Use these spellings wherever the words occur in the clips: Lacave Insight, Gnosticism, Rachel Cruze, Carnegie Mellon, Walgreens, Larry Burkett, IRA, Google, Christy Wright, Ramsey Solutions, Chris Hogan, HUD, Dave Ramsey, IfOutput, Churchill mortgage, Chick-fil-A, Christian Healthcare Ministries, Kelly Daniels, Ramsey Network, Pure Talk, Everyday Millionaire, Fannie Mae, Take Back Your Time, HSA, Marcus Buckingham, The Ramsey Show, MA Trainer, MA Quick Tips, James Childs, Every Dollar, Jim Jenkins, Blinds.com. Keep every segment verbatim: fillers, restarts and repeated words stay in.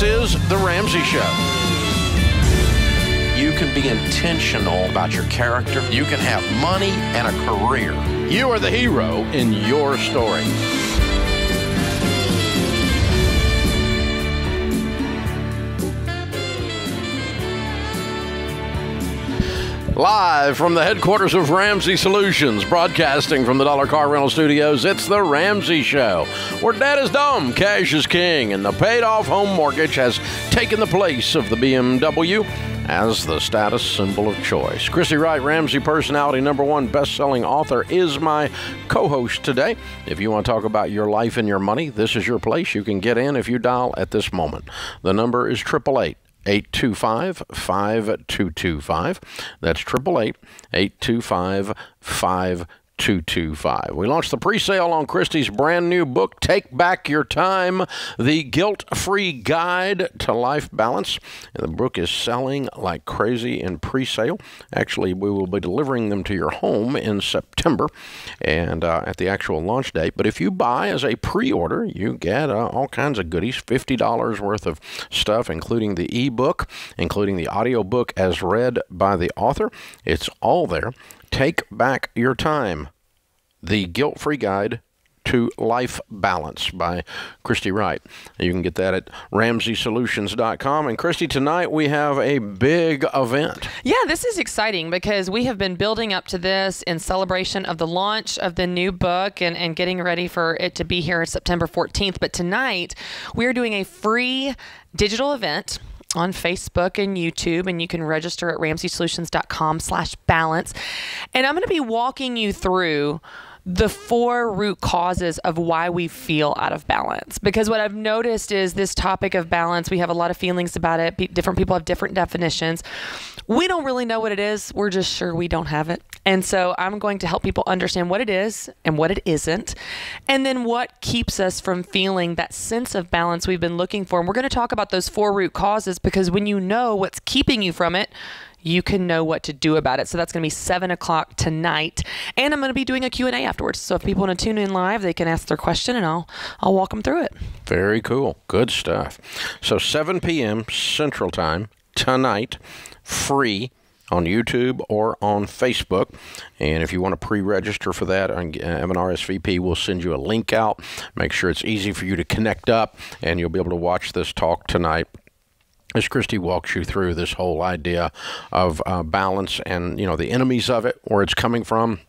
This is The Ramsey Show. You can be intentional about your character. You can have money and a career. You are the hero in your story. Live from the headquarters of Ramsey Solutions, broadcasting from the Dollar Car Rental Studios, it's The Ramsey Show, where debt is dumb, cash is king, and the paid-off home mortgage has taken the place of the B M W as the status symbol of choice. Christy Wright, Ramsey personality, number one best-selling author, is my co-host today. If you want to talk about your life and your money, this is your place. You can get in if you dial at this moment. The number is eight eight eight, eight two five, five two two five. That's eight eight eight, eight two five, five two two five. We launched the pre-sale on Christy's brand new book, Take Back Your Time, The Guilt-Free Guide to Life Balance. And the book is selling like crazy in pre-sale. Actually, we will be delivering them to your home in September and uh, at the actual launch date. But if you buy as a pre-order, you get uh, all kinds of goodies, fifty dollars worth of stuff, including the e-book, including the audiobook as read by the author. It's all there. Take Back Your Time, The Guilt-Free Guide to Life Balance by Christy Wright. You can get that at Ramsey Solutions dot com. And Christy, tonight we have a big event. Yeah, this is exciting because we have been building up to this in celebration of the launch of the new book and, and getting ready for it to be here September fourteenth. But tonight we're doing a free digital event on Facebook and YouTube, and you can register at Ramsey Solutions dot com slash balance. And I'm going to be walking you through the four root causes of why we feel out of balance. Because what I've noticed is this topic of balance, we have a lot of feelings about it. Different people have different definitions. We don't really know what it is. We're just sure we don't have it. And so I'm going to help people understand what it is and what it isn't, and then what keeps us from feeling that sense of balance we've been looking for. And we're going to talk about those four root causes, because when you know what's keeping you from it, you can know what to do about it. So that's going to be seven o'clock tonight. And I'm going to be doing a Q and A afterwards. So if people want to tune in live, they can ask their question, and I'll, I'll walk them through it. Very cool. Good stuff. So seven p m Central Time tonight, free on YouTube or on Facebook. And if you want to pre-register for that, and have an R S V P, we'll send you a link out. Make sure it's easy for you to connect up, and you'll be able to watch this talk tonight as Christy walks you through this whole idea of uh, balance and, you know, the enemies of it, where it's coming from,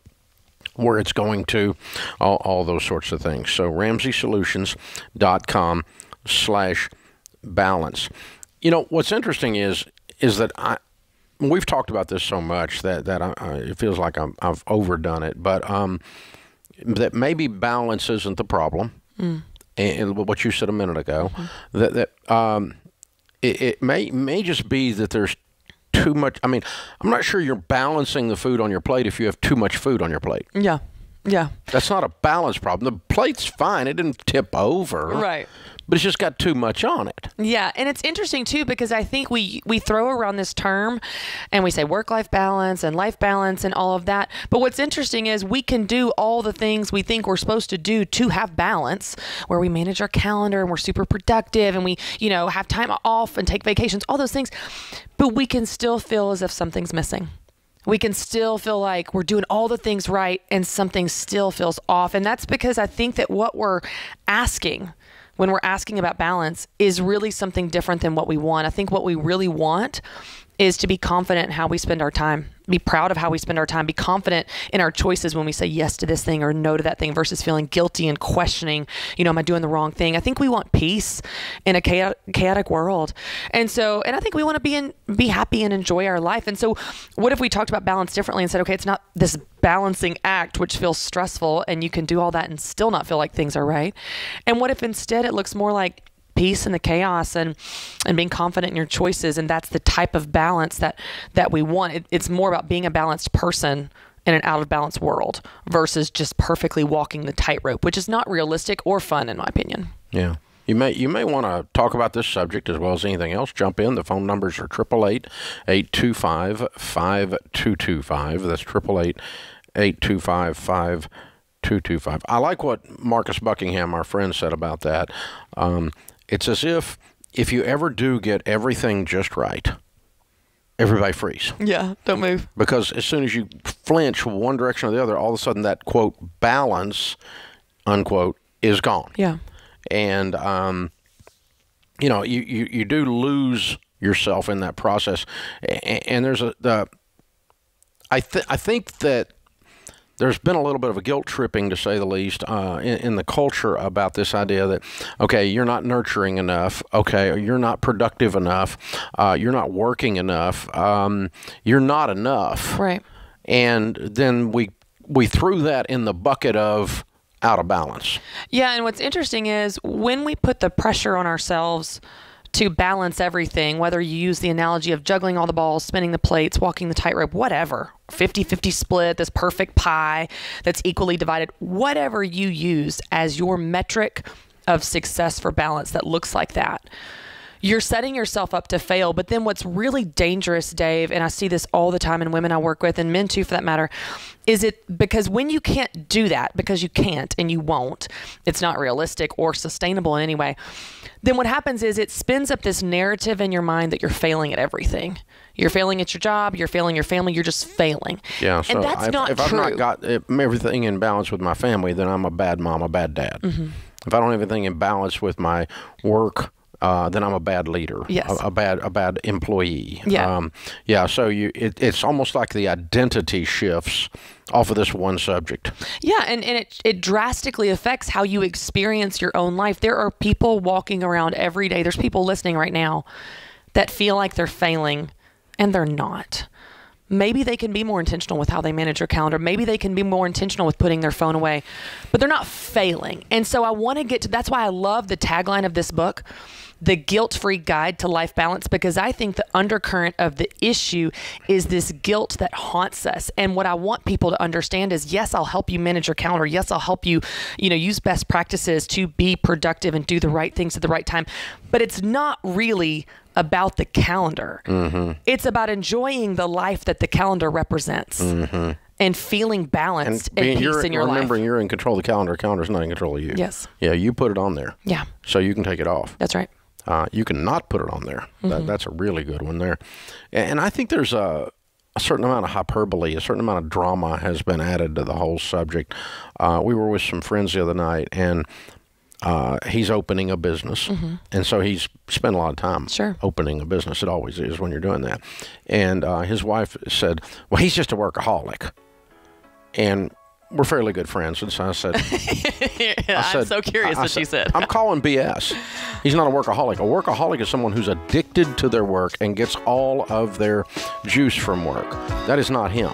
where it's going to, all, all those sorts of things. So Ramsey Solutions dot com slash balance. You know, what's interesting is, is that I, we've talked about this so much that, that I, I, it feels like I'm, I've overdone it, but um, that maybe balance isn't the problem. Mm. And, and what you said a minute ago, mm-hmm. that, that, um, It, it may may just be that there's too much. I mean, I'm not sure you're balancing the food on your plate if you have too much food on your plate. Yeah, yeah. That's not a balance problem. The plate's fine. It didn't tip over. Right. But it's just got too much on it. Yeah, and it's interesting, too, because I think we, we throw around this term and we say work-life balance and life balance and all of that. But what's interesting is we can do all the things we think we're supposed to do to have balance, where we manage our calendar and we're super productive and we, you know, have time off and take vacations, all those things. But we can still feel as if something's missing. We can still feel like we're doing all the things right and something still feels off. And that's because I think that what we're asking when we're asking about balance is really something different than what we want. I think what we really want is to be confident in how we spend our time, be proud of how we spend our time, be confident in our choices when we say yes to this thing or no to that thing, versus feeling guilty and questioning, you know, am I doing the wrong thing? I think we want peace in a chaotic world. And so, and I think we want to be in, be happy and enjoy our life. And so what if we talked about balance differently and said, okay, it's not this balancing act, which feels stressful, and you can do all that and still not feel like things are right. And what if instead it looks more like peace in the chaos and, and being confident in your choices? And that's the type of balance that, that we want. It, it's more about being a balanced person in an out of balance world versus just perfectly walking the tightrope, which is not realistic or fun, in my opinion. Yeah. You may, you may want to talk about this subject as well as anything else. Jump in. The phone numbers are eight eight eight, eight two five, five two two five. That's eight eight eight, eight two five, five two two five. I like what Marcus Buckingham, our friend, said about that. Um, It's as if if you ever do get everything just right, everybody freeze. Yeah, don't move. Because as soon as you flinch one direction or the other, all of a sudden that, quote, balance, unquote, is gone. Yeah. And, um, you know, you, you, you do lose yourself in that process. And, and there's a, the, I, th I think that there's been a little bit of a guilt tripping, to say the least, uh, in, in the culture about this idea that, okay, you're not nurturing enough, okay, or you're not productive enough, uh, you're not working enough, um, you're not enough. Right. And then we we threw that in the bucket of out of balance. Yeah, and what's interesting is when we put the pressure on ourselves to balance everything, whether you use the analogy of juggling all the balls, spinning the plates, walking the tightrope, whatever, fifty fifty split, this perfect pie that's equally divided, whatever you use as your metric of success for balance that looks like that, you're setting yourself up to fail. But then what's really dangerous, Dave, and I see this all the time in women I work with, and men too for that matter, is it because when you can't do that, because you can't and you won't, it's not realistic or sustainable in any way, then what happens is it spins up this narrative in your mind that you're failing at everything. You're failing at your job, you're failing your family, you're just failing. Yeah, so and that's I've, not if true. If I've not got everything in balance with my family, then I'm a bad mom, a bad dad. Mm-hmm. If I don't have anything in balance with my work, Uh, then I'm a bad leader, yes. a, a bad a bad employee. Yeah, um, yeah. So you, it, it's almost like the identity shifts off of this one subject. Yeah, and, and it, it drastically affects how you experience your own life. There are people walking around every day, there's people listening right now that feel like they're failing, and they're not. Maybe they can be more intentional with how they manage their calendar. Maybe they can be more intentional with putting their phone away, but they're not failing. And so I want to get to, that's why I love the tagline of this book, The Guilt-Free Guide to Life Balance, because I think the undercurrent of the issue is this guilt that haunts us. And what I want people to understand is, yes, I'll help you manage your calendar. Yes, I'll help you, you know, use best practices to be productive and do the right things at the right time. But it's not really about the calendar. Mm-hmm. It's about enjoying the life that the calendar represents. Mm-hmm. And feeling balanced and, and peace in your remembering life. Remembering you're in control of the calendar. Calendar's not in control of you. Yes. Yeah, you put it on there. Yeah. So you can take it off. That's right. Uh, you can not put it on there. Mm-hmm. that, that's a really good one there. And I think there's a, a certain amount of hyperbole, a certain amount of drama has been added to the whole subject. Uh, we were with some friends the other night, and uh, he's opening a business. Mm-hmm. And so he's spent a lot of time sure. opening a business. It always is when you're doing that. And uh, his wife said, well, he's just a workaholic. And we're fairly good friends. And so I said, yeah, I said I'm so curious I, I what said, she said. I'm calling B S. He's not a workaholic. A workaholic is someone who's addicted to their work and gets all of their juice from work. That is not him.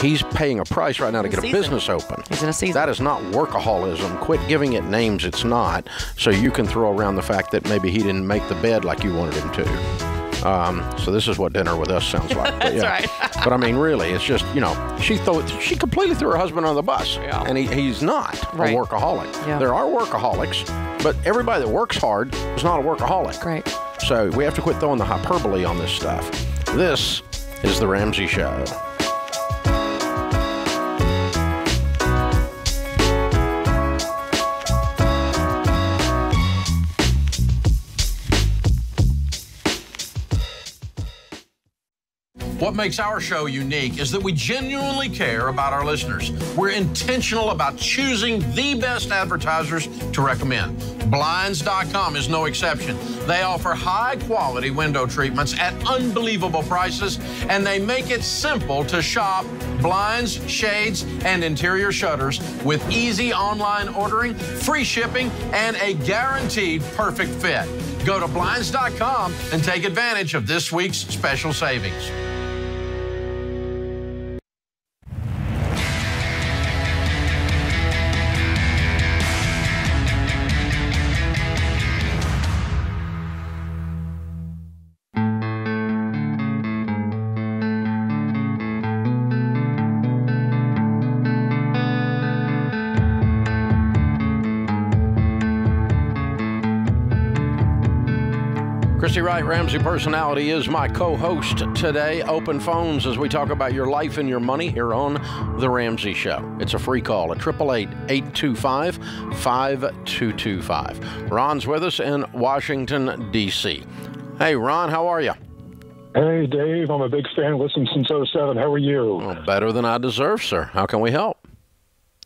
He's paying a price right now to get a business open. He's in a season. That is not workaholism. Quit giving it names it's not, so you can throw around the fact that maybe he didn't make the bed like you wanted him to. Um, so this is what dinner with us sounds like. But that's yeah. right. But I mean, really, it's just, you know, she thought she completely threw her husband under the bus, yeah. and he, he's not right. a workaholic. Yeah. There are workaholics, but everybody that works hard is not a workaholic. Right. So we have to quit throwing the hyperbole on this stuff. This is The Ramsey Show. What makes our show unique is that we genuinely care about our listeners. We're intentional about choosing the best advertisers to recommend. Blinds dot com is no exception. They offer high-quality window treatments at unbelievable prices, and they make it simple to shop blinds, shades, and interior shutters with easy online ordering, free shipping, and a guaranteed perfect fit. Go to Blinds dot com and take advantage of this week's special savings. Christy Wright, Ramsey Personality, is my co-host today. Open phones as we talk about your life and your money here on The Ramsey Show. It's a free call at eight eight eight, eight two five, five two two five. Ron's with us in Washington, D C Hey, Ron, how are you? Hey, Dave. I'm a big fan. Listen since oh seven. How are you? Well, better than I deserve, sir. How can we help?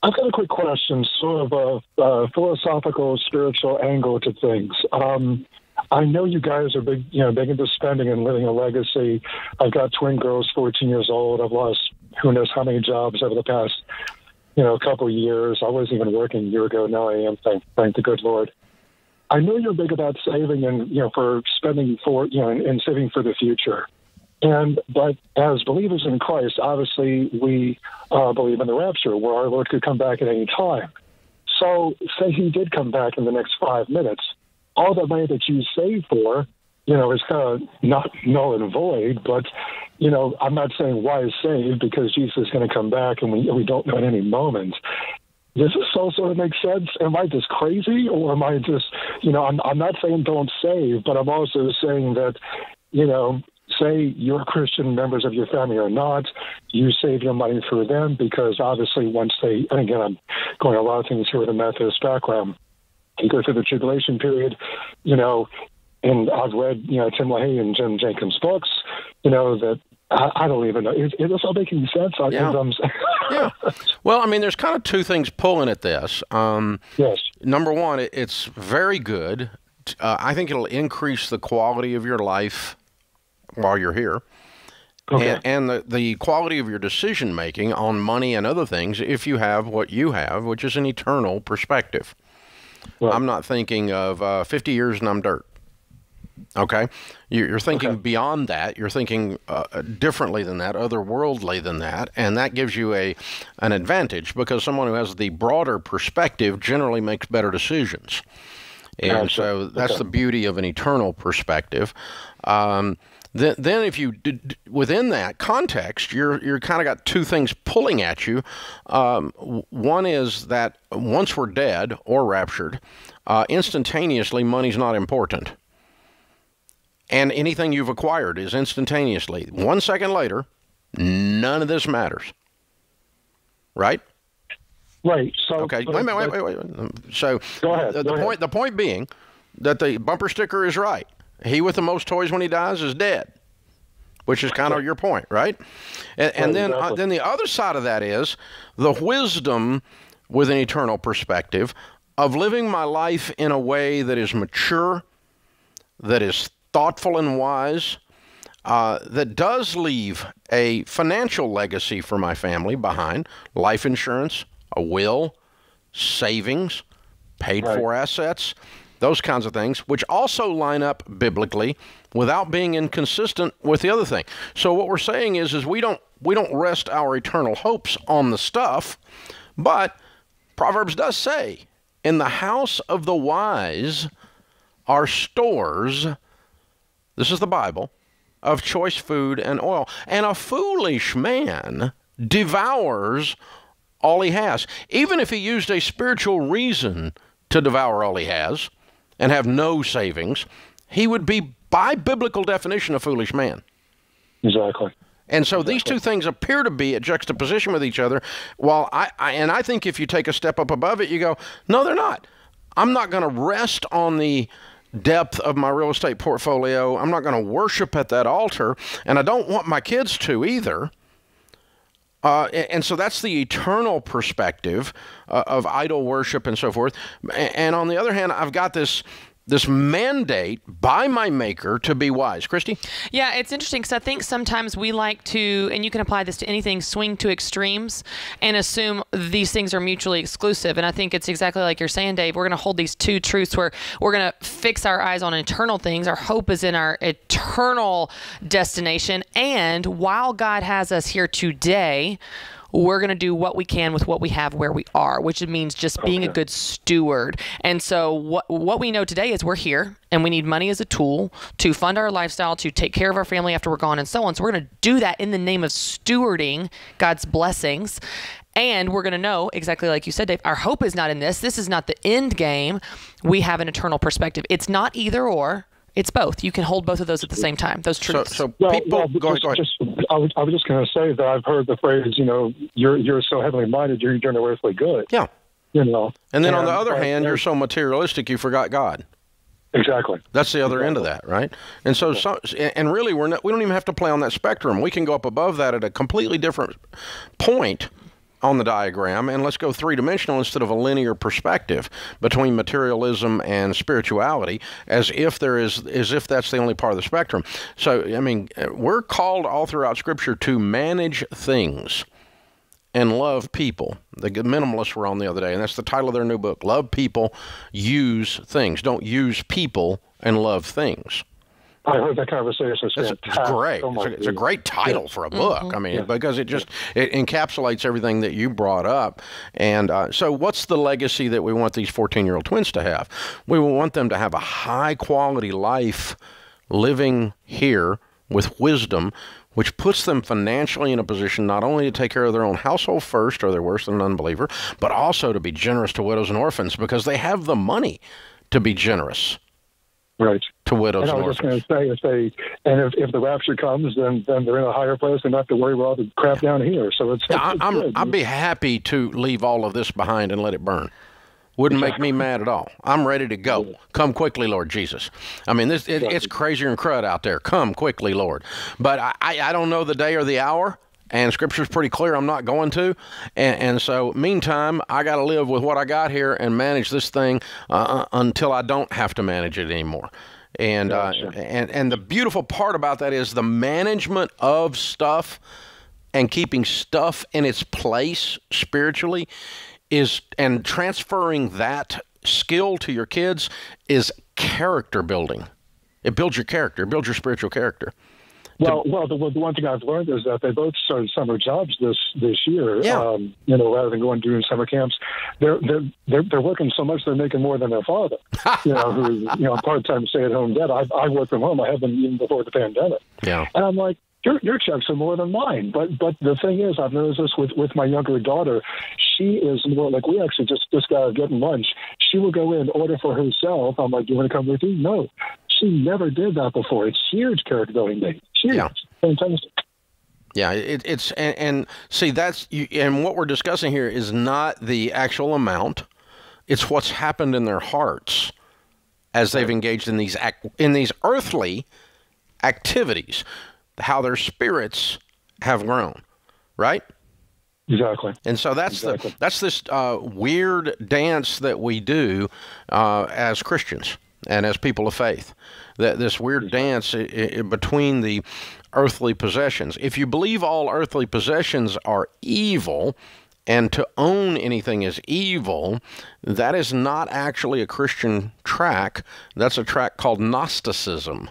I've got a quick question, sort of a uh, philosophical, spiritual angle to things. Um, I know you guys are big, you know, big into spending and living a legacy. I've got twin girls, fourteen years old. I've lost who knows how many jobs over the past, you know, couple of years. I wasn't even working a year ago. Now I am. Thank, thank the good Lord. I know you're big about saving and, you know, for spending for, you know, and, and saving for the future. And but as believers in Christ, obviously we uh, believe in the rapture, where our Lord could come back at any time. So say he did come back in the next five minutes, all the money that you save for, you know, is kind of not null and void. But, you know, I'm not saying why save, because Jesus is going to come back and we, we don't know at any moment. Does this also make sense? Am I just crazy, or am I just, you know, I'm, I'm not saying don't save, but I'm also saying that, you know, say your Christian members of your family are not, you save your money for them, because obviously once they, and again, I'm going a lot of things here with a Methodist background, you go through the tribulation period, you know, and I've read, you know, Tim LaHaye and Jim Jenkins' books, you know, that I, I don't even know. Is, is this all making sense? I yeah. I'm yeah. Well, I mean, there's kind of two things pulling at this. Um, yes. Number one, it, it's very good. Uh, I think it'll increase the quality of your life while you're here, okay. and, and the, the quality of your decision-making on money and other things, if you have what you have, which is an eternal perspective. Right. I'm not thinking of uh, fifty years and I'm dirt, okay? You're thinking okay. beyond that. You're thinking uh, differently than that, otherworldly than that, and that gives you a an advantage, because someone who has the broader perspective generally makes better decisions. And gotcha. so that's okay. the beauty of an eternal perspective. Um Then, then, if you did, within that context, you're you're kind of got two things pulling at you. Um, one is that once we're dead or raptured, uh, instantaneously money's not important, and anything you've acquired is instantaneously. One second later, none of this matters. Right? Right. So okay. Wait, wait, wait, wait, wait. So go ahead, the, the go point ahead. the point being that the bumper sticker is right. He with the most toys when he dies is dead, which is kind of your point, right? And, and then, uh, then the other side of that is the wisdom with an eternal perspective of living my life in a way that is mature, that is thoughtful and wise, uh, that does leave a financial legacy for my family behind, life insurance, a will, savings, paid for assets, those kinds of things, which also line up biblically without being inconsistent with the other thing. So what we're saying is, is we don't, we don't rest our eternal hopes on the stuff, but Proverbs does say, in the house of the wise are stores, this is the Bible, of choice food and oil. And a foolish man devours all he has. Even if he used a spiritual reason to devour all he has, and have no savings, he would be, by biblical definition, a foolish man. Exactly. And so exactly. these two things appear to be at juxtaposition with each other, while I, I, and I think if you take a step up above it, you go, no, they're not. I'm not going to rest on the depth of my real estate portfolio. I'm not going to worship at that altar, and I don't want my kids to either. Uh, and so that's the eternal perspective uh, of idol worship and so forth. And on the other hand, I've got this this mandate by my maker to be wise. Christy? Yeah, it's interesting, because I think sometimes we like to, and you can apply this to anything, swing to extremes and assume these things are mutually exclusive. And I think it's exactly like you're saying, Dave, we're going to hold these two truths where we're going to fix our eyes on eternal things. Our hope is in our eternal destination. And while God has us here today, we're going to do what we can with what we have where we are, which means just being okay. a good steward. And so what what we know today is we're here, and we need money as a tool to fund our lifestyle, to take care of our family after we're gone, and so on. So we're going to do that in the name of stewarding God's blessings. And we're going to know, exactly like you said, Dave, our hope is not in this. This is not the end game. We have an eternal perspective. It's not either or. It's both. You can hold both of those at the same time, those truths. So, so well, people, well, go ahead, go ahead. Just, I was, I was just going to say that I've heard the phrase, you know, you're you're so heavenly minded, you're doing earthly good. Yeah. You know. And then and, on the other uh, hand, you're so materialistic, you forgot God. Exactly. That's the other exactly. end of that, right? And so, so, and really, we're not, we don't even have to play on that spectrum. We can go up above that at a completely different point on the diagram, and let's go three-dimensional instead of a linear perspective between materialism and spirituality, as if there is, as if that's the only part of the spectrum. So, I mean, we're called all throughout Scripture to manage things and love people. The Minimalists were on the other day, and that's the title of their new book, Love People, Use Things. Don't use people and love things. I heard that conversation. It's great. Oh, it's, a, it's a great title yeah. for a book. Mm-hmm. I mean, yeah. because it just yeah. it encapsulates everything that you brought up. And uh, so what's the legacy that we want these fourteen-year-old twins to have? We want them to have a high-quality life living here with wisdom, which puts them financially in a position not only to take care of their own household first, or they're worse than an unbeliever, but also to be generous to widows and orphans because they have the money to be generous. Right. To widows and, and I was orphans. Just going to say, if they, and if, if the rapture comes, then, then they're in a higher place and not have to worry about all the crap down here. So it's, yeah, it's, I'm, I'd be happy to leave all of this behind and let it burn. Wouldn't make me mad at all. I'm ready to go. Come quickly, Lord Jesus. I mean, this it, it's crazier than crud out there. Come quickly, Lord. But I, I, I don't know the day or the hour, and Scripture's pretty clear I'm not going to. And, and so, meantime, I got to live with what I got here and manage this thing uh, until I don't have to manage it anymore. And, gotcha. uh, and, and the beautiful part about that is the management of stuff and keeping stuff in its place spiritually is, and transferring that skill to your kids is character building. It builds your character, it builds your spiritual character. Well, well, the, the one thing I've learned is that they both started summer jobs this this year. Yeah. Um, you know, rather than going doing summer camps, they're they're they're, they're working so much they're making more than their father. You know, who's you know part time stay at home dad. I I work from home. I have been even before the pandemic. Yeah. And I'm like, your your checks are more than mine. But but the thing is, I've noticed this with with my younger daughter. She is more like, we actually just just got getting lunch. She will go in, order for herself. I'm like, do you want to come with you? No. She never did that before. It's huge character building thing. Huge. Yeah. Fantastic. Yeah, it, it's and, and see that's you, and what we're discussing here is not the actual amount. It's what's happened in their hearts as they've engaged in these in these earthly activities, how their spirits have grown, right? Exactly. And so that's exactly. the that's this uh, weird dance that we do uh, as Christians. And as people of faith, that this weird dance it, it, between the earthly possessions. If you believe all earthly possessions are evil and to own anything is evil, that is not actually a Christian track. That's a track called Gnosticism.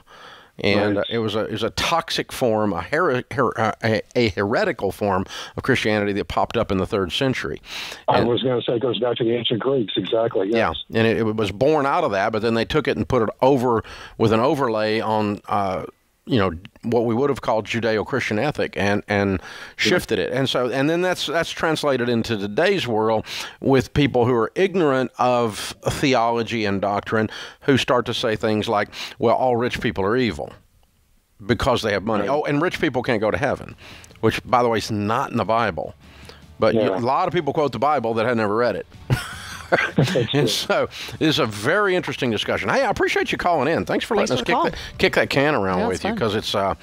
And right. it was a it was a toxic form, a, her, her, a, a heretical form of Christianity that popped up in the third century. I and, was going to say it goes back to the ancient Greeks, exactly. Yes. Yeah, and it, it was born out of that, but then they took it and put it over with an overlay on uh, you know what we would have called Judeo-Christian ethic, and and shifted yeah. it. And so and then that's that's translated into today's world with people who are ignorant of theology and doctrine, who start to say things like, well, all rich people are evil because they have money. Right. Oh, and rich people can't go to heaven, which, by the way, is not in the Bible. But yeah. you, a lot of people quote the Bible that had never read it. And so it's a very interesting discussion. Hey, I appreciate you calling in. Thanks for letting Thanks us for kick, that, kick that can around yeah, with you, because it's uh,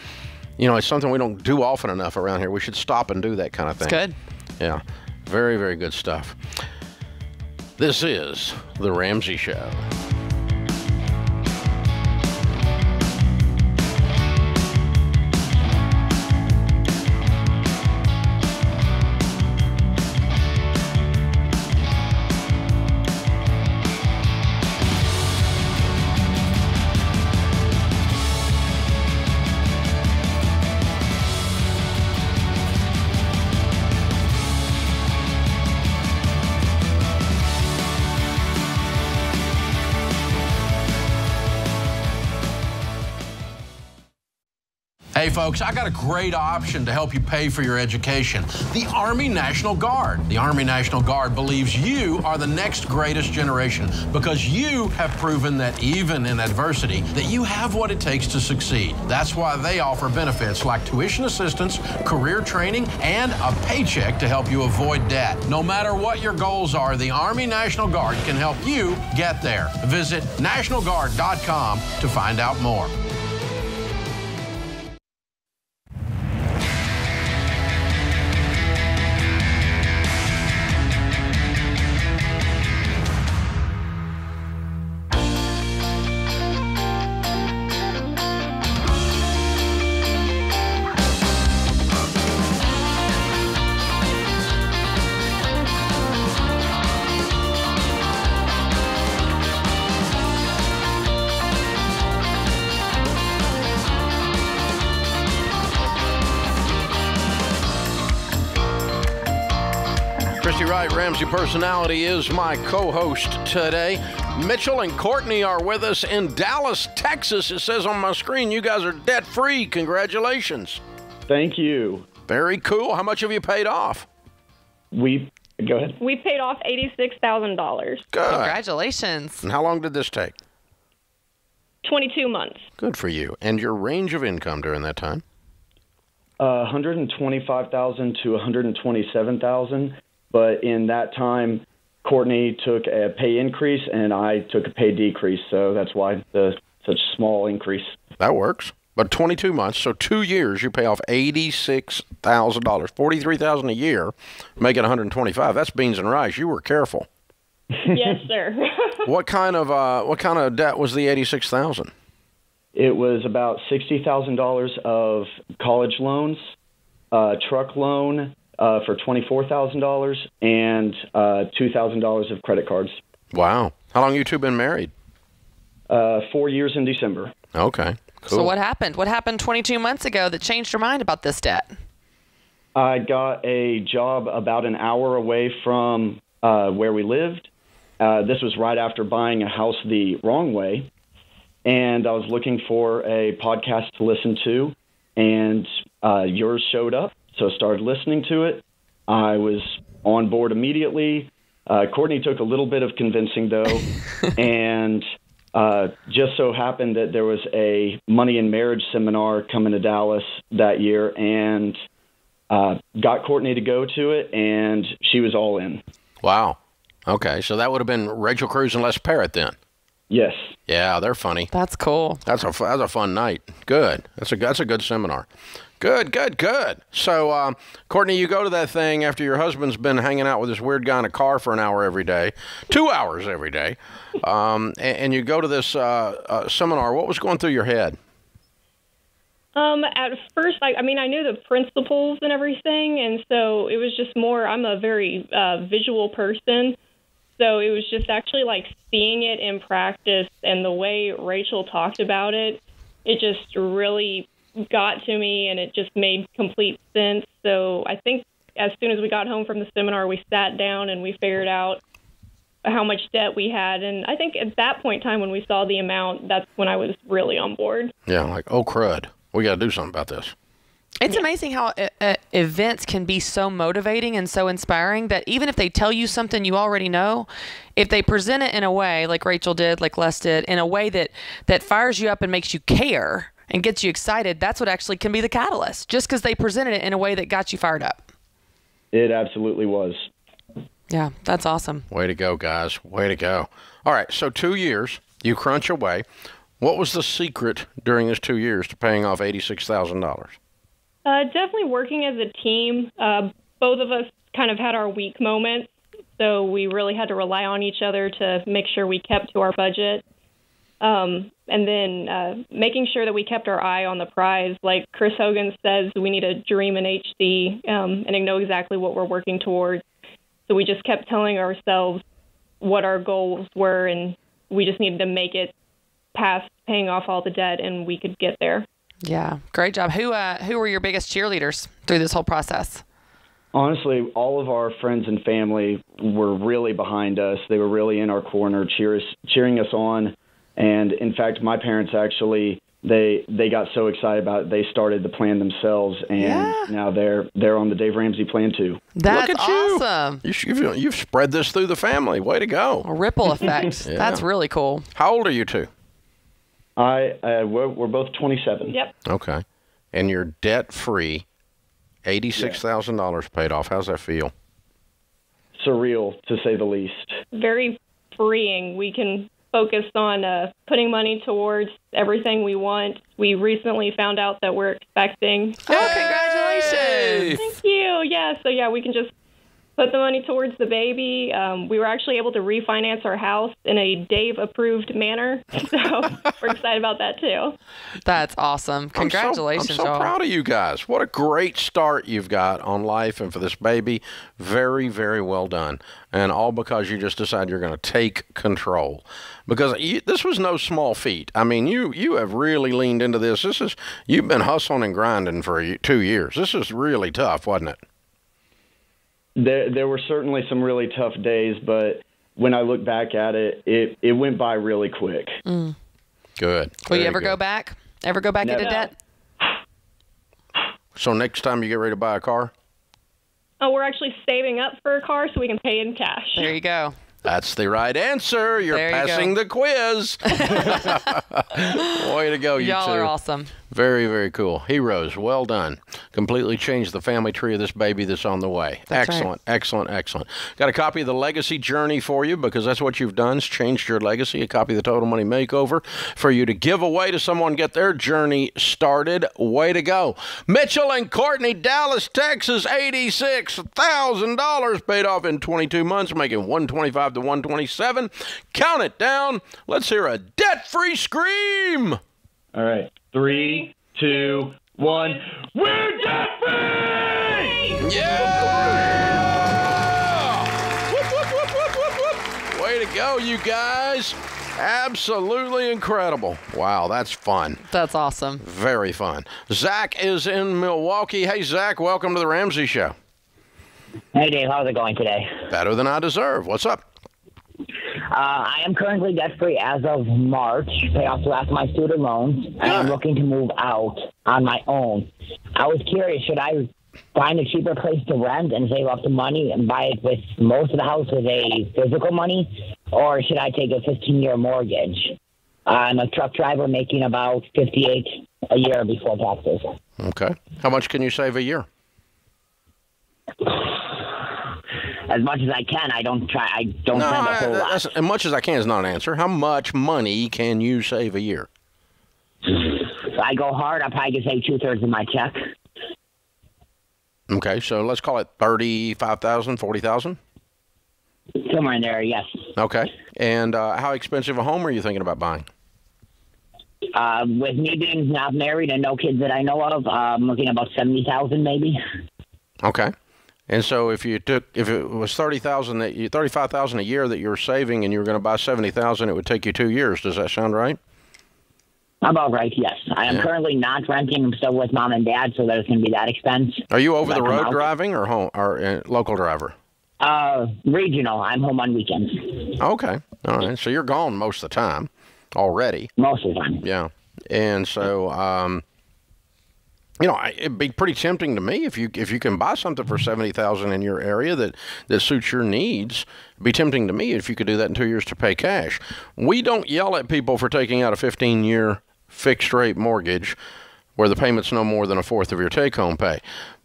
you know, it's something we don't do often enough around here. We should stop and do that kind of thing. It's good. Yeah, very, very good stuff. This is The Ramsey Show. Hey folks, I got a great option to help you pay for your education. The Army National Guard. The Army National Guard believes you are the next greatest generation because you have proven that even in adversity, that you have what it takes to succeed. That's why they offer benefits like tuition assistance, career training, and a paycheck to help you avoid debt. No matter what your goals are, the Army National Guard can help you get there. Visit National Guard dot com to find out more. Ramsey Personality is my co-host today. Mitchell and Courtney are with us in Dallas, Texas. It says on my screen, you guys are debt-free. Congratulations. Thank you. Very cool. How much have you paid off? We, go ahead. We paid off eighty-six thousand dollars. Good. Congratulations. And how long did this take? twenty-two months. Good for you. And your range of income during that time? Uh, one hundred twenty-five thousand dollars to one hundred twenty-seven thousand dollars. But in that time, Courtney took a pay increase and I took a pay decrease. So that's why the such small increase. That works. But twenty-two months, so two years, you pay off eighty-six thousand dollars, forty-three thousand dollars a year, make it one hundred twenty-five thousand dollars. That's beans and rice. You were careful. Yes, sir. What kind of uh, what kind of debt was the eighty-six thousand dollars? It was about sixty thousand dollars of college loans, uh, truck loan. Uh, for twenty-four thousand dollars and uh, two thousand dollars of credit cards. Wow. How long have you two been married? Uh, four years in December. Okay, cool. So what happened? What happened twenty-two months ago that changed your mind about this debt? I got a job about an hour away from uh, where we lived. Uh, this was right after buying a house the wrong way. And I was looking for a podcast to listen to, and uh, yours showed up. So I started listening to it. I was on board immediately. Uh, Courtney took a little bit of convincing, though, and uh, just so happened that there was a money and marriage seminar coming to Dallas that year, and uh, got Courtney to go to it, and she was all in. Wow. Okay, so that would have been Rachel Cruze and Les Parrott then. Yes. Yeah, they're funny. That's cool. That's a that's a fun night. Good. That's a that's a good seminar. Good, good, good. So, um, Courtney, you go to that thing after your husband's been hanging out with this weird guy in a car for an hour every day, two hours every day, um, and, and you go to this uh, uh, seminar. What was going through your head? Um, at first, I, I mean, I knew the principles and everything, and so it was just more, I'm a very uh, visual person, so it was just actually like seeing it in practice, and the way Rachel talked about it, it just really got to me, and it just made complete sense. So I think as soon as we got home from the seminar, we sat down and we figured out how much debt we had. And I think at that point in time when we saw the amount, that's when I was really on board. Yeah, like, oh, crud. We got to do something about this. It's amazing how uh, events can be so motivating and so inspiring that even if they tell you something you already know, if they present it in a way like Rachel did, like Les did, in a way that, that fires you up and makes you care and gets you excited, that's what actually can be the catalyst, just because they presented it in a way that got you fired up. It absolutely was. Yeah, that's awesome. Way to go, guys. Way to go. All right, so two years, you crunch away. What was the secret during this two years to paying off eighty-six thousand dollars? Uh, definitely working as a team. Uh, both of us kind of had our weak moments, so we really had to rely on each other to make sure we kept to our budget. Um, and then uh, making sure that we kept our eye on the prize. Like Chris Hogan says, we need a dream in H D um, and know exactly what we're working towards. So we just kept telling ourselves what our goals were, and we just needed to make it past paying off all the debt, and we could get there. Yeah, great job. Who, uh, who were your biggest cheerleaders through this whole process? Honestly, all of our friends and family were really behind us. They were really in our corner, cheers, cheering us on. And in fact, my parents actually they they got so excited about it, they started the plan themselves, and yeah. now they're they're on the Dave Ramsey plan too. That's Look at awesome. You. You've, you've spread this through the family. Way to go. A ripple effect. Yeah. That's really cool. How old are you two? I uh, we're, we're both twenty-seven. Yep. Okay. And you're debt-free, eighty-six thousand dollars yeah. paid off. How's that feel? Surreal, to say the least. Very freeing. We can focus on uh, putting money towards everything we want. We recently found out that we're expecting. Oh, congratulations. Thank you. Yeah, so, yeah, we can just put the money towards the baby. Um, we were actually able to refinance our house in a Dave-approved manner, so we're excited about that, too. That's awesome. Congratulations, I'm so, I'm so proud of you guys. What a great start you've got on life and for this baby. Very, very well done. And all because you just decide you're going to take control. Because you, this was no small feat. I mean, you you have really leaned into this. This is You've been hustling and grinding for two years. This is really tough, wasn't it? There, there were certainly some really tough days, but when I look back at it, it, it went by really quick. Mm. Good. Will Very you ever good. go back? Ever go back Never. into debt? So next time you get ready to buy a car? Oh, we're actually saving up for a car so we can pay in cash. There you go. That's the right answer. You're there passing you the quiz. Way to go, you Y'all two. Y'all are awesome. Very, very cool. Heroes. Well done. Completely changed the family tree of this baby that's on the way. That's excellent, right. excellent, excellent. Got a copy of The Legacy Journey for you, because that's what you've done is changed your legacy. A copy of The Total Money Makeover for you to give away to someone, get their journey started. Way to go. Mitchell and Courtney, Dallas, Texas, eighty-six thousand dollars paid off in twenty-two months, making one twenty-five to one twenty-seven. Count it down. Let's hear a debt-free scream. All right. Three, two, one. We're debt-free! Yeah! Whoop, whoop, whoop, whoop, whoop. Way to go, you guys. Absolutely incredible. Wow, that's fun. That's awesome. Very fun. Zach is in Milwaukee. Hey, Zach, welcome to the Ramsey Show. Hey, Dave. How's it going today? Better than I deserve. What's up? Uh, I am currently debt-free as of March, paid off the last of my student loans, and yeah. I'm looking to move out on my own. I was curious, should I find a cheaper place to rent and save up the money and buy it with most of the house with a physical money, or should I take a fifteen-year mortgage? I'm a truck driver making about fifty-eight a year before taxes. Okay. How much can you save a year? As much as I can. I don't try. I don't no, spend a whole I, lot. As much as I can is not an answer. How much money can you save a year? If I go hard, I probably can save two thirds of my check. Okay, so let's call it thirty-five thousand, forty thousand. Somewhere in there, yes. Okay, and uh, how expensive a home are you thinking about buying? Uh, with me being not married and no kids that I know of, uh, I'm looking at about seventy thousand, maybe. Okay. And so, if you took, if it was thirty thousand that you, thirty-five thousand a year that you were saving, and you were going to buy seventy thousand, it would take you two years. Does that sound right? About right. Yes, I am yeah. currently not renting. I'm still with mom and dad, so there's going to be that expense. Are you over the road driving or home or uh, local driver? Uh, regional. I'm home on weekends. Okay. All right. So you're gone most of the time already. Most of the time. Yeah. And so. Um, You know, it'd be pretty tempting to me if you if you can buy something for seventy thousand dollars in your area that, that suits your needs. It'd be tempting to me if you could do that in two years to pay cash. We don't yell at people for taking out a fifteen-year fixed-rate mortgage where the payment's no more than a fourth of your take-home pay.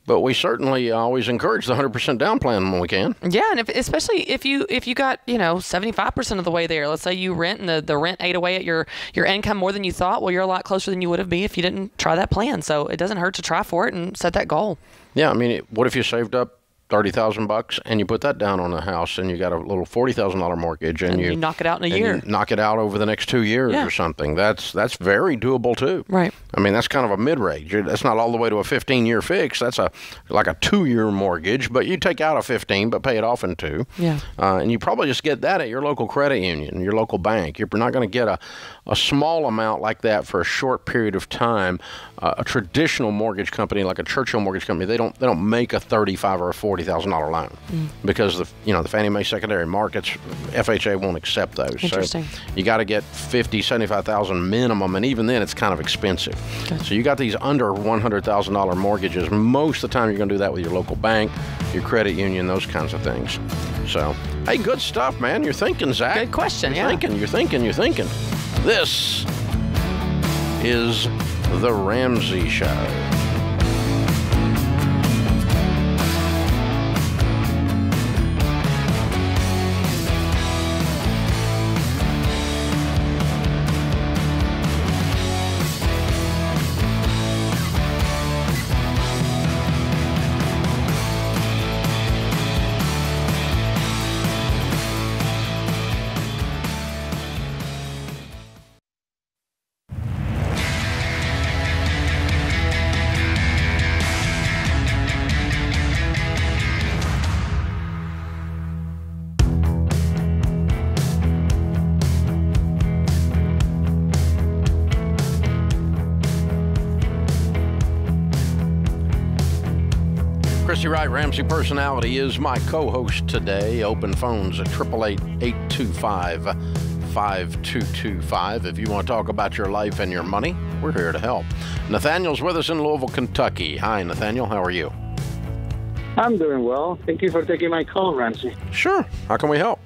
But we certainly always encourage the one hundred percent down plan when we can. Yeah, and if, especially if you if you got, you know, seventy-five percent of the way there. Let's say you rent and the, the rent ate away at your, your income more than you thought. Well, you're a lot closer than you would have been if you didn't try that plan. So it doesn't hurt to try for it and set that goal. Yeah, I mean, it, what if you saved up thirty thousand bucks and you put that down on a house and you got a little forty thousand dollar mortgage and, and you, you knock it out in a year. Knock it out over the next two years yeah. or something. That's that's very doable too. Right. I mean, that's kind of a mid-range. That's not all the way to a fifteen-year fix. That's a like a two-year mortgage, but you take out a fifteen but pay it off in two. Yeah. Uh, and you probably just get that at your local credit union, your local bank. You're not going to get a, a small amount like that for a short period of time. Uh, a traditional mortgage company like a Churchill mortgage company, they don't they don't make a thirty-five or a forty thirty thousand dollar loan mm. because the you know the Fannie Mae secondary markets, F H A won't accept those. Interesting. So you got to get fifty, seventy-five thousand minimum, and even then it's kind of expensive. Gotcha. So you got these under one hundred thousand dollar mortgages. Most of the time you're going to do that with your local bank, your credit union, those kinds of things. So hey, good stuff, man. You're thinking, Zach. Good question. You're yeah. thinking. You're thinking. You're thinking. This is The Ramsey Show. Christy Wright, Ramsey Personality, is my co-host today. Open phones at eight eight eight, eight two five, five two two five. If you want to talk about your life and your money, we're here to help. Nathaniel's with us in Louisville, Kentucky. Hi, Nathaniel. How are you? I'm doing well. Thank you for taking my call, Ramsey. Sure. How can we help?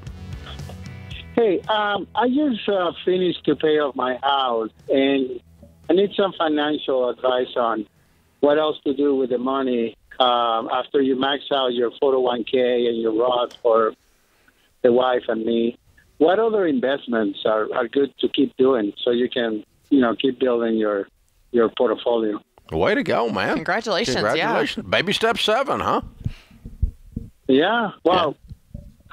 Hey, um, I just uh, finished to pay off my house, and I need some financial advice on what else to do with the money. Um, after you max out your four oh one K and your Roth for the wife and me, what other investments are, are good to keep doing so you can, you know, keep building your, your portfolio? Way to go, man. Congratulations. Congratulations. Yeah. Baby step seven, huh? Yeah. Well,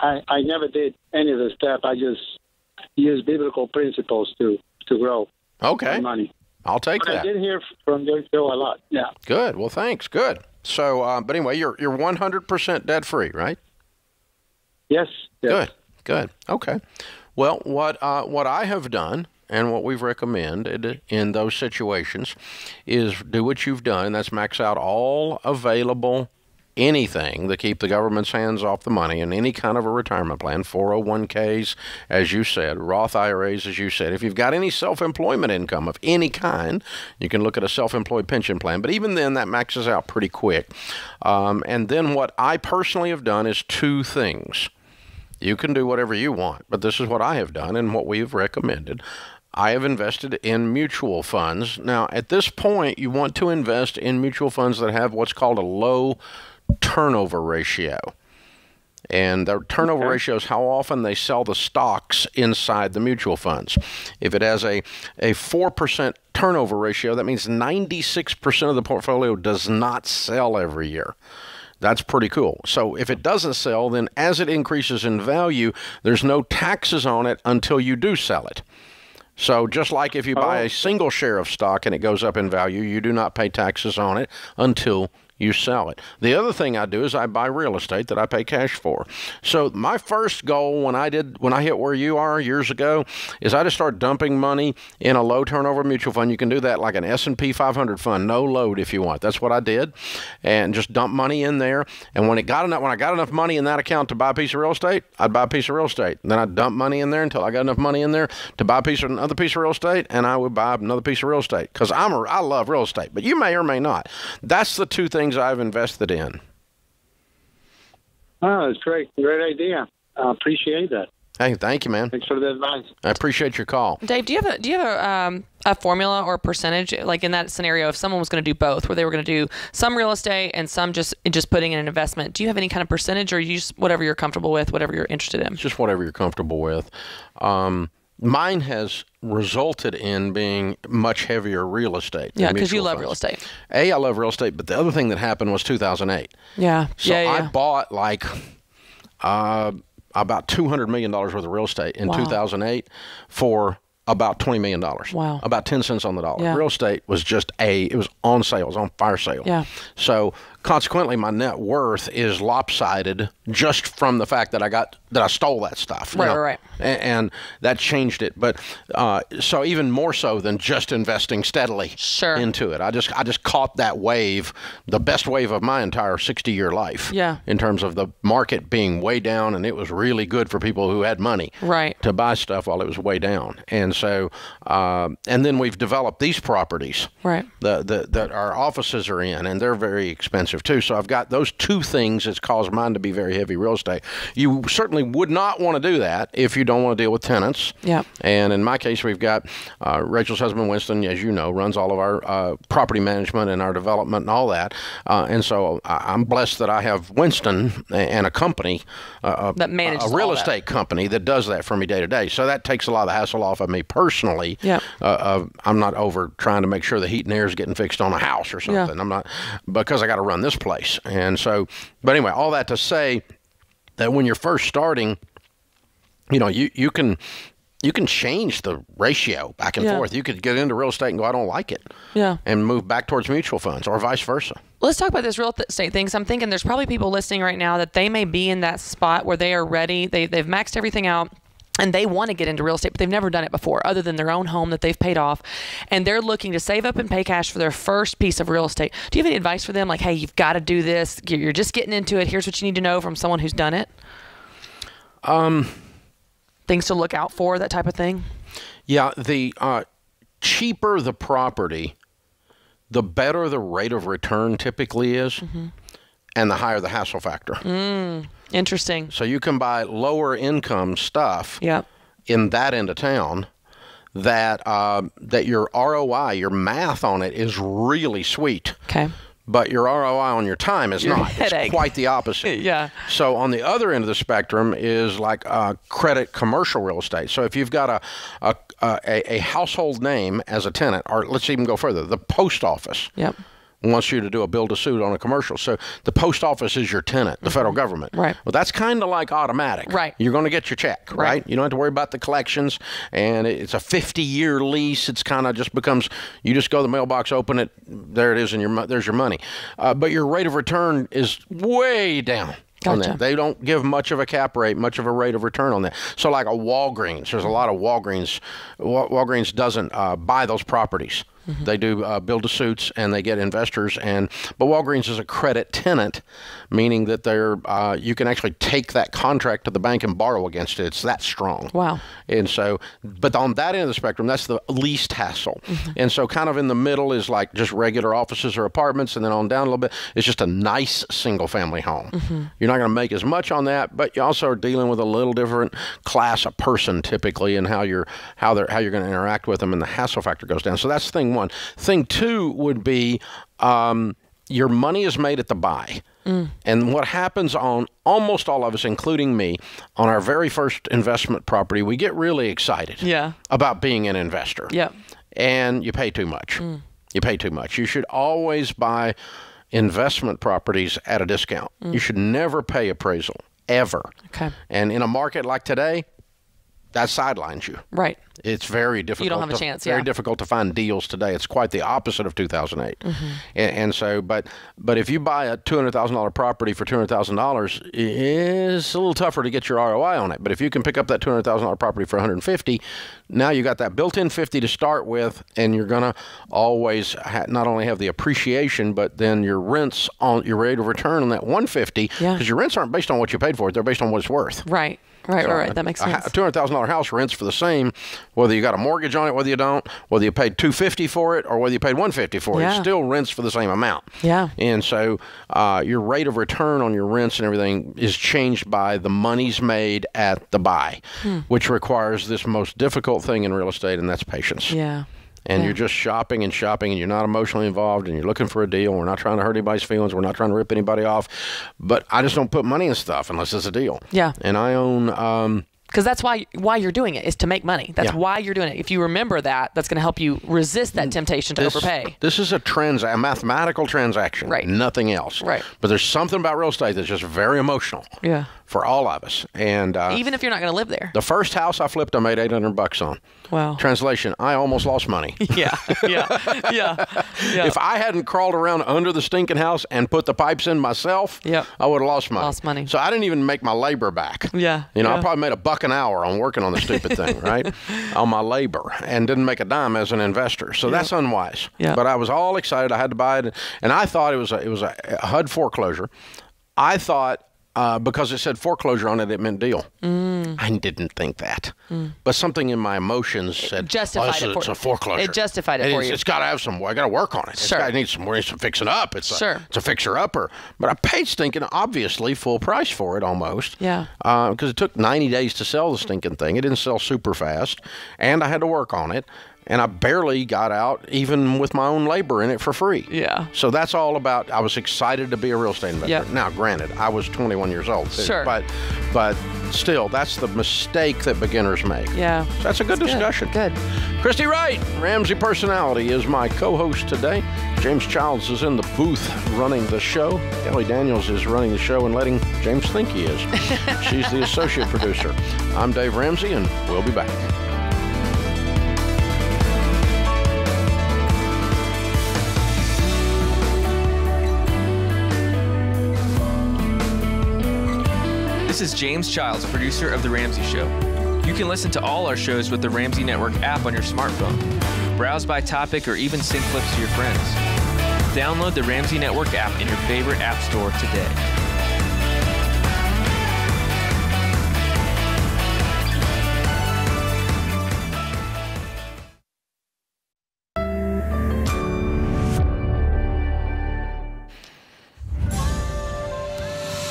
yeah. I, I never did any of the step. I just used biblical principles to, to grow okay. my money. I'll take but that. I did hear from your show a lot. Yeah. Good. Well, thanks. Good. So, uh, but anyway, you're you're one hundred percent debt-free, right? Yes, yes. Good, good. Okay. Well, what uh, what I have done and what we've recommended in those situations is do what you've done. That's max out all available anything to keep the government's hands off the money in any kind of a retirement plan, four oh one Ks, as you said, Roth I R As, as you said. If you've got any self-employment income of any kind, you can look at a self-employed pension plan. But even then, that maxes out pretty quick. Um, and then what I personally have done is two things. You can do whatever you want, but this is what I have done and what we've recommended. I have invested in mutual funds. Now, at this point, you want to invest in mutual funds that have what's called a low turnover ratio, and their turnover okay. ratio is how often they sell the stocks inside the mutual funds. If it has a a four percent turnover ratio, that means ninety-six percent of the portfolio does not sell every year. That's pretty cool. So if it doesn't sell, then as it increases in value, there's no taxes on it until you do sell it. So just like if you buy oh. a single share of stock and it goes up in value, you do not pay taxes on it until you sell it. The other thing I do is I buy real estate that I pay cash for. So my first goal when I did, when I hit where you are years ago, is I just start dumping money in a low turnover mutual fund. You can do that like an S and P five hundred fund, no load if you want. That's what I did, and just dump money in there. And when it got enough, when I got enough money in that account to buy a piece of real estate, I'd buy a piece of real estate. And then I'd dump money in there until I got enough money in there to buy a piece of another piece of real estate, and I would buy another piece of real estate because I'm a, I love real estate. But you may or may not. That's the two things I've invested in. Oh, that's great. Great idea. I appreciate that. Hey, thank you, man. Thanks for the advice. I appreciate your call. Dave, do you have a, do you have a, um, a formula or a percentage, like in that scenario, if someone was going to do both, where they were going to do some real estate and some just just putting in an investment, do you have any kind of percentage, or you just whatever you're comfortable with, whatever you're interested in? Just whatever you're comfortable with. Um, mine has resulted in being much heavier real estate. Yeah, because you love funds. real estate. A, I love real estate, but the other thing that happened was two thousand eight. Yeah. So yeah, yeah. I bought like uh, about two hundred million dollars worth of real estate in wow. two thousand eight for about twenty million dollars. Wow. About ten cents on the dollar. Yeah. Real estate was just a, it was on sale, it was on fire sale. Yeah. So consequently, my net worth is lopsided just from the fact that I got, that I stole that stuff. Right, you know? right. And, and that changed it. But uh, so even more so than just investing steadily sure. into it. I just, I just caught that wave, the best wave of my entire sixty year life. Yeah. In terms of the market being way down, and it was really good for people who had money. Right. To buy stuff while it was way down. And so, um, and then we've developed these properties right. that, that, that our offices are in, and they're very expensive too. So I've got those two things that's caused mine to be very heavy real estate. You certainly would not want to do that if you don't want to deal with tenants. Yeah. And in my case, we've got uh, Rachel's husband, Winston, as you know, runs all of our uh, property management and our development and all that. Uh, and so I'm blessed that I have Winston and a company, uh, that manages a real estate company that does that for me day to day. So that takes a lot of the hassle off of me personally. Yeah. Uh, uh, I'm not over trying to make sure the heat and air is getting fixed on a house or something. Yeah. I'm not, because I got to run this place. And so, but anyway, all that to say that when you're first starting, you know, you, you can, you can change the ratio back and yeah. forth. You could get into real estate and go, I don't like it. Yeah. And move back towards mutual funds or vice versa. Let's talk about this real estate thing. So I'm thinking there's probably people listening right now that they may be in that spot where they are ready. They, they've maxed everything out. And they want to get into real estate, but they've never done it before other than their own home that they've paid off. And they're looking to save up and pay cash for their first piece of real estate. Do you have any advice for them? Like, hey, you've got to do this. You're just getting into it. Here's what you need to know from someone who's done it. Um, Things to look out for, that type of thing. Yeah. The uh, cheaper the property, the better the rate of return typically is. Mm-hmm. And the higher the hassle factor. Mm, interesting. So you can buy lower income stuff yep. in that end of town that uh, that your R O I, your math on it is really sweet. Okay. But your R O I on your time is your not. Headache. It's quite the opposite. Yeah. So on the other end of the spectrum is like uh, credit commercial real estate. So if you've got a, a, a, a household name as a tenant, or let's even go further, the post office. Yep. Wants you to do a build-to-suit on a commercial. So the post office is your tenant, the mm-hmm. federal government. Right. Well, that's kind of like automatic. Right. You're going to get your check, right. right? You don't have to worry about the collections. And it's a fifty year lease. It's kind of just becomes, you just go to the mailbox, open it, there it is, and your, there's your money. Uh, but your rate of return is way down. Gotcha. They don't give much of a cap rate, much of a rate of return on that. So like a Walgreens, there's a lot of Walgreens. Wal Walgreens doesn't uh, buy those properties. Mm-hmm. They do uh, build-to-suits, and they get investors. And but Walgreens is a credit tenant, meaning that they're uh, you can actually take that contract to the bank and borrow against it. It's that strong. Wow. And so, but on that end of the spectrum, that's the least hassle. Mm-hmm. And so, kind of in the middle is like just regular offices or apartments, and then on down a little bit, it's just a nice single-family home. Mm-hmm. You're not going to make as much on that, but you also are dealing with a little different class of person typically, and how you're how they're how you're going to interact with them, and the hassle factor goes down. So that's thing one. Thing two would be um, your money is made at the buy. Mm. And what happens on almost all of us, including me, on our very first investment property, we get really excited yeah. about being an investor. Yeah. And you pay too much. Mm. You pay too much. You should always buy investment properties at a discount. Mm. You should never pay appraisal, ever. Okay. And in a market like today, that sidelines you. Right. It's very difficult. You don't have to, a chance. Very yeah. difficult to find deals today. It's quite the opposite of two thousand eight. Mm-hmm. and, and so, but but if you buy a two hundred thousand dollar property for two hundred thousand dollars, it's a little tougher to get your R O I on it. But if you can pick up that two hundred thousand dollar property for one hundred fifty, now you got that built-in fifty to start with, and you're gonna always ha not only have the appreciation, but then your rents on your rate of return on that one fifty, because yeah. your rents aren't based on what you paid for it; they're based on what it's worth. Right. Right, so right, right. That makes sense. A two hundred thousand dollar house rents for the same, whether you got a mortgage on it, whether you don't, whether you paid two hundred fifty dollars for it or whether you paid one hundred fifty dollars for yeah. it, it still rents for the same amount. Yeah. And so uh, your rate of return on your rents and everything is changed by the money's made at the buy, hmm. which requires this most difficult thing in real estate, and that's patience. Yeah. And yeah. you're just shopping and shopping, and you're not emotionally involved, and you're looking for a deal. We're not trying to hurt anybody's feelings. We're not trying to rip anybody off. But I just don't put money in stuff unless it's a deal. Yeah. And I own um, Because that's why why you're doing it, is to make money. That's yeah. why you're doing it. If you remember that, that's going to help you resist that temptation to this, overpay. This is a, trans a mathematical transaction, right. nothing else. Right. But there's something about real estate that's just very emotional yeah. for all of us. And uh, even if you're not going to live there. The first house I flipped, I made eight hundred bucks on. Wow. Translation, I almost lost money. Yeah, yeah, yeah, yeah. If I hadn't crawled around under the stinking house and put the pipes in myself, yep. I would have lost money. Lost money. So I didn't even make my labor back. Yeah. You know, yeah. I probably made a buck an hour on working on the stupid thing, right? On my labor, and didn't make a dime as an investor. So yep. that's unwise. Yep. But I was all excited. I had to buy it, and I thought it was a, it was a H U D foreclosure. I thought uh, because it said foreclosure on it, it meant deal. Mm. I didn't think that, mm. but something in my emotions said, it justified oh, this, it for, it's a foreclosure. It justified it, it for is, you. It's got to have some. I got to work on it. Sure. It's got need some, some fixing up. It's sure. a, it's a fixer upper. But I paid stinking obviously full price for it almost. Yeah. Because uh, it took ninety days to sell the stinking thing. It didn't sell super fast, and I had to work on it. And I barely got out, even with my own labor in it, for free. Yeah. So that's all about, I was excited to be a real estate investor. Yep. Now, granted, I was twenty-one years old. Too, sure. But, but still, that's the mistake that beginners make. Yeah. So that's a good that's discussion. Good. good. Christy Wright, Ramsey Personality, is my co-host today. James Childs is in the booth running the show. Kelly Daniels is running the show and letting James think he is. She's the associate producer. I'm Dave Ramsey, and we'll be back. This is James Childs, producer of The Ramsey Show. You can listen to all our shows with the Ramsey Network app on your smartphone. Browse by topic or even sync clips to your friends. Download the Ramsey Network app in your favorite app store today.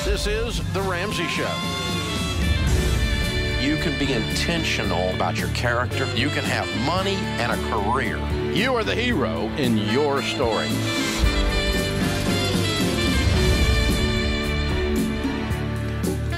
This is The Ramsey Show. You can be intentional about your character. You can have money and a career. You are the hero in your story.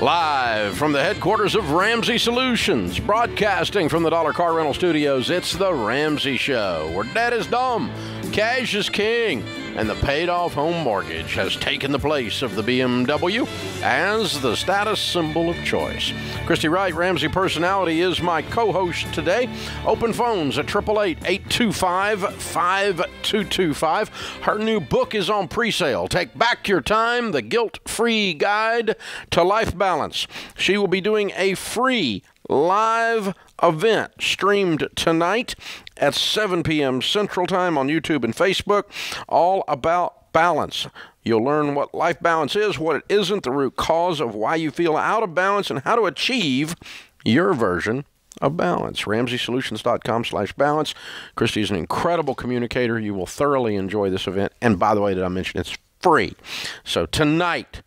Live from the headquarters of Ramsey Solutions, broadcasting from the Dollar Car Rental Studios, it's The Ramsey Show, where debt is dumb, cash is king, and the paid-off home mortgage has taken the place of the B M W as the status symbol of choice. Christy Wright, Ramsey Personality, is my co-host today. Open phones at eight eight eight, eight two five, five two two five. Her new book is on pre-sale, Take Back Your Time, The Guilt-Free Guide to Life Balance. She will be doing a free live event streamed tonight at seven p m Central Time on YouTube and Facebook, all about balance. You'll learn what life balance is, what it isn't, the root cause of why you feel out of balance, and how to achieve your version of balance. Ramsey Solutions dot com slash balance. Christy is an incredible communicator. You will thoroughly enjoy this event. And by the way, did I mention it's free? So tonight,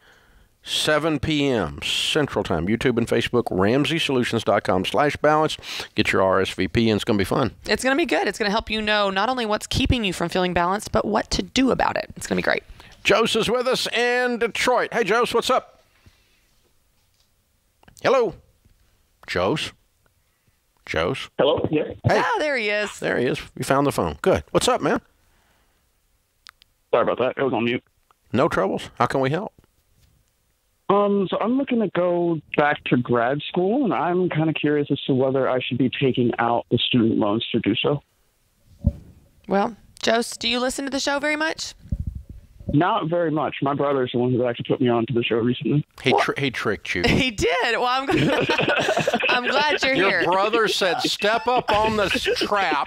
seven p m Central Time, YouTube and Facebook, Ramsey Solutions dot com slash balance. Get your R S V P, and it's going to be fun. It's going to be good. It's going to help you know not only what's keeping you from feeling balanced, but what to do about it. It's going to be great. Jose is with us in Detroit. Hey, Jose, what's up? Hello. Jose? Jose? Hello? Yeah. Hey. Oh, there he is. There he is. We found the phone. Good. What's up, man? Sorry about that. I was on mute. No troubles. How can we help? Um, so I'm looking to go back to grad school, and I'm kind of curious as to whether I should be taking out the student loans to do so. Well, Jose, do you listen to the show very much? Not very much. My brother's the one who actually put me on to the show recently. He tr he tricked you. He did. Well, I'm glad, I'm glad you're Your here. Your brother said, "Step up on this trap,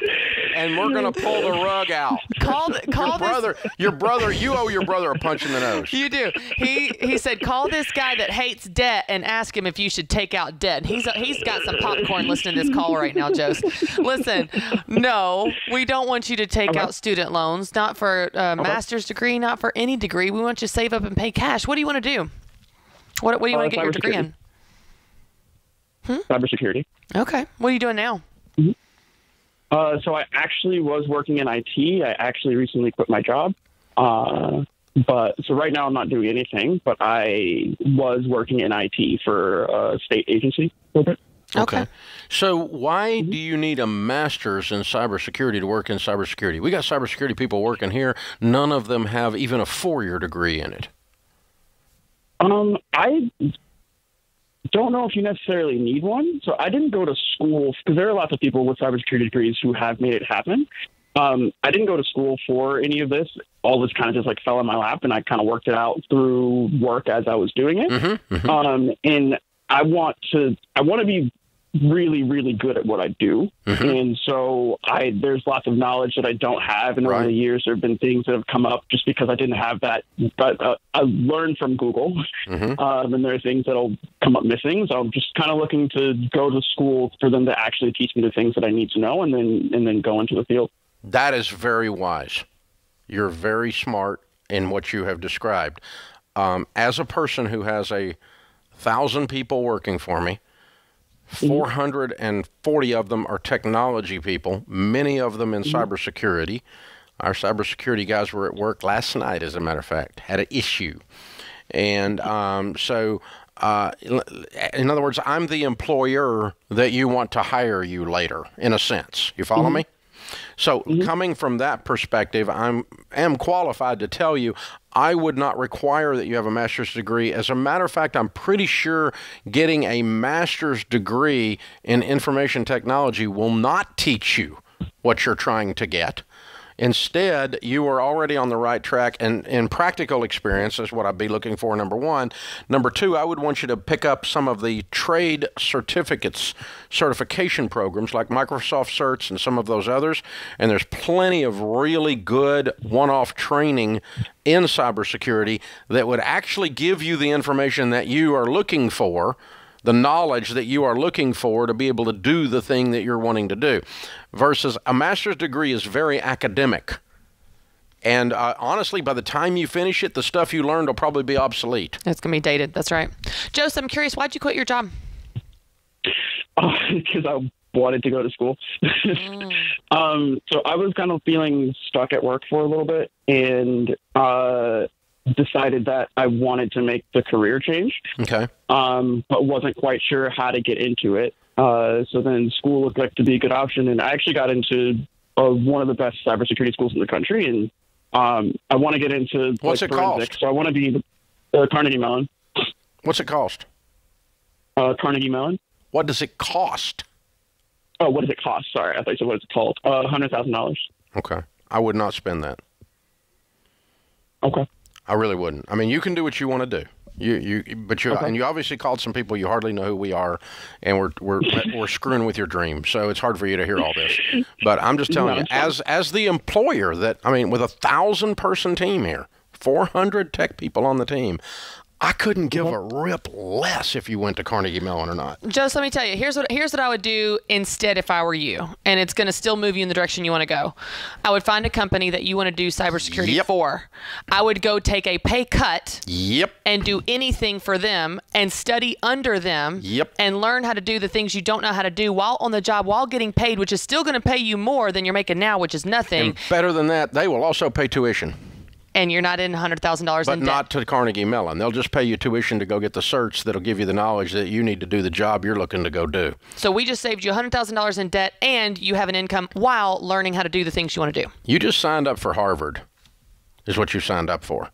and we're going to pull the rug out." Call, th call your brother. This... Your brother. You owe your brother a punch in the nose. You do. He he said, "Call this guy that hates debt and ask him if you should take out debt." He's he's got some popcorn listening to this call right now, Jose. Listen, no, we don't want you to take okay. out student loans. Not for a okay. master's degree. Not for any degree. We want you to save up and pay cash. What do you want to do? What, what do you uh, want to get your degree in? Hmm? Cybersecurity. Okay. What are you doing now? Mm-hmm. Uh, so I actually was working in I T. I actually recently quit my job. Uh, but so right now I'm not doing anything, but I was working in I T for a state agency. Okay. okay. So why do you need a master's in cybersecurity to work in cybersecurity? We got cybersecurity people working here. None of them have even a four-year degree in it. Um, I don't know if you necessarily need one. So I didn't go to school, because there are lots of people with cybersecurity degrees who have made it happen. Um, I didn't go to school for any of this. All this kind of just like fell in my lap, and I kind of worked it out through work as I was doing it. Mm-hmm, mm-hmm. Um, and I want to, I want to be really, really good at what I do. Mm-hmm. And so I, there's lots of knowledge that I don't have. And right. over the years, there have been things that have come up just because I didn't have that. But uh, I learned from Google. Mm-hmm. um, and there are things that'll come up missing. So I'm just kind of looking to go to school for them to actually teach me the things that I need to know, and then, and then go into the field. That is very wise. You're very smart in what you have described. Um, as a person who has a thousand people working for me, four hundred forty of them are technology people, many of them in cybersecurity. Our cybersecurity guys were at work last night, as a matter of fact, had an issue. And um, so, uh, in other words, I'm the employer that you want to hire you later, in a sense. You follow mm-hmm. me? So mm-hmm. coming from that perspective, I'm am qualified to tell you I would not require that you have a master's degree. As a matter of fact, I'm pretty sure getting a master's degree in information technology will not teach you what you're trying to get. Instead, you are already on the right track, and in practical experience is what I'd be looking for, number one. Number two, I would want you to pick up some of the trade certificates, certification programs like Microsoft Certs and some of those others, and there's plenty of really good one-off training in cybersecurity that would actually give you the information that you are looking for, the knowledge that you are looking for to be able to do the thing that you're wanting to do. Versus a master's degree is very academic. And uh, honestly, by the time you finish it, the stuff you learned will probably be obsolete. It's going to be dated. That's right. Joseph, I'm curious, why'd you quit your job? Oh, because I wanted to go to school. mm. um, so I was kind of feeling stuck at work for a little bit, and uh, decided that I wanted to make the career change. Okay. Um, but wasn't quite sure how to get into it. Uh, so then school looked like to be a good option. And I actually got into uh, one of the best cybersecurity schools in the country. And um, I want to get into What's like, it forensics. Cost? So I want to be uh, Carnegie Mellon. What's it cost? Uh, Carnegie Mellon. What does it cost? Oh, what does it cost? Sorry. I thought you said what it's called. Uh, one hundred thousand dollars. Okay. I would not spend that. Okay. I really wouldn't. I mean, you can do what you want to do. You, you, but you, okay. and you obviously called some people you hardly know who we are, and we're we're we're screwing with your dream. So it's hard for you to hear all this. But I'm just telling no, you, as as the employer that I mean, with a thousand person team here, four hundred tech people on the team, I couldn't give a rip less if you went to Carnegie Mellon or not. Just let me tell you, here's what here's what I would do instead if I were you, and it's going to still move you in the direction you want to go. I would find a company that you want to do cybersecurity yep. for. I would go take a pay cut yep. and do anything for them and study under them yep. and learn how to do the things you don't know how to do while on the job, while getting paid, which is still going to pay you more than you're making now, which is nothing. And better than that, they will also pay tuition. And you're not in one hundred thousand dollars in debt. But not to Carnegie Mellon. They'll just pay you tuition to go get the certs that'll give you the knowledge that you need to do the job you're looking to go do. So we just saved you one hundred thousand dollars in debt, and you have an income while learning how to do the things you want to do. You just signed up for Harvard is what you signed up for.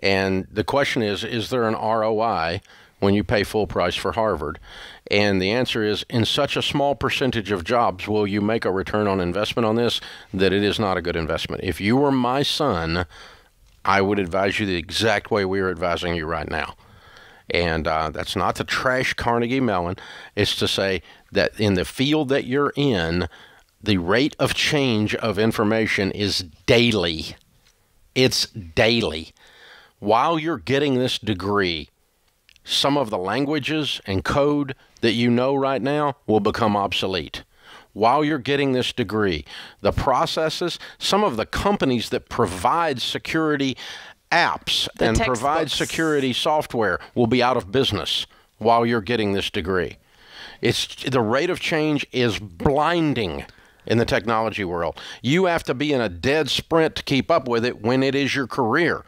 And the question is, is there an R O I when you pay full price for Harvard? And the answer is, in such a small percentage of jobs will you make a return on investment on this that it is not a good investment. If you were my son, I would advise you the exact way we are advising you right now. And uh, that's not to trash Carnegie Mellon. It's to say that in the field that you're in, the rate of change of information is daily. It's daily. While you're getting this degree, some of the languages and code that you know right now will become obsolete. While you're getting this degree, the processes, some of the companies that provide security apps and provide security software will be out of business while you're getting this degree. It's the rate of change is blinding in the technology world. You have to be in a dead sprint to keep up with it when it is your career.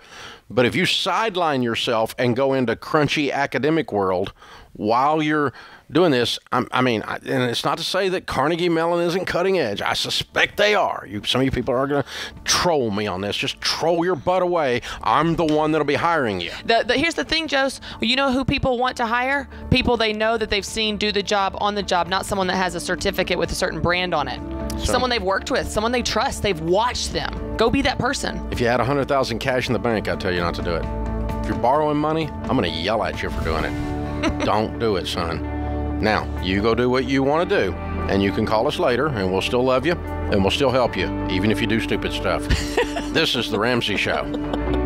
But if you sideline yourself and go into crunchy academic world while you're doing this, I'm, I mean, I, and it's not to say that Carnegie Mellon isn't cutting edge. I suspect they are. You, some of you people are going to troll me on this. Just troll your butt away. I'm the one that'll be hiring you. The, the, here's the thing, Jose. You know who people want to hire? People they know that they've seen do the job on the job, not someone that has a certificate with a certain brand on it. So, someone they've worked with, someone they trust, they've watched them. Go be that person. If you had one hundred thousand dollars cash in the bank, I'd tell you not to do it. If you're borrowing money, I'm going to yell at you for doing it. Don't do it, son. Now, you go do what you want to do, and you can call us later, and we'll still love you, and we'll still help you, even if you do stupid stuff. This is The Ramsey Show.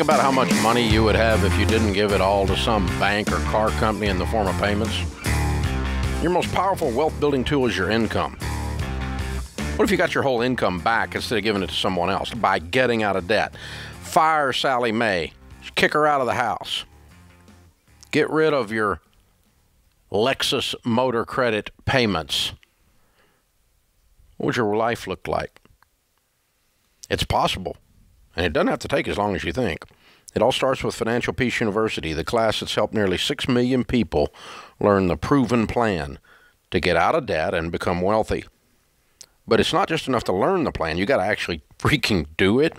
About how much money you would have if you didn't give it all to some bank or car company in the form of payments? Your most powerful wealth-building tool is your income. What if you got your whole income back instead of giving it to someone else by getting out of debt? Fire Sally Mae. Kick her out of the house. Get rid of your Lexus motor credit payments. What would your life look like? It's possible. And it doesn't have to take as long as you think. It all starts with Financial Peace University, the class that's helped nearly six million people learn the proven plan to get out of debt and become wealthy. But it's not just enough to learn the plan. You got to actually freaking do it.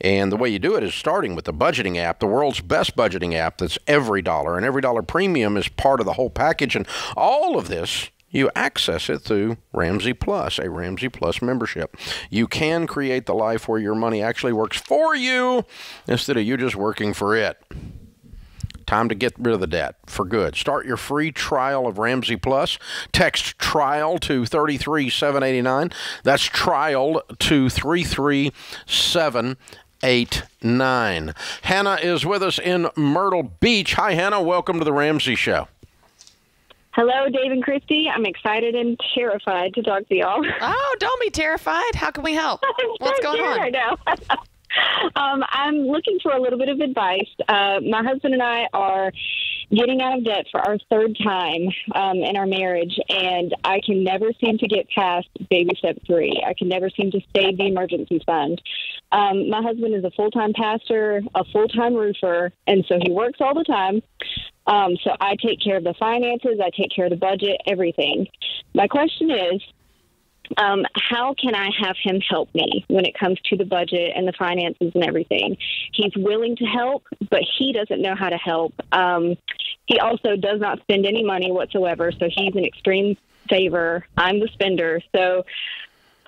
And the way you do it is starting with the budgeting app, the world's best budgeting app that's Every Dollar. And Every Dollar Premium is part of the whole package. And all of this, you access it through Ramsey Plus, a Ramsey Plus membership. You can create the life where your money actually works for you instead of you just working for it. Time to get rid of the debt for good. Start your free trial of Ramsey Plus. Text TRIAL to three three seven eight nine. That's TRIAL to three three seven eight nine. Hannah is with us in Myrtle Beach. Hi, Hannah. Welcome to The Ramsey Show. Hello, Dave and Christy. I'm excited and terrified to talk to y'all. Oh, don't be terrified. How can we help? What's going on? I know. um, I'm looking for a little bit of advice. Uh, my husband and I are getting out of debt for our third time um, in our marriage, and I can never seem to get past baby step three. I can never seem to save the emergency fund. Um, my husband is a full-time pastor, a full-time roofer, and so he works all the time. Um, so I take care of the finances, I take care of the budget, everything. My question is, um, how can I have him help me when it comes to the budget and the finances and everything? He's willing to help, but he doesn't know how to help. Um, he also does not spend any money whatsoever, so he's an extreme saver. I'm the spender, so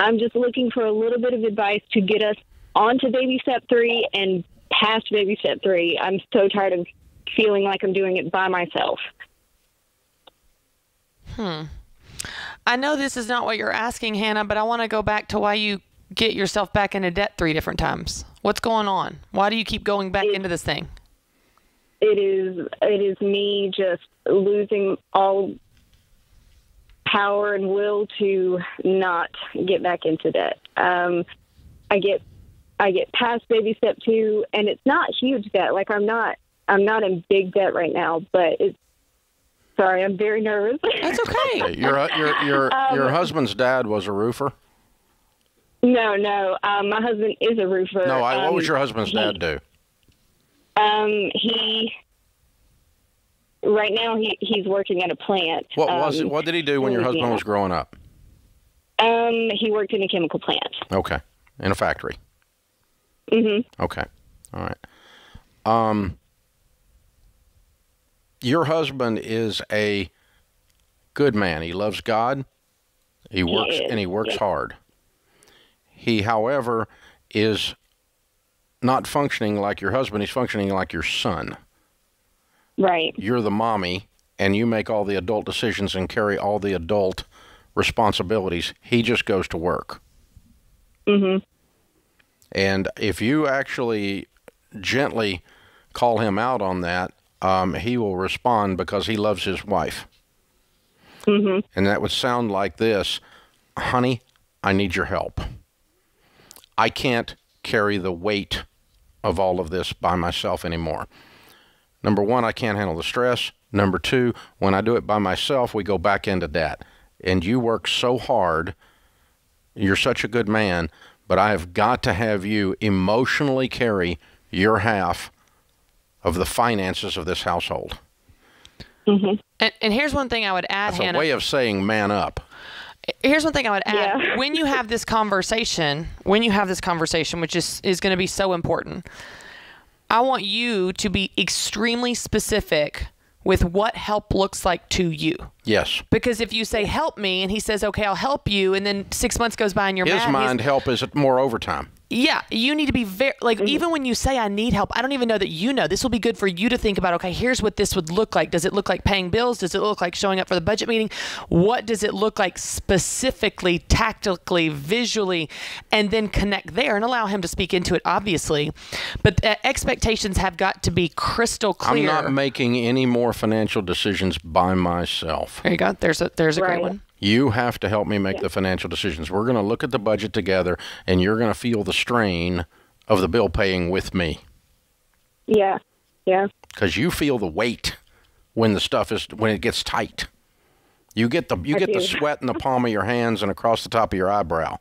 I'm just looking for a little bit of advice to get us onto baby step three and past baby step three. I'm so tired of feeling like I'm doing it by myself. Hmm. I know this is not what you're asking, Hannah, but I want to go back to why you get yourself back into debt three different times. What's going on? Why do you keep going back it, into this thing? It is, it is me just losing all power and will to not get back into debt. Um, I get, I get past baby step two, and it's not huge debt. Like I'm not, I'm not in big debt right now, but it's, sorry, I'm very nervous. That's okay. Your your your um, your husband's dad was a roofer? No, no. Um, my husband is a roofer. No, I, um, what was your husband's he, dad do? Um, he right now he he's working at a plant. What was um, it? What did he do when your husband yeah. was growing up? Um, he worked in a chemical plant. Okay, in a factory. Mm-hmm. Okay, all right. Um. Your husband is a good man. He loves God. He works and he works hard. He, however, is not functioning like your husband. He's functioning like your son. Right. You're the mommy, and you make all the adult decisions and carry all the adult responsibilities. He just goes to work. Mm-hmm. And if you actually gently call him out on that, um, he will respond because he loves his wife. Mm-hmm. And that would sound like this: honey, I need your help. I can't carry the weight of all of this by myself anymore. Number one, I can't handle the stress. Number two, when I do it by myself, we go back into debt. And you work so hard. You're such a good man, but I have got to have you emotionally carry your half of the finances of this household. Mm-hmm. And, and here's one thing I would add, That's Hannah. That's a way of saying man up. Here's one thing I would add. Yeah. When you have this conversation, when you have this conversation, which is, is going to be so important, I want you to be extremely specific with what help looks like to you. Yes. Because if you say, help me, and he says, okay, I'll help you, and then six months goes by and you're His mad. His mind help is more overtime. Yeah. You need to be very, like, mm-hmm. even when you say, I need help, I don't even know that you know. This will be good for you to think about, okay, here's what this would look like. Does it look like paying bills? Does it look like showing up for the budget meeting? What does it look like specifically, tactically, visually, and then connect there and allow him to speak into it, obviously. But the expectations have got to be crystal clear. I'm not making any more financial decisions by myself. There you go. There's a, there's a right. great one. You have to help me make yeah. the financial decisions. We're going to look at the budget together, and you're going to feel the strain of the bill paying with me. Yeah, yeah. Because you feel the weight when the stuff is when it gets tight. You get the you I get do. the sweat in the palm of your hands and across the top of your eyebrow.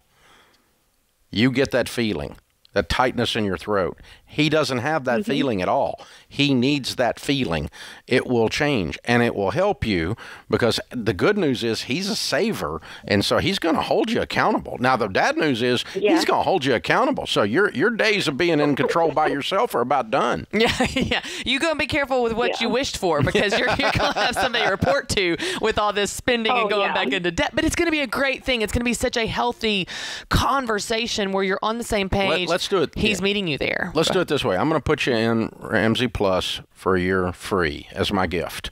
You get that feeling, that tightness in your throat. He doesn't have that mm-hmm. feeling at all. He needs that feeling. It will change, and it will help you, because the good news is he's a saver, and so he's going to hold you accountable. Now, the bad news is yeah. he's going to hold you accountable, so your your days of being in control by yourself are about done. Yeah, yeah. You're going to be careful with what yeah. you wished for, because you're, you're going to have somebody to report to with all this spending oh, and going yeah. back into debt, but it's going to be a great thing. It's going to be such a healthy conversation where you're on the same page. Let, let's do it. He's yeah. meeting you there. Let's do it this way. I'm going to put you in Ramsey Plus for a year free as my gift.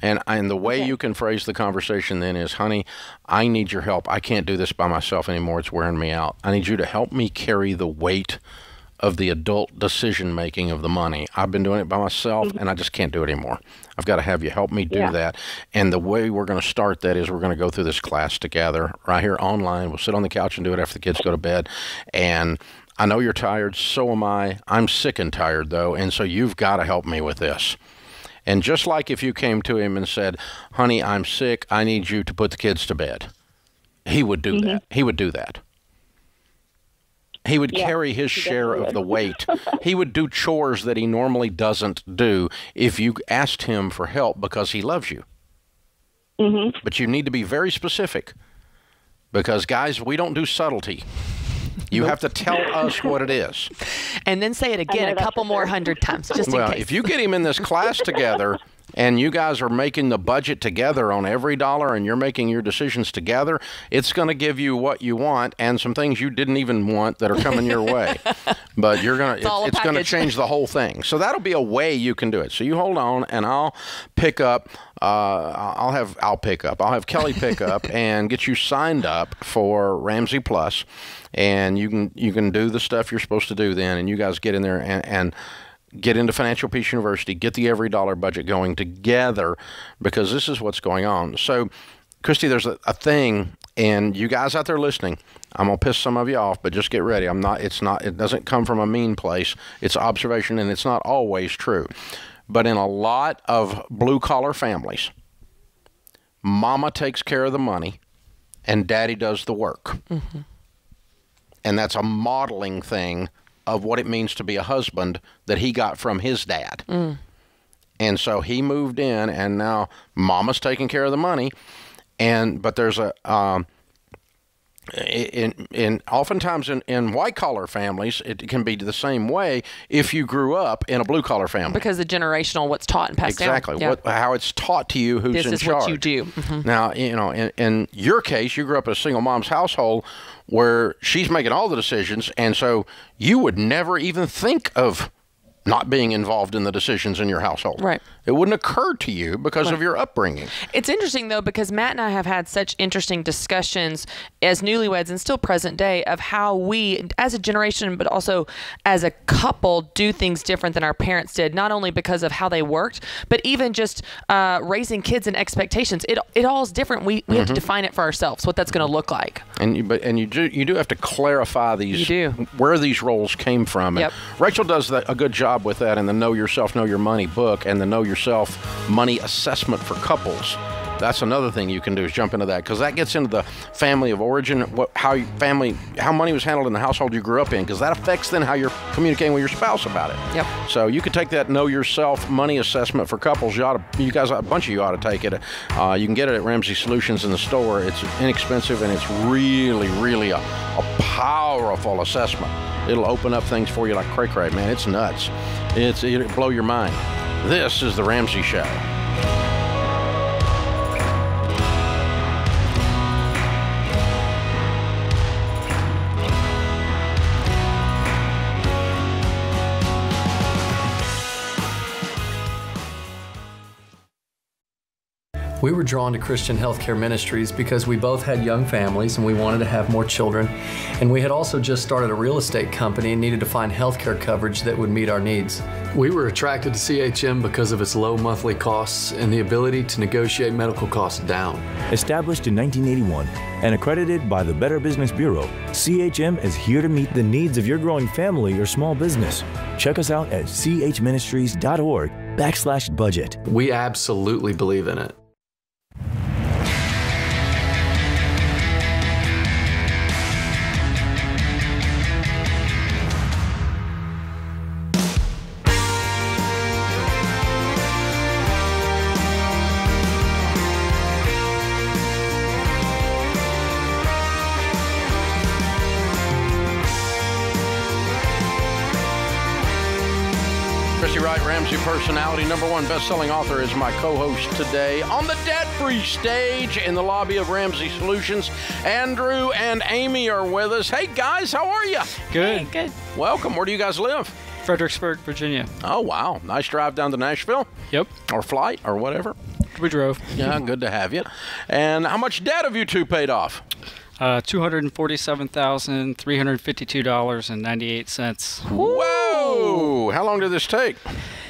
And, and the way okay. you can phrase the conversation then is, honey, I need your help. I can't do this by myself anymore. It's wearing me out. I need you to help me carry the weight of the adult decision-making of the money. I've been doing it by myself, mm-hmm. and I just can't do it anymore. I've got to have you help me do yeah. that. And the way we're going to start that is we're going to go through this class together right here online. We'll sit on the couch and do it after the kids go to bed. And I know you're tired, so am I. I'm sick and tired, though, and so you've got to help me with this. And just like if you came to him and said, honey, I'm sick, I need you to put the kids to bed, he would do mm-hmm. that. He would do that. He would yeah, carry his share of the weight. He would do chores that he normally doesn't do if you asked him for help, because he loves you. Mm-hmm. But you need to be very specific, because, guys, we don't do subtlety. You have to tell us what it is. And then say it again a couple more hundred times, just in case. Well, if you get him in this class together and you guys are making the budget together on every dollar and you're making your decisions together, it's going to give you what you want and some things you didn't even want that are coming your way. But you're going to it's going to change the whole thing. So that'll be a way you can do it. So you hold on, and I'll pick up uh I'll have I'll pick up. I'll have Kelly pick up and get you signed up for Ramsey Plus, and you can you can do the stuff you're supposed to do then, and you guys get in there and and get into Financial Peace University, get the Every Dollar budget going together, because this is what's going on. So, Christy, there's a, a thing, and you guys out there listening, I'm going to piss some of you off, but just get ready. I'm not, it's not, it doesn't come from a mean place. It's observation, and it's not always true. But in a lot of blue-collar families, mama takes care of the money, and daddy does the work. Mm-hmm. And that's a modeling thing of what it means to be a husband that he got from his dad. Mm. And so he moved in, and now mama's taking care of the money. And but there's a um, in in oftentimes in, in white collar families, it can be the same way if you grew up in a blue collar family, because the generational, what's taught and passed exactly down. What, yeah. how it's taught to you, who's this in is charge. What you do. Mm-hmm. Now, you know, in, in your case, you grew up in a single mom's household where she's making all the decisions, and so you would never even think of not being involved in the decisions in your household. Right. It wouldn't occur to you because right. of your upbringing. It's interesting, though, because Matt and I have had such interesting discussions as newlyweds and still present day of how we, as a generation, but also as a couple, do things different than our parents did, not only because of how they worked, but even just uh, raising kids and expectations. It, it all is different. We, we mm-hmm. have to define it for ourselves, what that's going to look like. And you, but, and you do, you do have to clarify these, you do. where these roles came from. Yep. And Rachel does that, a good job with that in the Know Yourself, Know Your Money book and the Know Your Yourself money assessment for couples. That's another thing you can do is jump into that, because that gets into the family of origin, what, how you, family, how money was handled in the household you grew up in, because that affects then how you're communicating with your spouse about it. Yep. So you could take that Know Yourself money assessment for couples. You ought to, you guys, a bunch of you ought to take it. Uh, you can get it at Ramsey Solutions in the store. It's inexpensive and it's really, really a, a powerful assessment. It'll open up things for you like cray cray, man. It's nuts. It's it'll blow your mind. This is The Ramsey Show. We were drawn to Christian Healthcare Ministries because we both had young families and we wanted to have more children. And we had also just started a real estate company and needed to find healthcare coverage that would meet our needs. We were attracted to C H M because of its low monthly costs and the ability to negotiate medical costs down. Established in nineteen eighty-one and accredited by the Better Business Bureau, C H M is here to meet the needs of your growing family or small business. Check us out at chministries.org backslash budget. We absolutely believe in it. Christy Wright, Ramsey personality, number one best-selling author, is my co-host today on the debt-free stage in the lobby of Ramsey Solutions. Andrew and Amy are with us. Hey guys, how are you? Good. Hey, good. Welcome. Where do you guys live? Fredericksburg, Virginia. Oh wow, nice drive down to Nashville. Yep. Or flight or whatever. We drove. Yeah, good to have you. And how much debt have you two paid off? Uh, two hundred and forty-seven thousand three hundred fifty-two dollars and ninety-eight cents. Whoa! How long did this take?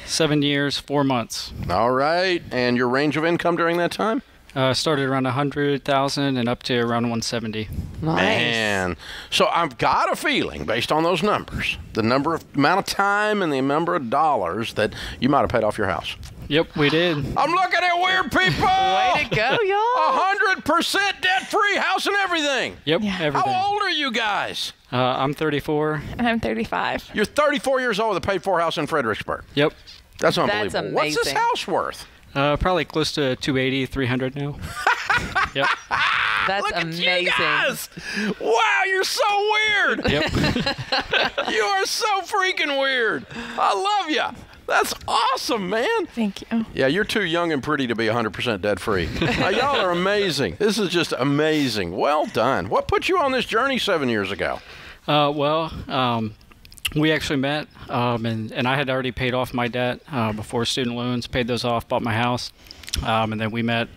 Seven years, four months. All right. And your range of income during that time? Uh, started around a hundred thousand and up to around one seventy. Nice. Man, so I've got a feeling based on those numbers, the number of amount of time and the number of dollars that you might have paid off your house. Yep, we did. I'm looking at weird people. Way to go, y'all. one hundred percent debt-free house and everything. Yep, yeah. everything. How old are you guys? Uh, I'm thirty-four. And I'm thirty-five. You're thirty-four years old with a paid-for house in Fredericksburg. Yep. That's unbelievable. That's amazing. What's this house worth? Uh, probably close to two eighty, three hundred now. Yep. That's Look amazing. At you guys. Wow, you're so weird. Yep. You are so freaking weird. I love you. That's awesome, man. Thank you. Yeah, you're too young and pretty to be one hundred percent debt-free. Y'all are amazing. This is just amazing. Well done. What put you on this journey seven years ago? Uh, well, um, we actually met, um, and, and I had already paid off my debt uh, before student loans, paid those off, bought my house. Um, and then we met,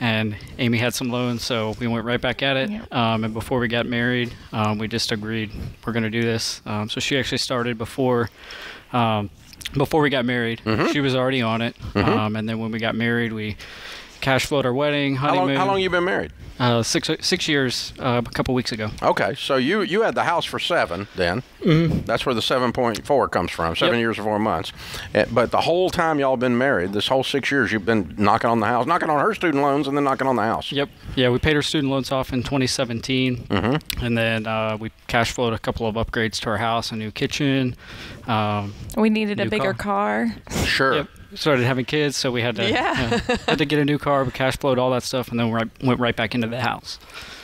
and Amy had some loans, so we went right back at it. Yeah. Um, and before we got married, um, we just agreed we're going to do this. Um, so she actually started before... Um, Before we got married, mm-hmm. she was already on it. Mm-hmm. um, and then when we got married, we cash flowed our wedding, honeymoon. How long, how long you been married? Uh, six six years, uh, a couple weeks ago. Okay, so you you had the house for seven then. Mm-hmm. That's where the seven point four comes from, seven yep. years or four months. But the whole time y'all been married, this whole six years, you've been knocking on the house, knocking on her student loans, and then knocking on the house. Yep. Yeah, we paid her student loans off in twenty seventeen, mm-hmm. and then uh, we cash flowed a couple of upgrades to our house, a new kitchen. Um, we needed a bigger car. car. Sure. Yep. Started having kids, so we had to yeah. you know, had to get a new car, we cash flowed all that stuff, and then we right, went right back into the house.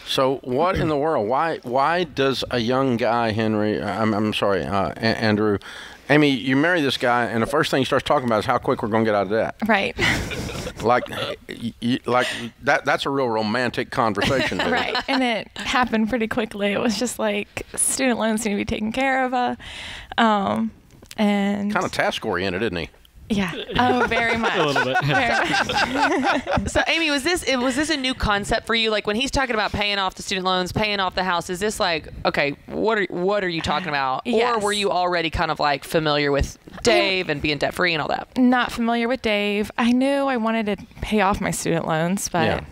So what in the world? Why why does a young guy, Henry? I'm I'm sorry, uh, Andrew, Amy, you marry this guy, and the first thing he starts talking about is how quick we're going to get out of debt. Right. Like, like that. That's a real romantic conversation. Right, and it happened pretty quickly. It was just like student loans need to be taken care of, uh, um, and kind of task oriented, isn't he? Yeah. Oh, very much. A little bit. So, Amy, was this was this a new concept for you? Like when he's talking about paying off the student loans, paying off the house, is this like, okay, what are what are you talking about? Yes. Or were you already kind of like familiar with Dave and being debt free and all that? Not familiar with Dave. I knew I wanted to pay off my student loans, but yeah,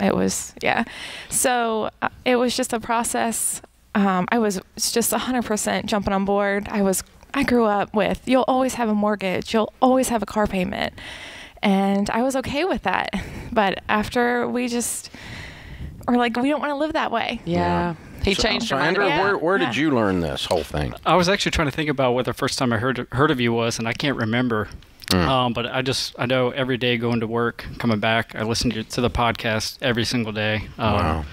yeah. it was yeah. So uh, it was just a process. Um, I was just one hundred percent jumping on board. I was. I grew up with, you'll always have a mortgage, you'll always have a car payment. And I was okay with that. But after we just, or like, we don't want to live that way. Yeah. yeah. He so, changed so Andrew, yeah. where, where yeah. did you learn this whole thing? I was actually trying to think about what the first time I heard, heard of you was, and I can't remember. Mm. Um, but I just, I know every day going to work, coming back, I listen to, to the podcast every single day. Um, wow.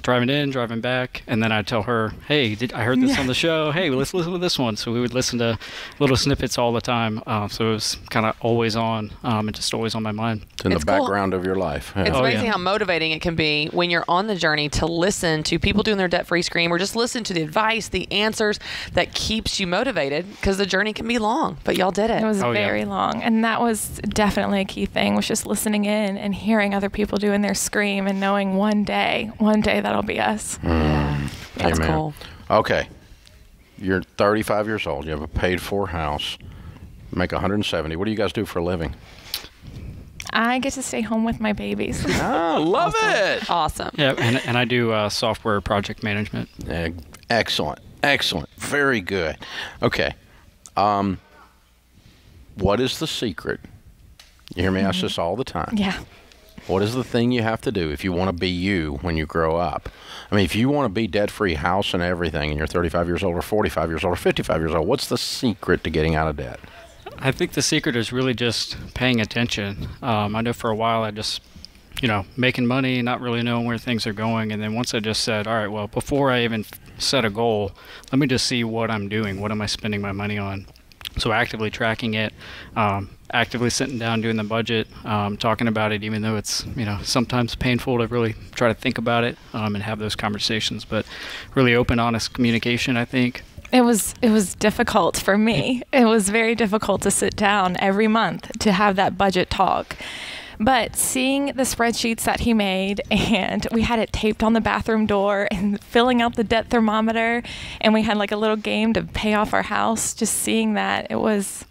Driving in, driving back, and then I tell her, "Hey, did I heard this yeah. on the show? Hey, let's listen to this one." So we would listen to little snippets all the time. Um, so it was kind of always on, um, and just always on my mind. It's in it's the cool. background of your life. Yeah. It's oh, amazing yeah. how motivating it can be when you're on the journey to listen to people doing their debt-free scream, or just listen to the advice, the answers that keeps you motivated, because the journey can be long. But y'all did it. It was oh, very yeah. long, and that was definitely a key thing. Was just listening in and hearing other people doing their scream, and knowing one day, one day. That'll be us. Mm. That's Amen. Cool. Okay. You're thirty-five years old. You have a paid-for house. Make one hundred seventy. What do you guys do for a living? I get to stay home with my babies. Oh, love awesome. It. Awesome. Yeah, and, and I do uh, software project management. Yeah, excellent. Excellent. Very good. Okay. Um, what is the secret? You hear me mm-hmm. ask this all the time. Yeah. What is the thing you have to do if you want to be you when you grow up? I mean, if you want to be debt-free house and everything, and you're thirty-five years old or forty-five years old or fifty-five years old, what's the secret to getting out of debt? I think the secret is really just paying attention. Um, I know for a while I just, you know, making money, not really knowing where things are going. And then once I just said, all right, well, before I even set a goal, let me just see what I'm doing. What am I spending my money on? So actively tracking it, um, actively sitting down, doing the budget, um, talking about it, even though it's, you know, sometimes painful to really try to think about it um, and have those conversations, but really open, honest communication, I think. It was, it was difficult for me. It was very difficult to sit down every month to have that budget talk. But seeing the spreadsheets that he made, and we had it taped on the bathroom door, and filling out the debt thermometer, and we had like a little game to pay off our house, just seeing that, it was,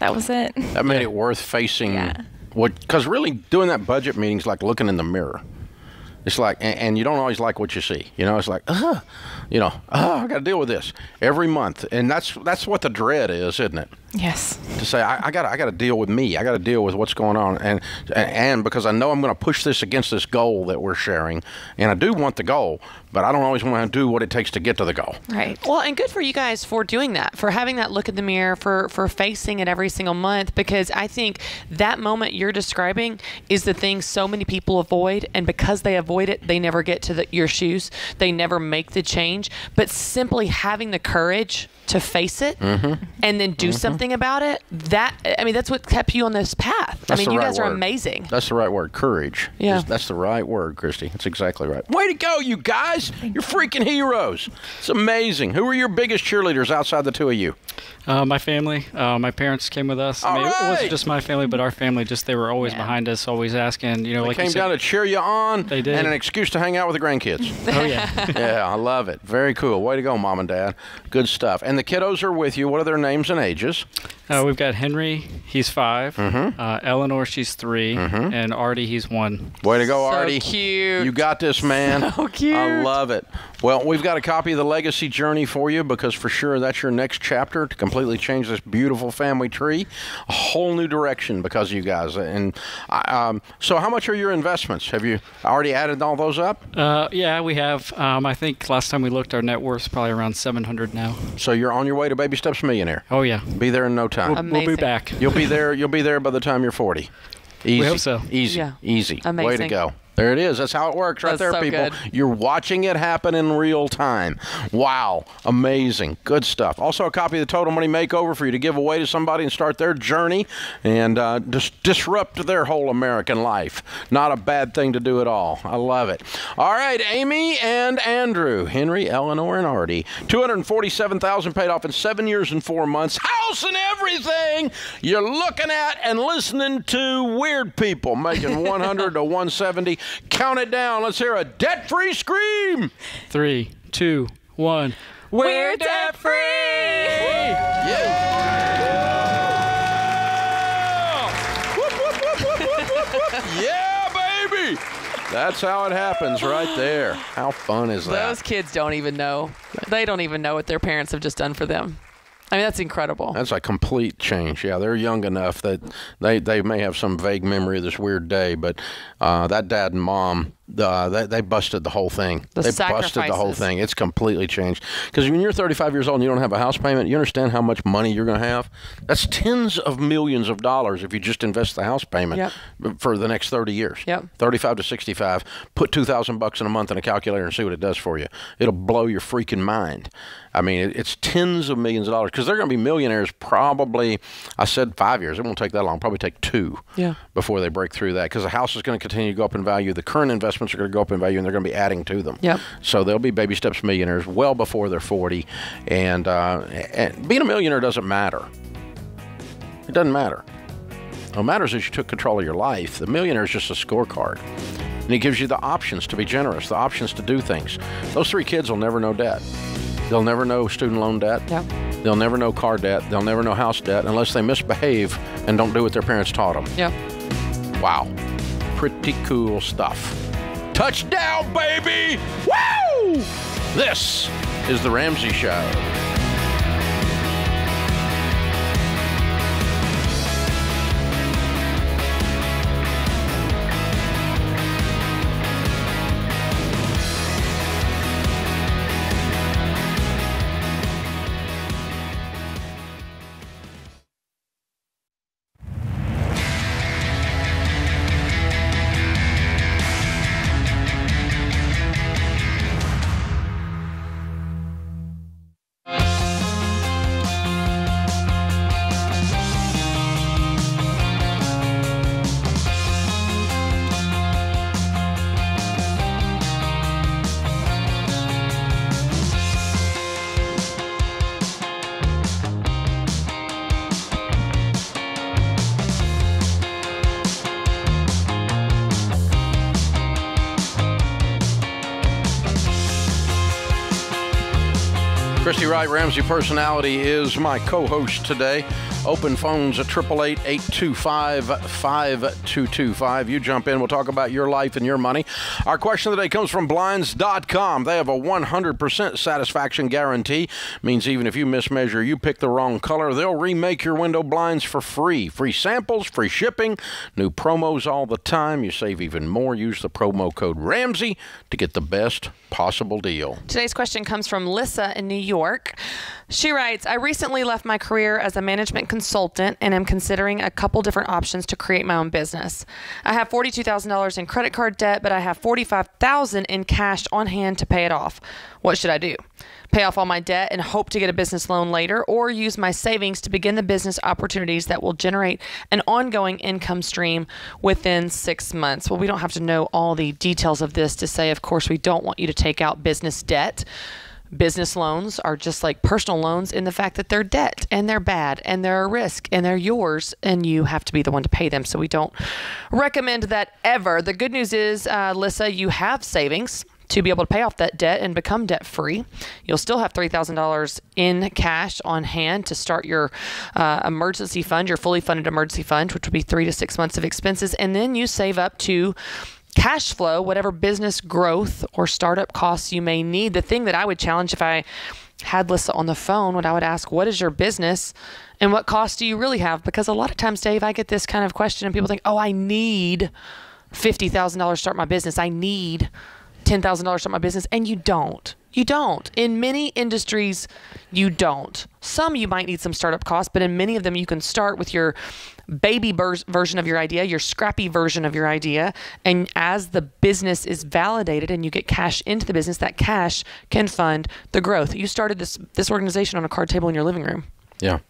that was it. That made it worth facing yeah. what, because really doing that budget meeting is like looking in the mirror. It's like, and, and you don't always like what you see. You know, it's like, uh, you know, oh, I got to deal with this every month, and that's that's what the dread is, isn't it? Yes. To say, I got I got to deal with me. I got to deal with what's going on, and and because I know I'm going to push this against this goal that we're sharing, and I do want the goal, but I don't always want to do what it takes to get to the goal. Right. Well, and good for you guys for doing that, for having that look in the mirror, for for facing it every single month, because I think that moment you're describing is the thing so many people avoid, and because they avoid it, they never get to the, your shoes. They never make the change. But simply having the courage to face it mm-hmm. and then do mm-hmm. something about it, that, I mean, that's what kept you on this path. That's I mean, you right guys word. Are amazing. That's the right word. Courage. Yeah. Is, that's the right word, Christy. That's exactly right. Way to go, you guys. You're freaking heroes. It's amazing. Who are your biggest cheerleaders outside the two of you? Uh, my family. Uh, my parents came with us. I mean, right. It wasn't just my family, but our family, just they were always yeah. behind us, always asking. You know, they like came you said, down to cheer you on. They did. And an excuse to hang out with the grandkids. Oh, yeah. Yeah, I love it. Very cool. Way to go, Mom and Dad. Good stuff. And the kiddos are with you. What are their names and ages? Uh, we've got Henry. He's five. Mm-hmm. uh, Eleanor, she's three. Mm-hmm. And Artie, he's one. Way to go, so Artie. Cute. You got this, man. So cute. I love it. Well, we've got a copy of The Legacy Journey for you, because for sure that's your next chapter to completely change this beautiful family tree. A whole new direction because of you guys. And um, so how much are your investments? Have you already added all those up? Uh, yeah, we have. Um, I think last time we looked, our net worth's probably around seven hundred now. So you're on your way to Baby Steps Millionaire. Oh yeah, be there in no time. We'll, we'll be back. You'll be there. You'll be there by the time you're forty. Easy. We hope so. Easy. Yeah. Easy. Amazing. Way to go. There it is. That's how it works right there, people. You're watching it happen in real time. Wow. Amazing. Good stuff. Also, a copy of the Total Money Makeover for you to give away to somebody and start their journey and uh, dis disrupt their whole American life. Not a bad thing to do at all. I love it. All right, Amy and Andrew, Henry, Eleanor, and Artie. two hundred forty-seven thousand dollars paid off in seven years and four months. House and everything. You're looking at and listening to weird people making one hundred to one seventy. Count it down. Let's hear a debt-free scream. Three, two, one. We're, We're debt-free! Yeah. Yeah. Whoop, whoop, whoop, whoop, whoop, whoop. Yeah, baby! That's how it happens right there. How fun is that? Those kids don't even know. They don't even know what their parents have just done for them. I mean, that's incredible. That's a complete change. Yeah, they're young enough that they, they may have some vague memory of this weird day, but uh, that dad and mom, uh, they, they busted the whole thing. The they sacrifices. busted the whole thing. It's completely changed. Because when you're thirty-five years old and you don't have a house payment, you understand how much money you're going to have? That's tens of millions of dollars if you just invest the house payment yep. for the next thirty years. Yep. thirty-five to sixty-five, put two thousand bucks in a month in a calculator and see what it does for you. It'll blow your freaking mind. I mean, it's tens of millions of dollars because they're going to be millionaires probably, I said five years. It won't take that long. Probably take two yeah. before they break through that because the house is going to continue to go up in value. The current investments are going to go up in value, and they're going to be adding to them. Yep. So they'll be baby steps millionaires well before they're forty. And, uh, and being a millionaire doesn't matter. It doesn't matter. What matters is you took control of your life. The millionaire is just a scorecard. And it gives you the options to be generous, the options to do things. Those three kids will never know debt. They'll never know student loan debt. Yep. They'll never know car debt. They'll never know house debt unless they misbehave and don't do what their parents taught them. Yep. Wow. Pretty cool stuff. Touchdown, baby! Woo! This is The Ramsey Show. Christy Wright, Ramsey Personality, is my co-host today. Open phones at eight eight eight, eight two five, five two two five. You jump in. We'll talk about your life and your money. Our question of the day comes from Blinds dot com. They have a one hundred percent satisfaction guarantee. Means even if you mismeasure, you pick the wrong color, they'll remake your window blinds for free. Free samples, free shipping, new promos all the time. You save even more. Use the promo code Ramsey to get the best possible deal. Today's question comes from Lissa in New York. She writes, I recently left my career as a management consultant and am considering a couple different options to create my own business. I have forty-two thousand dollars in credit card debt, but I have forty-five thousand dollars in cash on hand to pay it off. What should I do? Pay off all my debt and hope to get a business loan later, or use my savings to begin the business opportunities that will generate an ongoing income stream within six months. Well, we don't have to know all the details of this to say, of course, we don't want you to take out business debt. Business loans are just like personal loans in the fact that they're debt and they're bad and they're a risk and they're yours and you have to be the one to pay them. So we don't recommend that ever. The good news is, uh, Lissa, you have savings to be able to pay off that debt and become debt-free. You'll still have three thousand dollars in cash on hand to start your uh, emergency fund, your fully funded emergency fund, which would be three to six months of expenses. And then you save up to cash flow, whatever business growth or startup costs you may need. The thing that I would challenge if I had Lissa on the phone, when I would ask, what is your business and what costs do you really have? Because a lot of times, Dave, I get this kind of question and people think, oh, I need fifty thousand dollars to start my business. I need ten thousand dollars to my business, and you don't. You don't. In many industries, you don't. Some you might need some startup costs, but in many of them, you can start with your baby version of your idea, your scrappy version of your idea. And as the business is validated and you get cash into the business, that cash can fund the growth. You started this, this organization on a card table in your living room. Yeah.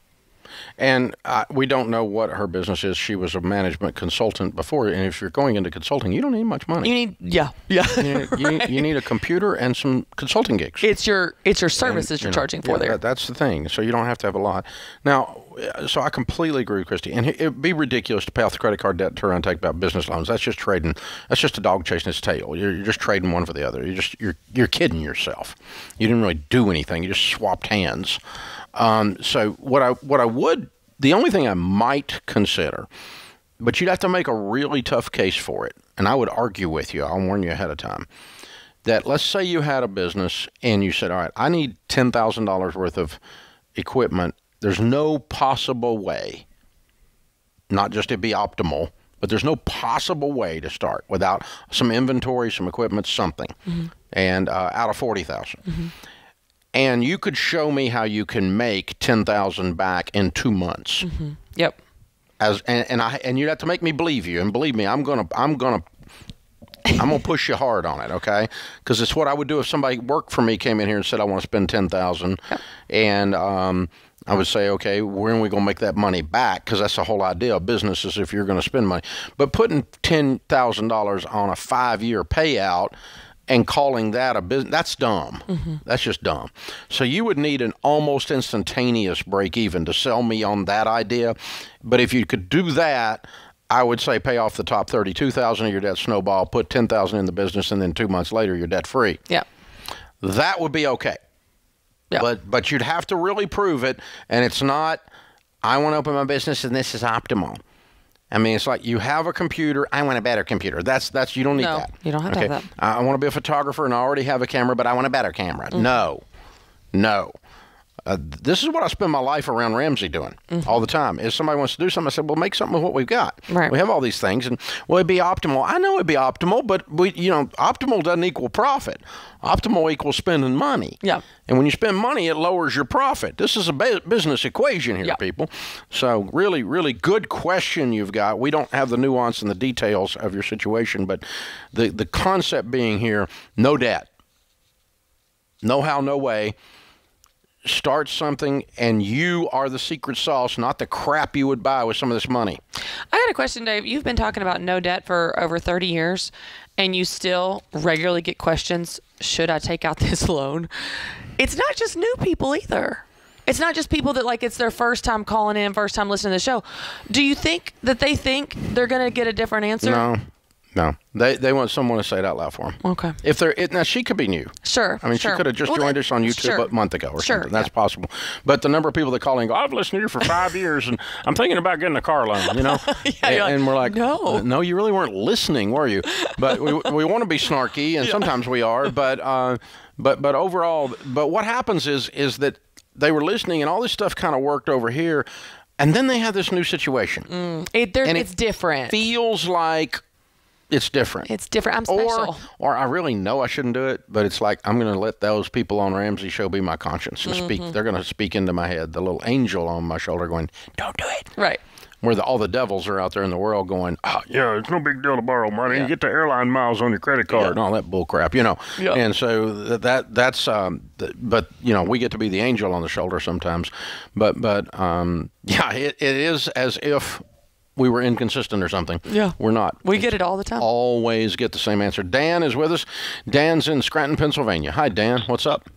And uh, we don't know what her business is. She was a management consultant before. And if you're going into consulting, you don't need much money. You need, yeah, yeah. You need, right. you need, you need a computer and some consulting gigs. It's your, it's your services and, you're you know, charging for yeah, there. That, that's the thing. So you don't have to have a lot. Now, so I completely agree with Christy. And it would be ridiculous to pay off the credit card debt to her and take out business loans. That's just trading. That's just a dog chasing its tail. You're, you're just trading one for the other. You're, just, you're, you're kidding yourself. You didn't really do anything. You just swapped hands. Um, so what I, what I would, the only thing I might consider, but you'd have to make a really tough case for it. And I would argue with you, I'll warn you ahead of time, that let's say you had a business and you said, all right, I need ten thousand dollars worth of equipment. There's no possible way, not just it'd be optimal, but there's no possible way to start without some inventory, some equipment, something, mm-hmm. and, uh, out of forty thousand. Mm-hmm. And you could show me how you can make ten thousand back in two months. Mm-hmm. Yep. As and, and I and you'd have to make me believe you. And believe me, I'm gonna I'm gonna I'm gonna push you hard on it, okay? Because it's what I would do if somebody worked for me came in here and said I want to spend ten thousand, yep. and um, I would say, okay, when are we gonna make that money back? Because that's the whole idea of business is if you're gonna spend money. But putting ten thousand dollars on a five-year payout and calling that a business, that's dumb. Mm-hmm. That's just dumb. So you would need an almost instantaneous break even to sell me on that idea. But if you could do that, I would say pay off the top thirty-two thousand of your debt snowball, put ten thousand in the business, and then two months later you're debt free. Yeah. That would be okay. Yeah. But, but you'd have to really prove it. And it's not, I want to open my business and this is optimal. I mean, it's like you have a computer. I want a better computer. That's that's you don't need no, that. You don't have okay. to have that. I, I want to be a photographer, and I already have a camera, but I want a better camera. Mm. No, no. Uh, this is what I spend my life around Ramsey doing mm-hmm. all the time. If somebody wants to do something, I said, "Well, make something with what we've got. Right. We have all these things, and well, it'd be optimal. I know it'd be optimal, but we, you know, optimal doesn't equal profit. Optimal equals spending money. Yeah. And when you spend money, it lowers your profit. This is a business equation here, yeah. people. So really, really good question you've got. We don't have the nuance and the details of your situation, but the the concept being here: no debt, no how, no way. Start something, and you are the secret sauce, not the crap you would buy with some of this money. I got a question, Dave. You've been talking about no debt for over thirty years, and you still regularly get questions, should I take out this loan? It's not just new people either. It's not just people that, like, it's their first time calling in, first time listening to the show. Do you think that they think they're going to get a different answer? No. No, they they want someone to say it out loud for them. Okay. If they're it, now she could be new. Sure. I mean, sure. she could have just well, joined us on YouTube sure. a month ago or sure, something. That's yeah. possible. But the number of people that call in go, I've listened to you for five years, and I'm thinking about getting a car loan. You know, yeah, and, like, and we're like, no, no, you really weren't listening, were you? But we we want to be snarky, and yeah. sometimes we are. But uh, but but overall, but what happens is is that they were listening, and all this stuff kind of worked over here, and then they have this new situation. Mm. It and it's it different. Feels like. It's different. It's different. I'm special. Or, or I really know I shouldn't do it, but it's like I'm going to let those people on Ramsey Show be my conscience and mm-hmm. speak. They're going to speak into my head. The little angel on my shoulder going, don't do it. Right. Where the, all the devils are out there in the world going, oh, yeah, it's no big deal to borrow money. Yeah. You get the airline miles on your credit card yeah. and all that bull crap, you know. Yeah. And so that that's, um, but, you know, we get to be the angel on the shoulder sometimes. But, but um, yeah, it, it is as if we were inconsistent or something. Yeah. We're not. We get it all the time. Always get the same answer. Dan is with us. Dan's in Scranton, Pennsylvania. Hi, Dan. What's up?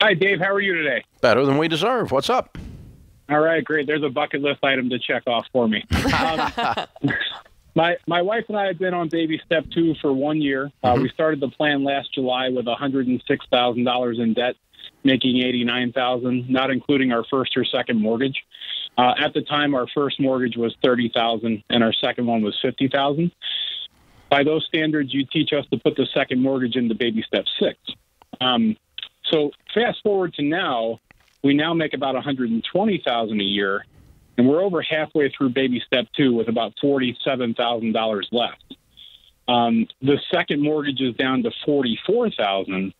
Hi, Dave. How are you today? Better than we deserve. What's up? All right, great. There's a bucket list item to check off for me. Um, my my wife and I have been on baby step two for one year. Uh, mm-hmm. We started the plan last July with one hundred six thousand dollars in debt, making eighty-nine thousand dollars, not including our first or second mortgage. Uh, at the time, our first mortgage was thirty thousand dollars, and our second one was fifty thousand dollars. By those standards, you teach us to put the second mortgage into baby step six. Um, so fast forward to now, we now make about one hundred twenty thousand dollars a year, and we're over halfway through baby step two with about forty-seven thousand dollars left. Um, the second mortgage is down to forty-four thousand dollars,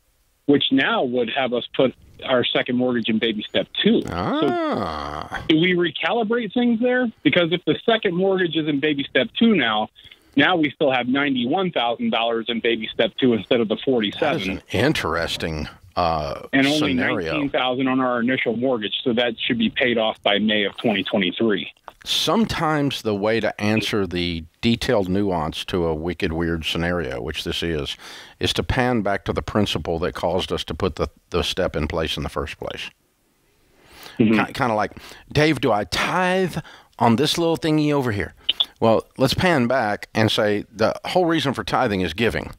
which now would have us put our second mortgage in baby step two. Ah. So do we recalibrate things there? Because if the second mortgage is in baby step two now, now we still have ninety-one thousand dollars in baby step two instead of the forty-seven thousand dollars. That's an interesting uh, and only scenario. nineteen thousand dollars on our initial mortgage, so that should be paid off by May of twenty twenty-three. Sometimes the way to answer the detailed nuance to a wicked weird scenario, which this is, is to pan back to the principle that caused us to put the, the step in place in the first place. Mm-hmm. Kind of like, Dave, do I tithe on this little thingy over here? Well, let's pan back and say the whole reason for tithing is giving.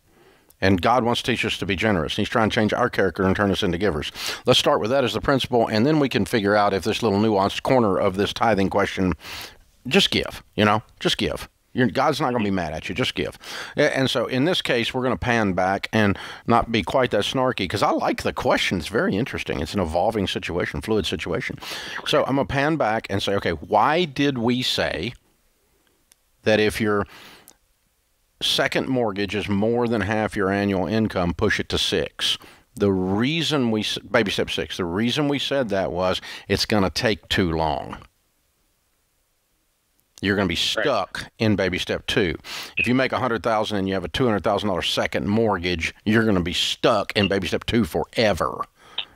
And God wants to teach us to be generous. He's trying to change our character and turn us into givers. Let's start with that as the principle, and then we can figure out if this little nuanced corner of this tithing question, just give, you know, just give. You're, God's not going to be mad at you. Just give. And so in this case, we're going to pan back and not be quite that snarky, because I like the question. It's very interesting. It's an evolving situation, fluid situation. So I'm going to pan back and say, okay, why did we say that if you're second mortgage is more than half your annual income, push it to six? The reason we, baby step six, the reason we said that was it's going to take too long. You're going to be stuck right in baby step two. If you make one hundred thousand dollars and you have a two hundred thousand dollar second mortgage, you're going to be stuck in baby step two forever.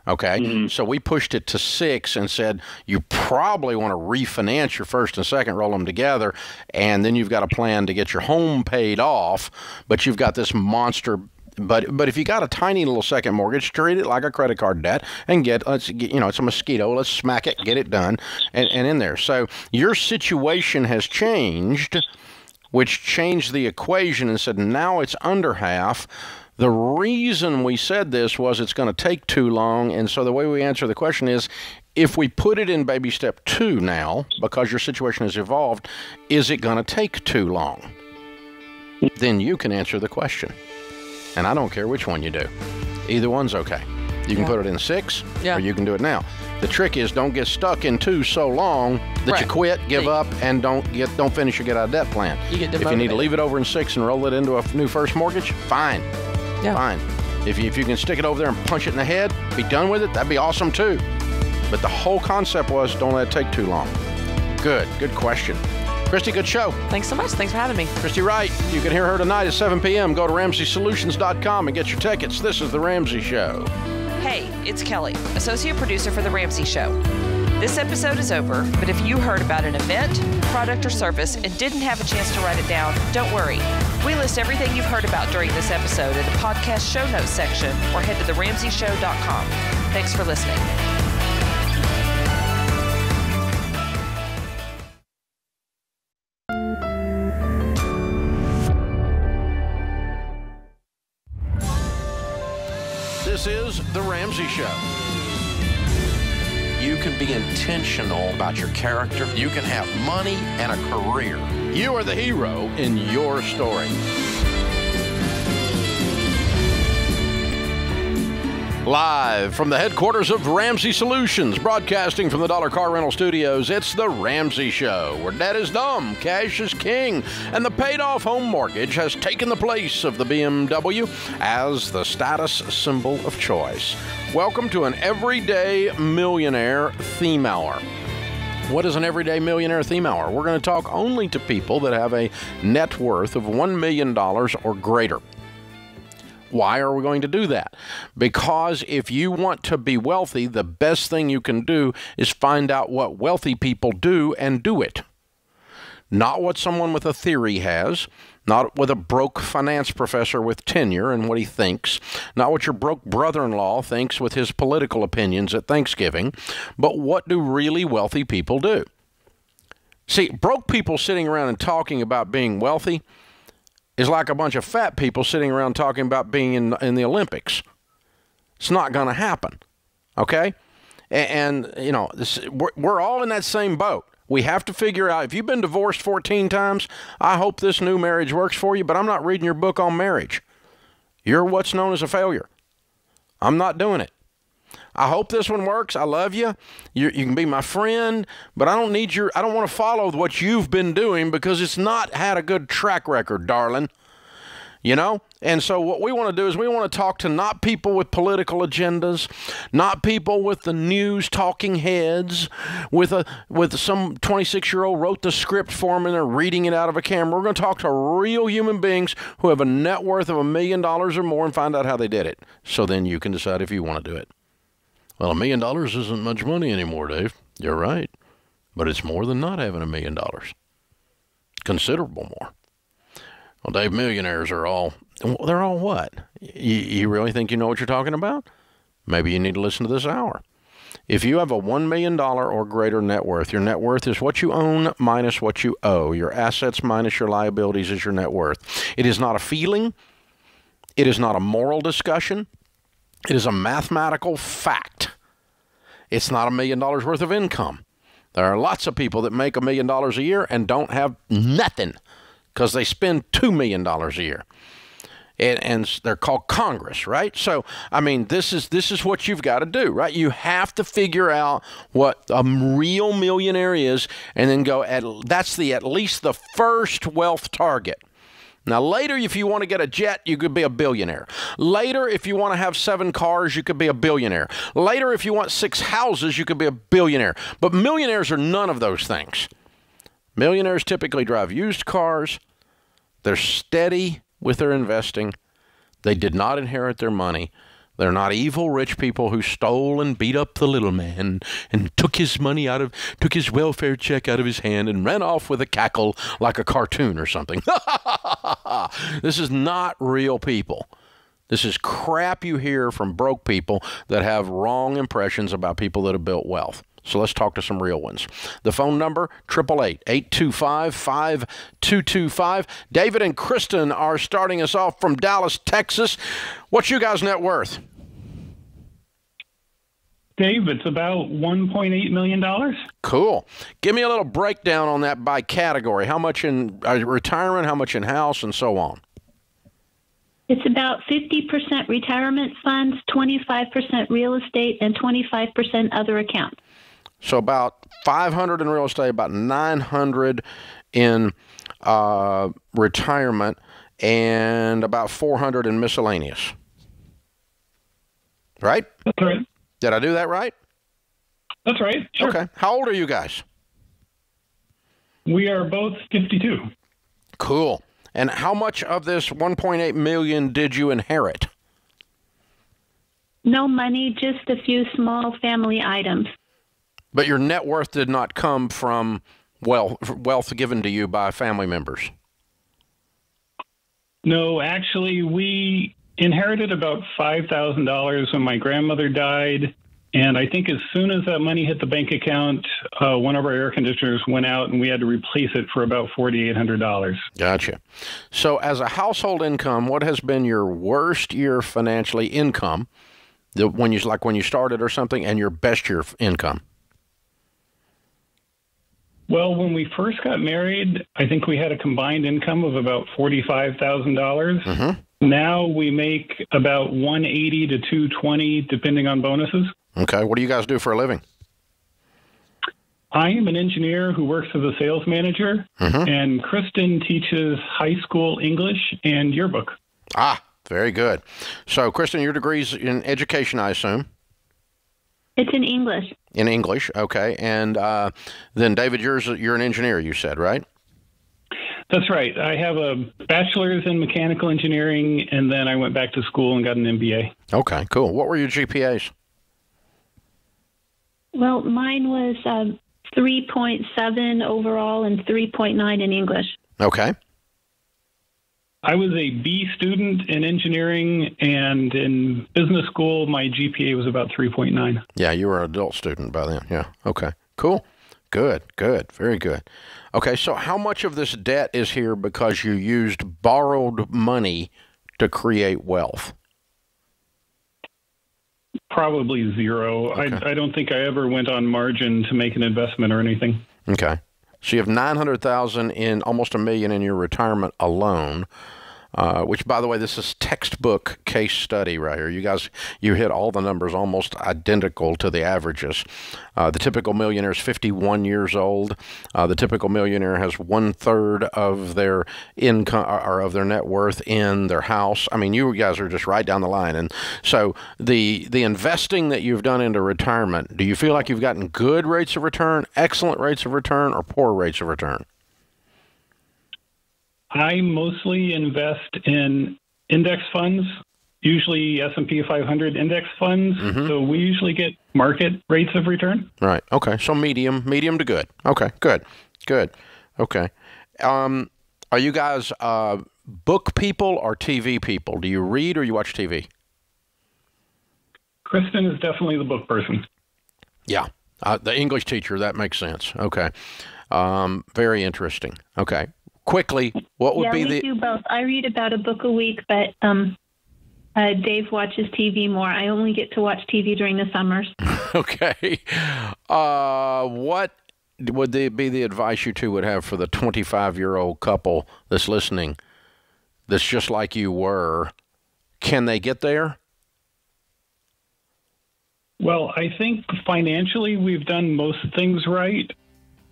Okay, mm-hmm. So we pushed it to six and said you probably want to refinance your first and second, roll them together, and then you've got a plan to get your home paid off, but you've got this monster. But but if you got a tiny little second mortgage, treat it like a credit card debt and get, let's get, you know, it's a mosquito. Let's smack it, get it done, and, and in there. So your situation has changed, which changed the equation and said now it's under half. The reason we said this was it's going to take too long, and so the way we answer the question is, if we put it in baby step two now, because your situation has evolved, is it going to take too long? Then you can answer the question, and I don't care which one you do. Either one's okay. You can yeah. put it in six, yeah. or you can do it now. The trick is don't get stuck in two so long that right. you quit, give yeah. up, and don't get don't finish your get out of debt plan. You get if you need to leave it over in six and roll it into a new first mortgage, fine. Yeah. Fine. If you, if you can stick it over there and punch it in the head, be done with it, that'd be awesome too. But the whole concept was don't let it take too long. Good. Good question. Christy, good show. Thanks so much. Thanks for having me. Christy Wright, you can hear her tonight at seven p m Go to Ramsey Solutions dot com and get your tickets. This is The Ramsey Show. Hey, it's Kelly, associate producer for The Ramsey Show. This episode is over, but if you heard about an event, product, or service and didn't have a chance to write it down, don't worry. We list everything you've heard about during this episode in the podcast show notes section or head to the ramsey show dot com. Thanks for listening. This is The Ramsey Show. You can be intentional about your character. You can have money and a career. You are the hero in your story. Live from the headquarters of Ramsey Solutions, broadcasting from the Dollar Car Rental Studios, it's The Ramsey Show, where debt is dumb, cash is king, and the paid-off home mortgage has taken the place of the B M W as the status symbol of choice. Welcome to an Everyday Millionaire Theme Hour. What is an Everyday Millionaire Theme Hour? We're going to talk only to people that have a net worth of one million dollars or greater. Why are we going to do that? Because if you want to be wealthy, the best thing you can do is find out what wealthy people do and do it. Not what someone with a theory has, not what a broke finance professor with tenure and what he thinks, not what your broke brother-in-law thinks with his political opinions at Thanksgiving, but what do really wealthy people do? See, broke people sitting around and talking about being wealthy is like a bunch of fat people sitting around talking about being in, in the Olympics. It's not going to happen, okay? And, and you know, this, we're, we're all in that same boat. We have to figure out, if you've been divorced fourteen times, I hope this new marriage works for you, but I'm not reading your book on marriage. You're what's known as a failure. I'm not doing it. I hope this one works. I love you. You, you can be my friend, but I don't need your, I don't want to follow what you've been doing because it's not had a good track record, darling. You know, and so what we want to do is we want to talk to not people with political agendas, not people with the news talking heads, with a with some twenty-six-year-old wrote the script for them and they're reading it out of a camera. We're going to talk to real human beings who have a net worth of a million dollars or more and find out how they did it. So then you can decide if you want to do it. Well, a million dollars isn't much money anymore, Dave. You're right. But it's more than not having a million dollars. Considerable more. Well, Dave, millionaires are all, they're all what? You, you really think you know what you're talking about? Maybe you need to listen to this hour. If you have a one million dollars or greater net worth, your net worth is what you own minus what you owe. Your assets minus your liabilities is your net worth. It is not a feeling. It is not a moral discussion. It is a mathematical fact. It's not a million dollars worth of income. There are lots of people that make a million dollars a year and don't have nothing, because they spend two million dollars a year. And, and they're called Congress, right? So, I mean, this is, this is what you've got to do, right? You have to figure out what a real millionaire is and then go, at, that's the at least the first wealth target. Now, later, if you want to get a jet, you could be a billionaire. Later, if you want to have seven cars, you could be a billionaire. Later, if you want six houses, you could be a billionaire. But millionaires are none of those things. Millionaires typically drive used cars. They're steady with their investing. They did not inherit their money. They're not evil rich people who stole and beat up the little man and took his money out of, took his welfare check out of his hand and ran off with a cackle like a cartoon or something. This is not real people. This is crap you hear from broke people that have wrong impressions about people that have built wealth. So let's talk to some real ones. The phone number, eight eight eight, eight two five, five two two five. David and Kristen are starting us off from Dallas, Texas. What's you guys' net worth? Dave, it's about one point eight million dollars. Cool. Give me a little breakdown on that by category. How much in retirement, how much in house, and so on. It's about fifty percent retirement funds, twenty-five percent real estate, and twenty-five percent other accounts. So about five hundred in real estate, about nine hundred in uh, retirement, and about four hundred in miscellaneous. Right? That's right. Did I do that right? That's right. Sure. Okay. How old are you guys? We are both fifty-two. Cool. And how much of this one point eight million dollars did you inherit? No money, just a few small family items. But your net worth did not come from wealth, wealth given to you by family members. No, actually, we inherited about five thousand dollars when my grandmother died. And I think as soon as that money hit the bank account, uh, one of our air conditioners went out and we had to replace it for about four thousand eight hundred dollars. Gotcha. So as a household income, what has been your worst year financially income, the, when you, like when you started or something, and your best year income? Well, when we first got married, I think we had a combined income of about forty-five thousand dollars. Mm-hmm. Now we make about one eighty to two twenty, depending on bonuses. Okay, what do you guys do for a living? I am an engineer who works as a sales manager, mm-hmm. and Kristen teaches high school English and yearbook. Ah, very good. So, Kristen, your degree's in education, I assume. It's in English. In English, okay. And uh, then, David, yours, you're an engineer, you said, right? That's right. I have a bachelor's in mechanical engineering, and then I went back to school and got an M B A. Okay, cool. What were your G P As? Well, mine was uh, three point seven overall and three point nine in English. Okay. I was a B student in engineering, and in business school, my G P A was about three point nine. Yeah, you were an adult student by then. Yeah. Okay. Cool. Good. Good. Very good. Okay, so how much of this debt is here because you used borrowed money to create wealth? Probably zero. Okay. I, I don't think I ever went on margin to make an investment or anything. Okay. So you have nine hundred thousand in almost a million in your retirement alone. uh, which, by the way, this is textbook case study right here. You guys, you hit all the numbers almost identical to the averages. Uh, the typical millionaire is fifty-one years old. Uh, the typical millionaire has one third of their income or of their net worth in their house. I mean, you guys are just right down the line. And so the the investing that you've done into retirement, do you feel like you've gotten good rates of return, excellent rates of return, or poor rates of return? I mostly invest in index funds, usually S and P five hundred index funds. Mm-hmm. So we usually get market rates of return. Right. Okay. So medium, medium to good. Okay. Good. Good. Okay. Um, are you guys uh, book people or T V people? Do you read or you watch T V? Kristen is definitely the book person. Yeah. Uh, the English teacher. That makes sense. Okay. Um, very interesting. Okay. Quickly, what would yeah, be we the... Yeah, we do both. I read about a book a week, but um, uh, Dave watches T V more. I only get to watch T V during the summers. Okay. Uh, what would the, be the advice you two would have for the twenty-five-year-old couple that's listening, that's just like you were? Can they get there? Well, I think financially we've done most things right.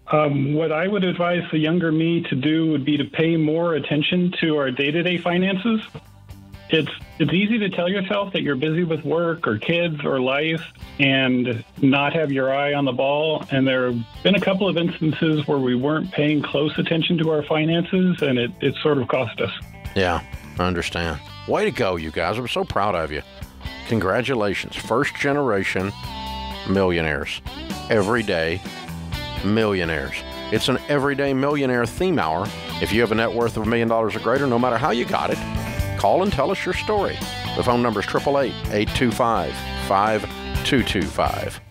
Um, what I would advise the younger me to do would be to pay more attention to our day-to-day finances. It's it's easy to tell yourself that you're busy with work or kids or life and not have your eye on the ball. And there have been a couple of instances where we weren't paying close attention to our finances, and it, it sort of cost us. Yeah, I understand. Way to go, you guys. I'm so proud of you. Congratulations. First generation millionaires. Everyday millionaires. It's an Everyday Millionaire theme hour. If you have a net worth of a million dollars or greater, no matter how you got it, call and tell us your story. The phone number is eight eight eight, eight two five, five two two five.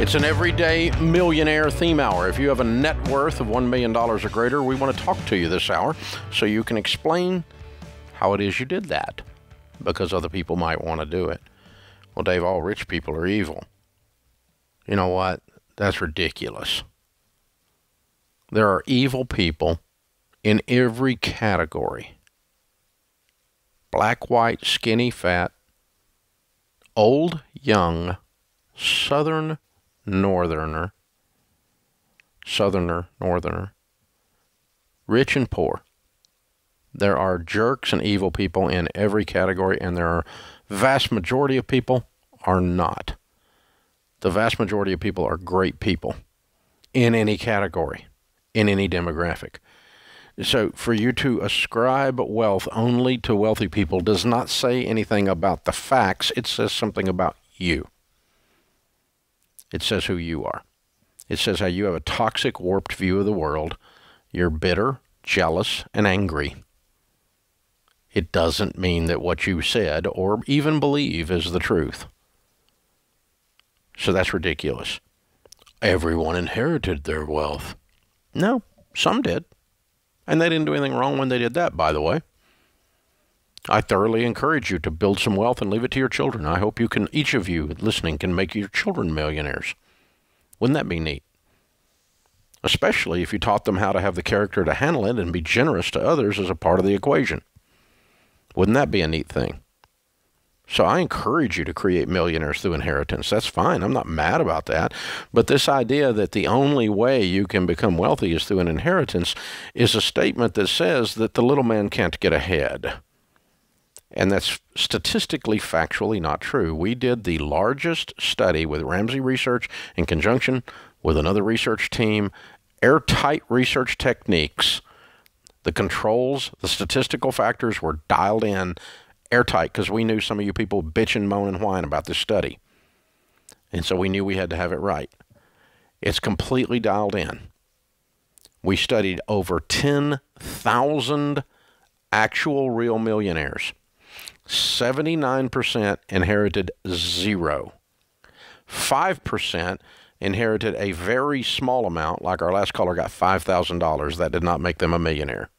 It's an Everyday Millionaire theme hour. If you have a net worth of one million dollars or greater, we want to talk to you this hour so you can explain how it is you did that, because other people might want to do it. Well, Dave, all rich people are evil. You know what? That's ridiculous. There are evil people in every category. Black, white, skinny, fat, old, young, southern, northerner, southerner, northerner, rich and poor. There are jerks and evil people in every category, and there are vast majority of people are not. The vast majority of people are great people in any category, in any demographic. So for you to ascribe wealth only to wealthy people does not say anything about the facts. It says something about you. It says who you are. It says how you have a toxic, warped view of the world. You're bitter, jealous, and angry. It doesn't mean that what you said or even believe is the truth. So that's ridiculous. Everyone inherited their wealth. No, some did. And they didn't do anything wrong when they did that, by the way. I thoroughly encourage you to build some wealth and leave it to your children. I hope you can, each of you listening, can make your children millionaires. Wouldn't that be neat? Especially if you taught them how to have the character to handle it and be generous to others as a part of the equation. Wouldn't that be a neat thing? So I encourage you to create millionaires through inheritance. That's fine. I'm not mad about that. But this idea that the only way you can become wealthy is through an inheritance is a statement that says that the little man can't get ahead. And that's statistically, factually not true. We did the largest study with Ramsey Research in conjunction with another research team, airtight research techniques The controls, the statistical factors were dialed in airtight because we knew some of you people bitch and moan and whine about this study. And so we knew we had to have it right. It's completely dialed in. We studied over ten thousand actual real millionaires. seventy-nine percent inherited zero. five percent inherited a very small amount, like our last caller got five thousand dollars. That did not make them a millionaire.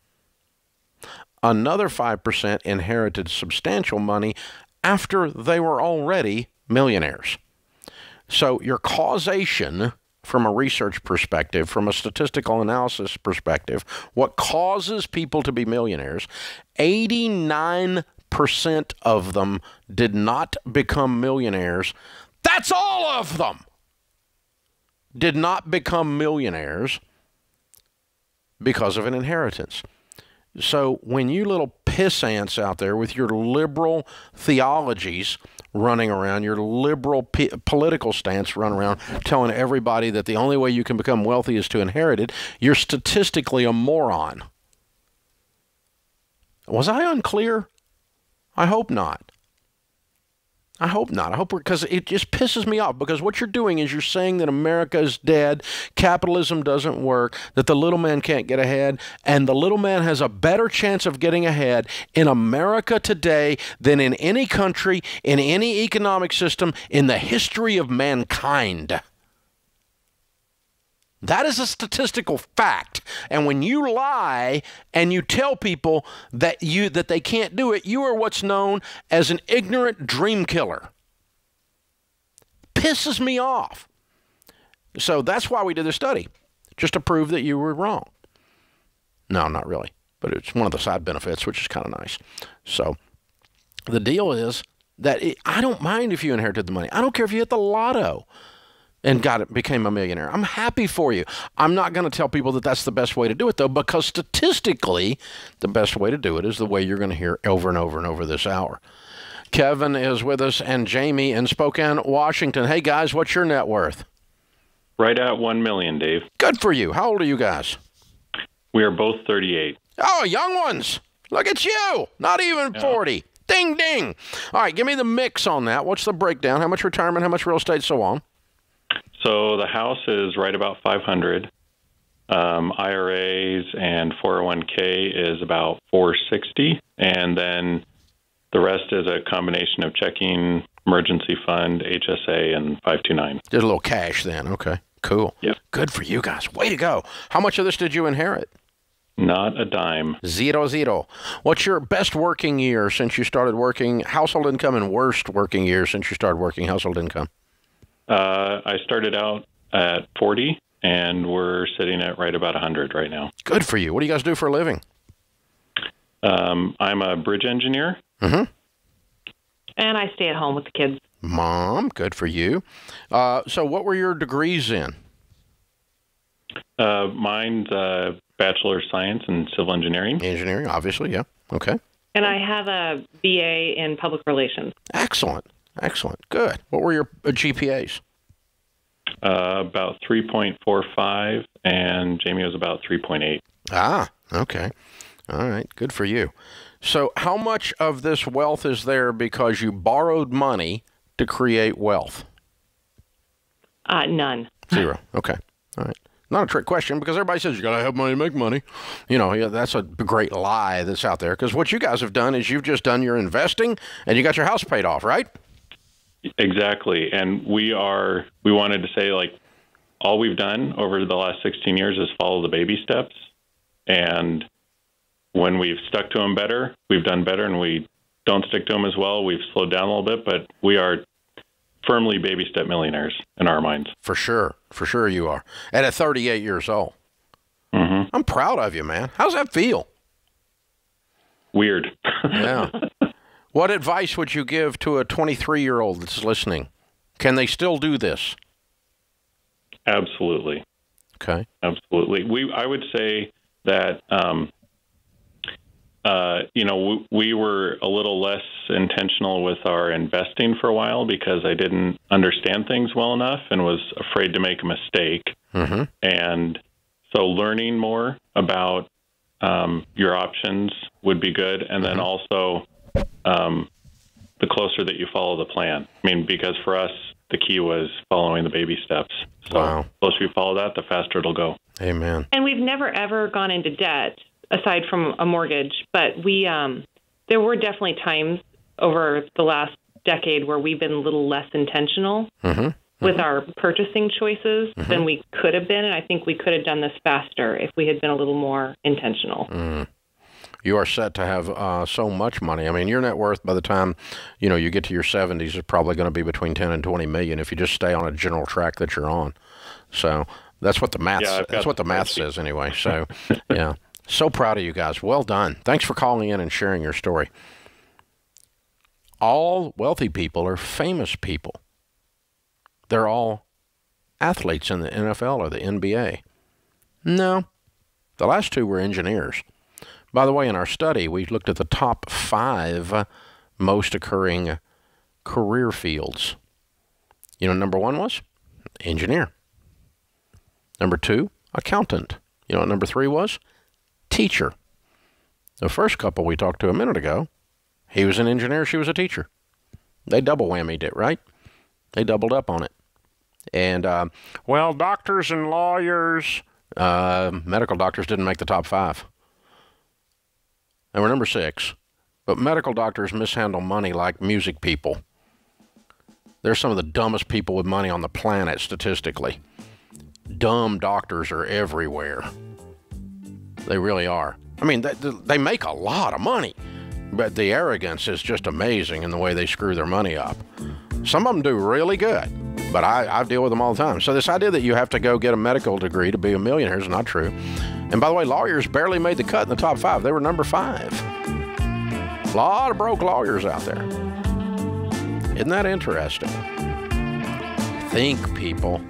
Another five percent inherited substantial money after they were already millionaires. So your causation from a research perspective, from a statistical analysis perspective, what causes people to be millionaires, eighty-nine percent of them did not become millionaires. That's all of them. Did not become millionaires because of an inheritance. So when you little pissants out there with your liberal theologies running around, your liberal p political stance run around telling everybody that the only way you can become wealthy is to inherit it, you're statistically a moron. Was I unclear? I hope not. I hope not. I hope we're, because it just pisses me off, because what you're doing is you're saying that America is dead, capitalism doesn't work, that the little man can't get ahead, and the little man has a better chance of getting ahead in America today than in any country, in any economic system, in the history of mankind. That is a statistical fact. And when you lie and you tell people that you that they can't do it, you are what's known as an ignorant dream killer. Pisses me off. So that's why we did this study, just to prove that you were wrong. No, not really. But it's one of the side benefits, which is kind of nice. So the deal is that it, I don't mind if you inherited the money. I don't care if you hit the lotto and got it, became a millionaire. I'm happy for you. I'm not going to tell people that that's the best way to do it, though, because statistically, the best way to do it is the way you're going to hear over and over and over this hour. Kevin is with us, and Jamie in Spokane, Washington. Hey, guys, what's your net worth? Right at one million dollars, Dave. Good for you. How old are you guys? We are both thirty-eight. Oh, young ones. Look at you. Not even yeah. forty. Ding, ding. All right, give me the mix on that. What's the breakdown? How much retirement, how much real estate, so on? So the house is right about five hundred. Um, I R As and four oh one K is about four sixty. And then the rest is a combination of checking, emergency fund, H S A, and five two nine. There's a little cash then. Okay, cool. Yep. Good for you guys. Way to go. How much of this did you inherit? Not a dime. Zero, zero. What's your best working year since you started working household income and worst working year since you started working household income? Uh, I started out at forty, and we're sitting at right about one hundred right now. Good for you. What do you guys do for a living? Um, I'm a bridge engineer. Mm-hmm. And I stay at home with the kids. Mom, good for you. Uh, so what were your degrees in? Uh, mine's uh, Bachelor of Science in Civil Engineering. Engineering, obviously, yeah. Okay. And I have a B A in Public Relations. Excellent. Excellent. Good. What were your G P As? Uh, about three point four five, and Jamie was about three point eight. Ah, okay. All right. Good for you. So how much of this wealth is there because you borrowed money to create wealth? Uh, none. Zero. Okay. All right. Not a trick question, because everybody says you got to have money to make money. You know, yeah, that's a great lie that's out there, because what you guys have done is you've just done your investing, and you got your house paid off, right? Exactly. And we are, we wanted to say, like, all we've done over the last sixteen years is follow the baby steps. And when we've stuck to them better, we've done better, and we don't stick to them as well, we've slowed down a little bit, but we are firmly baby step millionaires in our minds. For sure. For sure you are. And at thirty-eight years old. Mm-hmm. I'm proud of you, man. How's that feel? Weird. Yeah. What advice would you give to a twenty-three-year-old that's listening? Can they still do this? Absolutely. Okay. Absolutely. We, I would say that, um, uh, you know, we, we were a little less intentional with our investing for a while because I didn't understand things well enough and was afraid to make a mistake. Mm-hmm. And so learning more about um, your options would be good. And then also um, the closer that you follow the plan. I mean, because for us, the key was following the baby steps. So wow. the closer you follow that, the faster it'll go. Amen. And we've never, ever gone into debt aside from a mortgage. But we um, there were definitely times over the last decade where we've been a little less intentional mm-hmm. with our purchasing choices mm-hmm. than we could have been. And I think we could have done this faster if we had been a little more intentional. Mm. You are set to have uh, so much money. I mean, your net worth by the time, you know, you get to your seventies is probably going to be between ten and twenty million if you just stay on a general track that you're on. So that's what the math, yeah, that's what the math says anyway. So yeah, so proud of you guys. Well done. Thanks for calling in and sharing your story. All wealthy people are famous people. They're all athletes in the N F L or the N B A. No, the last two were engineers. By the way, in our study, we looked at the top five most occurring career fields. You know, number one was engineer. Number two, accountant. You know what number three was? Teacher. The first couple we talked to a minute ago, he was an engineer, she was a teacher. They double whammied it, right? They doubled up on it. And, uh, well, doctors and lawyers, uh, medical doctors didn't make the top five. They were number six. But medical doctors mishandle money like music people. They're some of the dumbest people with money on the planet, statistically. Dumb doctors are everywhere. They really are. I mean, they, they make a lot of money. But the arrogance is just amazing in the way they screw their money up. Some of them do really good, but I, I deal with them all the time. So this idea that you have to go get a medical degree to be a millionaire is not true. And by the way, lawyers barely made the cut in the top five. They were number five. A lot of broke lawyers out there. Isn't that interesting? Think, people.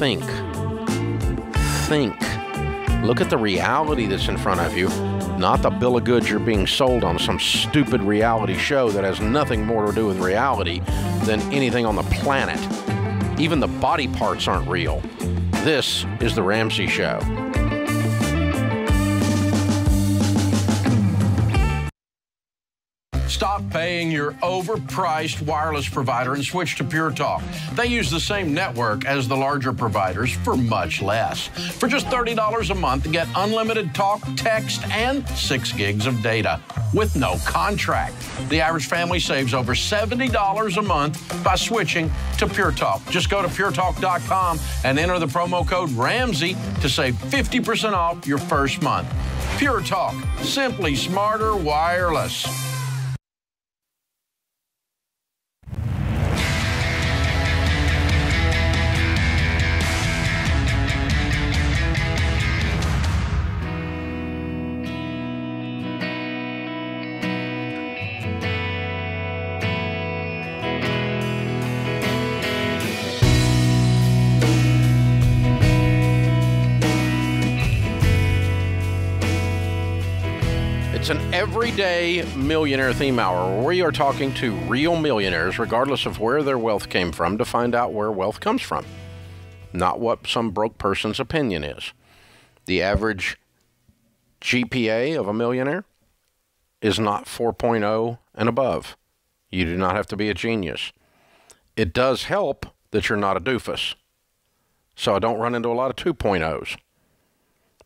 Think. Think. Look at the reality that's in front of you. Not the bill of goods you're being sold on some stupid reality show that has nothing more to do with reality than anything on the planet. Even the body parts aren't real. This is The Ramsey Show. Stop paying your overpriced wireless provider and switch to Pure Talk. They use the same network as the larger providers for much less. For just thirty dollars a month, get unlimited talk, text, and six gigs of data with no contract. The average family saves over seventy dollars a month by switching to Pure Talk. Just go to pure talk dot com and enter the promo code Ramsey to save fifty percent off your first month. Pure Talk, simply smarter wireless. It's an everyday millionaire theme hour where we are talking to real millionaires, regardless of where their wealth came from, to find out where wealth comes from, not what some broke person's opinion is. The average G P A of a millionaire is not four point oh and above. You do not have to be a genius. It does help that you're not a doofus, so I don't run into a lot of two point ohs.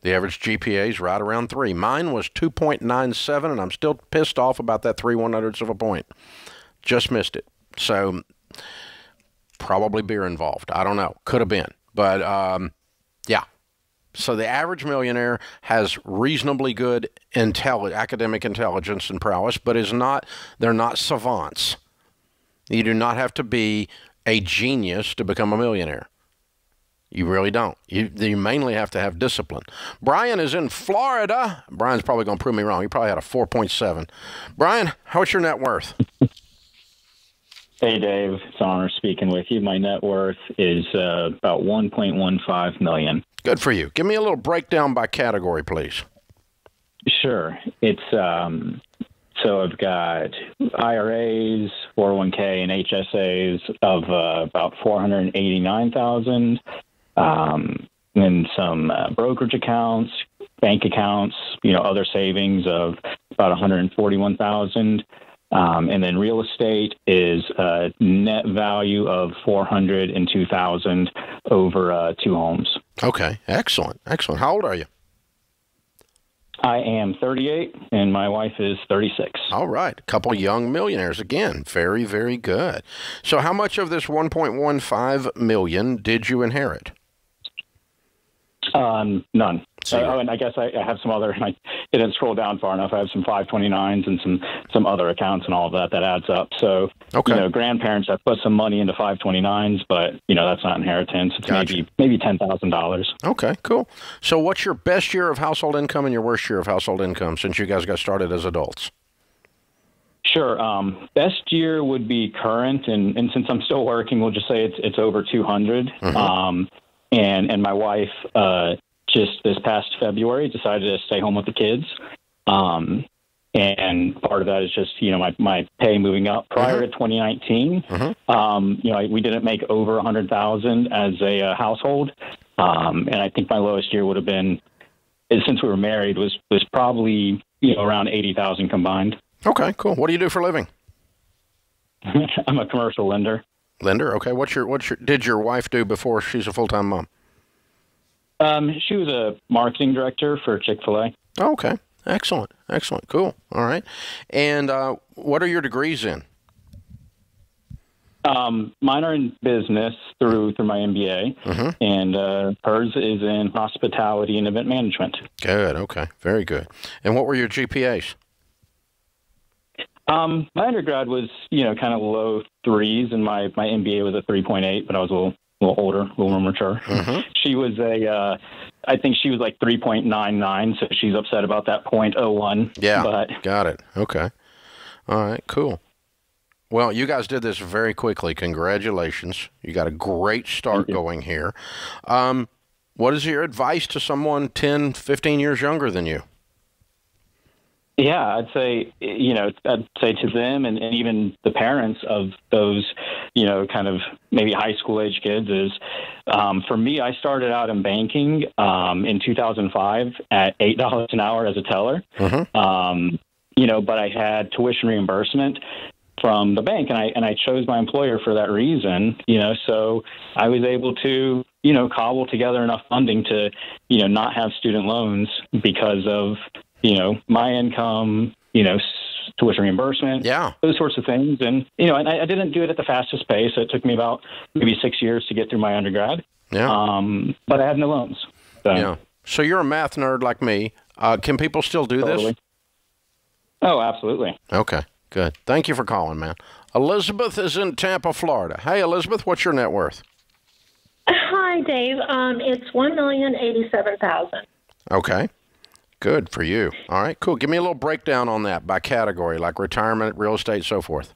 The average G P A is right around three. Mine was two point nine seven, and I'm still pissed off about that three one-hundredths of a point. Just missed it. So probably beer involved. I don't know. Could have been. But, um, yeah. So the average millionaire has reasonably good intelli- academic intelligence and prowess, but is not. They're not savants. You do not have to be a genius to become a millionaire. You really don't. You, you mainly have to have discipline. Brian is in Florida. Brian's probably going to prove me wrong. He probably had a four point seven. Brian, what's your net worth? Hey, Dave. It's an honor speaking with you. My net worth is uh, about one point one five million dollars. Good for you. Give me a little breakdown by category, please. Sure. It's um, so I've got I R As, four oh one K, and H S As of uh, about four hundred eighty-nine thousand dollars. Um, and some uh, brokerage accounts, bank accounts, you know, other savings of about one hundred forty-one thousand dollars. Um, and then real estate is a net value of four hundred two thousand dollars over uh, two homes. Okay, excellent, excellent. How old are you? I am thirty-eight, and my wife is thirty-six. All right, a couple young millionaires again. Very, very good. So, how much of this one point one five million dollars did you inherit? Um, none. So, uh, oh, and I guess I, I have some other. I didn't scroll down far enough. I have some five twenty-nines and some some other accounts and all of that that adds up. So, okay. You know, grandparents have put some money into five twenty-nines, but you know that's not inheritance. It's gotcha. maybe maybe ten thousand dollars. Okay, cool. So, what's your best year of household income and your worst year of household income since you guys got started as adults? Sure. Um, best year would be current, and and since I'm still working, we'll just say it's it's over two hundred. Mm-hmm. Um, and and my wife. Uh, Just this past February, decided to stay home with the kids. Um, and part of that is just, you know, my, my pay moving up prior mm-hmm. to twenty nineteen. Mm-hmm. Um, you know, I, we didn't make over one hundred thousand dollars as a uh, household. Um, and I think my lowest year would have been, since we were married, was, was probably, you know, around eighty thousand dollars combined. Okay, cool. What do you do for a living? I'm a commercial lender. Lender? Okay. What's your, what's your, did your wife do before she's a full-time mom? Um, she was a marketing director for Chick-fil-A. Oh, okay. Excellent. Excellent. Cool. All right. And uh, what are your degrees in? Um, mine are in business through through my M B A, mm-hmm. and uh, hers is in hospitality and event management. Good. Okay. Very good. And what were your G P As? Um, my undergrad was, you know, kind of low threes, and my, my M B A was a three point eight, but I was a little... A little older, a little more mature. Mm-hmm. She was a, uh, I think she was like three point nine nine, so she's upset about that point oh one. Yeah, but. Got it. Okay. All right, cool. Well, you guys did this very quickly. Congratulations. You got a great start going here. Um, what is your advice to someone ten, fifteen years younger than you? Yeah, I'd say, you know, I'd say to them and, and even the parents of those, you know, kind of maybe high school age kids is, um, for me, I started out in banking um, in two thousand five at eight dollars an hour as a teller, mm-hmm. um, you know, but I had tuition reimbursement from the bank and I, and I chose my employer for that reason, you know, so I was able to, you know, cobble together enough funding to, you know, not have student loans because of, you know, my income, you know, tuition reimbursement, yeah, those sorts of things. And, you know, and I, I didn't do it at the fastest pace. It took me about maybe six years to get through my undergrad. Yeah. Um, but I had no loans. So. Yeah. So you're a math nerd like me. Uh, can people still do totally. This? Oh, absolutely. Okay, good. Thank you for calling, man. Elizabeth is in Tampa, Florida. Hey, Elizabeth, what's your net worth? Hi, Dave. Um, it's one million eighty-seven thousand dollars. Okay. Good for you. All right, cool. Give me a little breakdown on that by category, like retirement, real estate, so forth.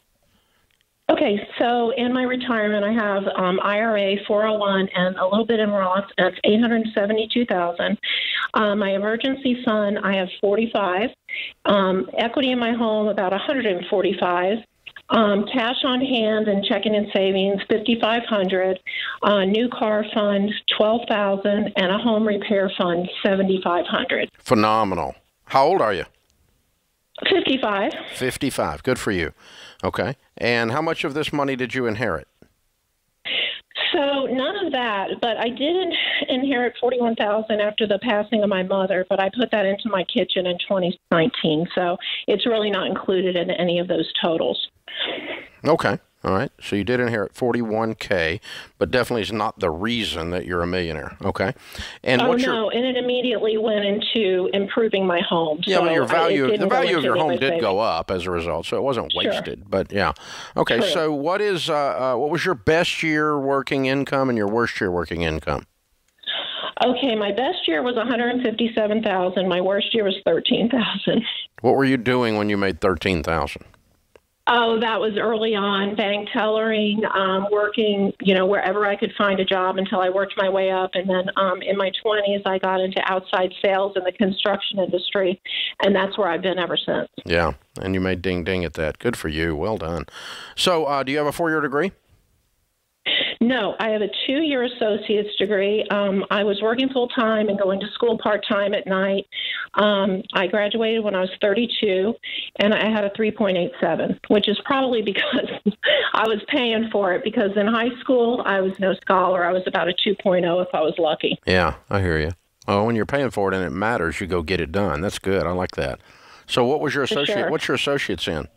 Okay, so in my retirement, I have um, I R A, four oh one, and a little bit in Roth. That's eight hundred seventy-two thousand dollars. Um, my emergency fund, I have forty-five thousand dollars. Um, equity in my home, about one hundred forty-five thousand dollars. Um, cash on hand and checking and savings, fifty-five hundred dollars, uh, new car fund, twelve thousand dollars, and a home repair fund, seventy-five hundred dollars. Phenomenal. How old are you? fifty-five. fifty-five. Good for you. Okay. And how much of this money did you inherit? So none of that, but I did inherit forty-one thousand dollars after the passing of my mother, but I put that into my kitchen in twenty nineteen, so it's really not included in any of those totals. Okay. All right. So you did inherit forty-one K, but definitely is not the reason that you're a millionaire. Okay. And oh, what's no. Your... And it immediately went into improving my home. Yeah, so but your value, I, the value of your home did savings. Go up as a result, so it wasn't wasted. Sure. But yeah. Okay. True. So what is uh, uh, what was your best year working income and your worst year working income? Okay, my best year was one hundred fifty-seven thousand dollars. My worst year was thirteen thousand dollars. What were you doing when you made thirteen thousand dollars? Oh, that was early on, bank tellering, um, working, you know, wherever I could find a job until I worked my way up. And then um, in my twenties, I got into outside sales in the construction industry, and that's where I've been ever since. Yeah, and you made ding-ding at that. Good for you. Well done. So uh, do you have a four-year degree? No, I have a two-year associate's degree. Um, I was working full-time and going to school part-time at night. Um, I graduated when I was thirty-two, and I had a three point eight seven, which is probably because I was paying for it, because in high school, I was no scholar. I was about a two point oh if I was lucky. Yeah, I hear you. Oh, when you're paying for it and it matters, you go get it done. That's good. I like that. So what was your associate? Sure. What's your associate's in?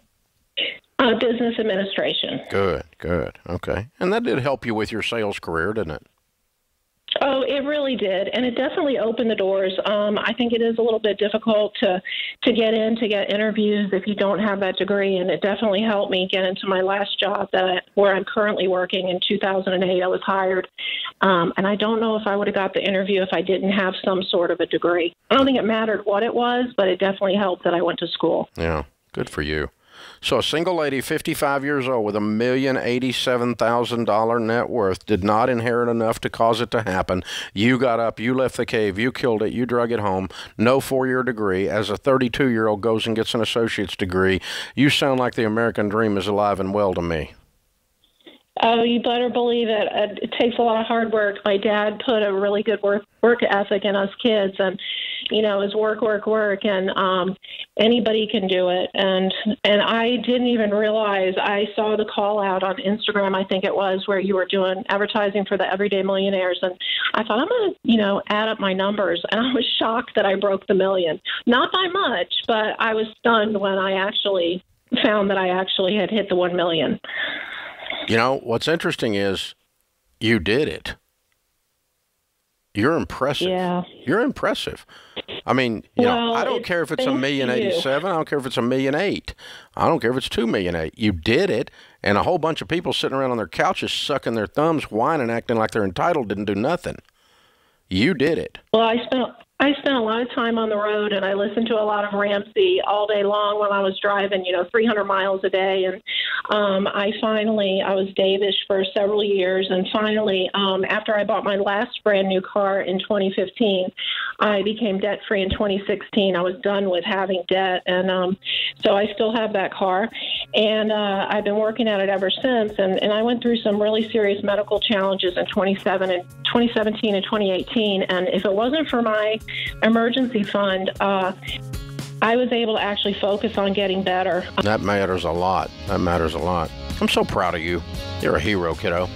Uh, business administration. Good, good. Okay. And that did help you with your sales career, didn't it? Oh, it really did. And it definitely opened the doors. Um, I think it is a little bit difficult to, to get in, to get interviews if you don't have that degree. And it definitely helped me get into my last job that I, where I'm currently working in two thousand eight. I was hired. Um, and I don't know if I would have got the interview if I didn't have some sort of a degree. I don't think it mattered what it was, but it definitely helped that I went to school. Yeah. Good for you. So a single lady, fifty-five years old, with a million eighty-seven thousand dollar net worth, did not inherit enough to cause it to happen. You got up, you left the cave, you killed it, you drug it home. No four-year degree. As a thirty-two-year-old goes and gets an associate's degree, you sound like the American dream is alive and well to me. Oh, you better believe it. It takes a lot of hard work. My dad put a really good work work ethic in us kids, and you know, is work, work, work, and um, anybody can do it. And and I didn't even realize, I saw the call out on Instagram, I think it was, where you were doing advertising for the Everyday Millionaires. And I thought, I'm going to, you know, add up my numbers. And I was shocked that I broke the million. Not by much, but I was stunned when I actually found that I actually had hit the one million. You know, what's interesting is you did it. You're impressive. Yeah. You're impressive. I mean, you well, know, I don't care if it's a million eighty-seven. I don't care if it's a million eight. I don't care if it's two million eight. You did it, and a whole bunch of people sitting around on their couches sucking their thumbs, whining, acting like they're entitled, didn't do nothing. You did it. Well, I spent I spent a lot of time on the road, and I listened to a lot of Ramsey all day long when I was driving, you know, three hundred miles a day. And um, I finally, I was Dave-ish for several years. And finally, um, after I bought my last brand new car in twenty fifteen, I became debt-free in twenty sixteen. I was done with having debt. And um, so I still have that car. And uh, I've been working at it ever since. And, and I went through some really serious medical challenges in twenty seventeen and twenty eighteen. And if it wasn't for my emergency fund, uh, I was able to actually focus on getting better. That matters a lot. That matters a lot. I'm so proud of you. You're a hero, kiddo.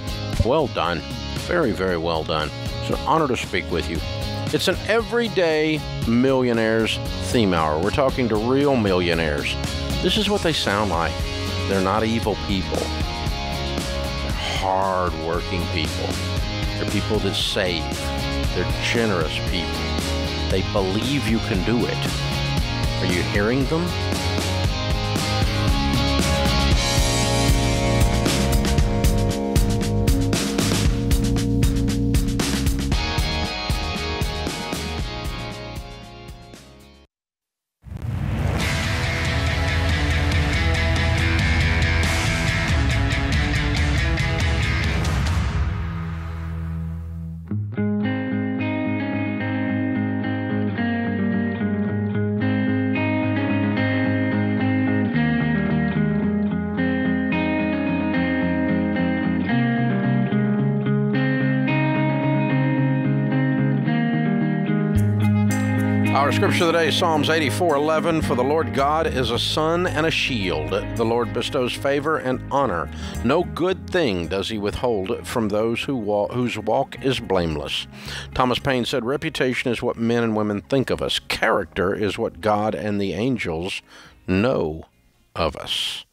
Well done. Very, very well done. It's an honor to speak with you. It's an Everyday Millionaires theme hour. We're talking to real millionaires. This is what they sound like. They're not evil people. They're hard-working people. They're people that save. They're generous people. They believe you can do it. Are you hearing them? Scripture of the day, Psalms eighty-four eleven. For the Lord God is a sun and a shield. The Lord bestows favor and honor. No good thing does he withhold from those who walk, whose walk is blameless. Thomas Paine said, reputation is what men and women think of us. Character is what God and the angels know of us.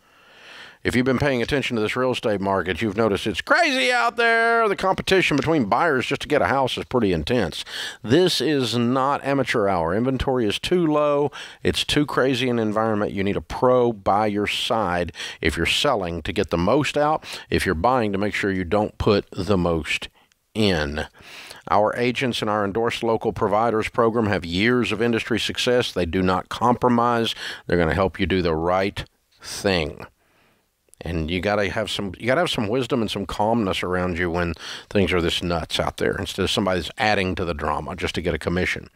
If you've been paying attention to this real estate market, you've noticed it's crazy out there. The competition between buyers just to get a house is pretty intense. This is not amateur hour. Inventory is too low. It's too crazy an environment. You need a pro by your side if you're selling to get the most out, if you're buying to make sure you don't put the most in. Our agents and our Endorsed Local Providers program have years of industry success. They do not compromise. They're going to help you do the right thing. And you gotta have some, you gotta have some wisdom and some calmness around you when things are this nuts out there, instead of somebody that's adding to the drama just to get a commission.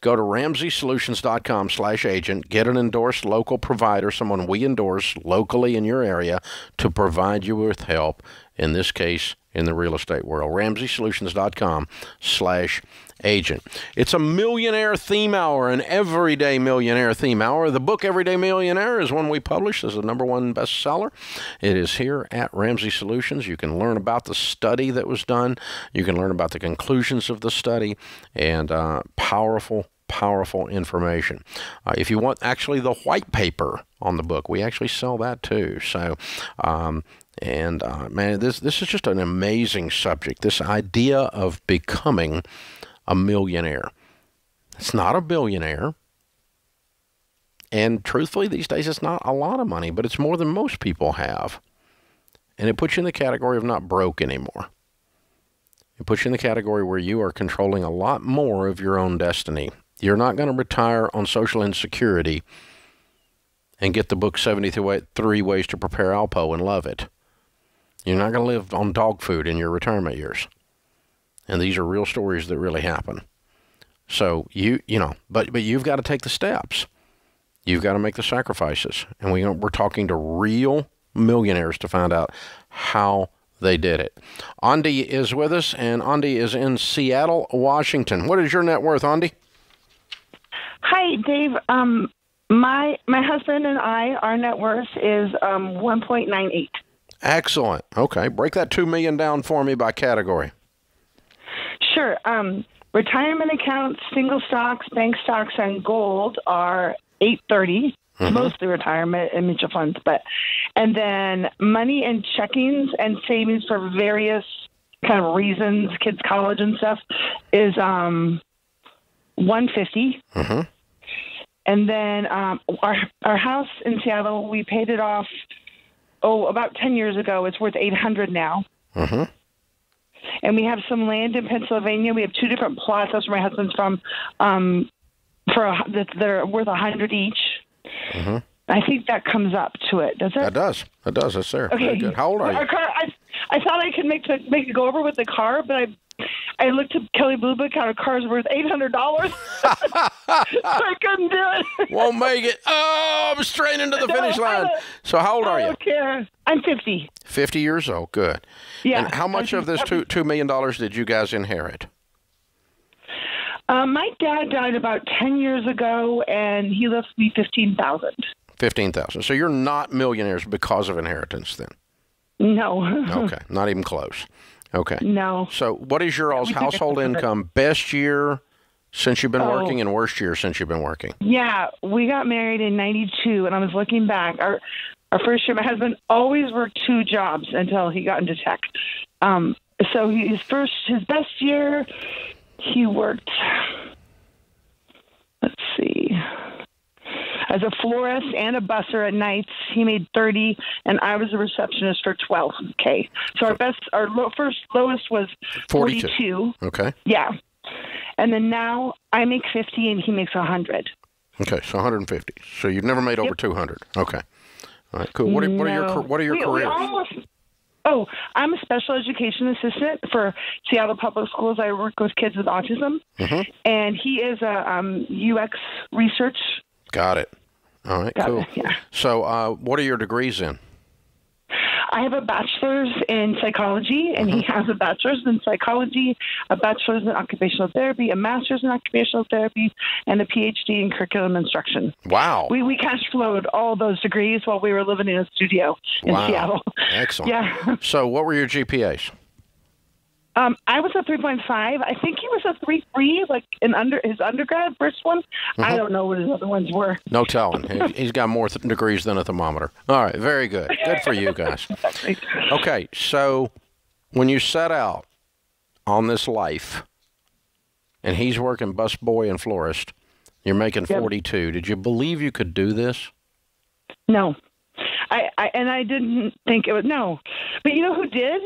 Go to Ramsey Solutions dot com slash agent. Get an endorsed local provider, someone we endorse locally in your area to provide you with help. In this case, in the real estate world. Ramsey Solutions dot com slash agent. It's a millionaire theme hour, an everyday millionaire theme hour. The book Everyday Millionaire is one we published as the number one bestseller. It is here at Ramsey Solutions. You can learn about the study that was done. You can learn about the conclusions of the study, and uh, powerful, powerful information. Uh, if you want actually the white paper on the book, we actually sell that too. So, um, and uh, man, this this is just an amazing subject. This idea of becoming a millionaire. It's not a billionaire. And truthfully, these days, it's not a lot of money, but it's more than most people have. And it puts you in the category of not broke anymore. It puts you in the category where you are controlling a lot more of your own destiny. You're not going to retire on social insecurity and get the book seventy-three Ways to Prepare Alpo and love it. You're not going to live on dog food in your retirement years. And these are real stories that really happen. So you, you know, but, but you've got to take the steps. You've got to make the sacrifices. And we, we're talking to real millionaires to find out how they did it. Andy is with us, and Andy is in Seattle, Washington. What is your net worth, Andy? Hi, Dave. Um, my, my husband and I, our net worth is um, one point nine eight. Excellent. Okay. Break that two million dollars down for me by category. Sure. Um, retirement accounts, single stocks, bank stocks, and gold are eight thirty, mm-hmm. mostly retirement and mutual funds. But and then money and checkings and savings for various kind of reasons, kids' college and stuff, is um, one fifty. Mm-hmm. And then um, our our house in Seattle, we paid it off oh about ten years ago. It's worth eight hundred now. Mm-hmm. And we have some land in Pennsylvania. We have two different plots. That's where my husband's from. Um, for a, that they're worth a hundred each. Mm-hmm. I think that comes up to it. Does it? That does. That does. That's there. Okay. Very good. How old are you? Our car. I, I thought I could make to, make it go over with the car, but I I looked at Kelly Blue Book. Our car's worth eight hundred dollars. So I couldn't do it. Won't make it. Oh, I'm straight into the no, finish line. So how old I are you? I don't care. I'm fifty. Fifty years old. Good. Yeah. And how much of this two two million dollars did you guys inherit? Uh, my dad died about ten years ago, and he left me fifteen thousand. Fifteen thousand. So you're not millionaires because of inheritance, then? No. Okay. Not even close. Okay. No. So what is your all's household income? Best year since you've been oh. working and worst year since you've been working? Yeah. We got married in ninety-two, and I was looking back. Our our first year, my husband always worked two jobs until he got into tech. Um, so his first, his best year, he worked, let's see, as a florist and a busser at nights. He made thirty, and I was a receptionist for twelve. Okay, so our best, our low, first lowest was forty-two. forty-two. Okay, yeah, and then now I make fifty, and he makes a hundred. Okay, so one hundred and fifty. So you've never made yep. over two hundred. Okay, all right, cool. What are, no. what are your what are your we, careers? We almost, oh, I'm a special education assistant for Seattle Public Schools. I work with kids with autism, mm-hmm. and he is a um, U X research. Got it. All right, Got cool. It, yeah. So uh, what are your degrees in? I have a bachelor's in psychology, and mm-hmm. he has a bachelor's in psychology, a bachelor's in occupational therapy, a master's in occupational therapy, and a P H D in curriculum instruction. Wow. We we cash flowed all those degrees while we were living in a studio in wow. Seattle. Excellent. Yeah. So what were your G P As? Um, I was a three point five. I think he was a three point three, like in under his undergrad first one. Mm-hmm. I don't know what his other ones were. No telling. He's got more th degrees than a thermometer. All right, very good. Good for you guys. Okay, so when you set out on this life, and he's working busboy and florist, you're making yep. forty-two. Did you believe you could do this? No, I, I and I didn't think it would. No, but you know who did?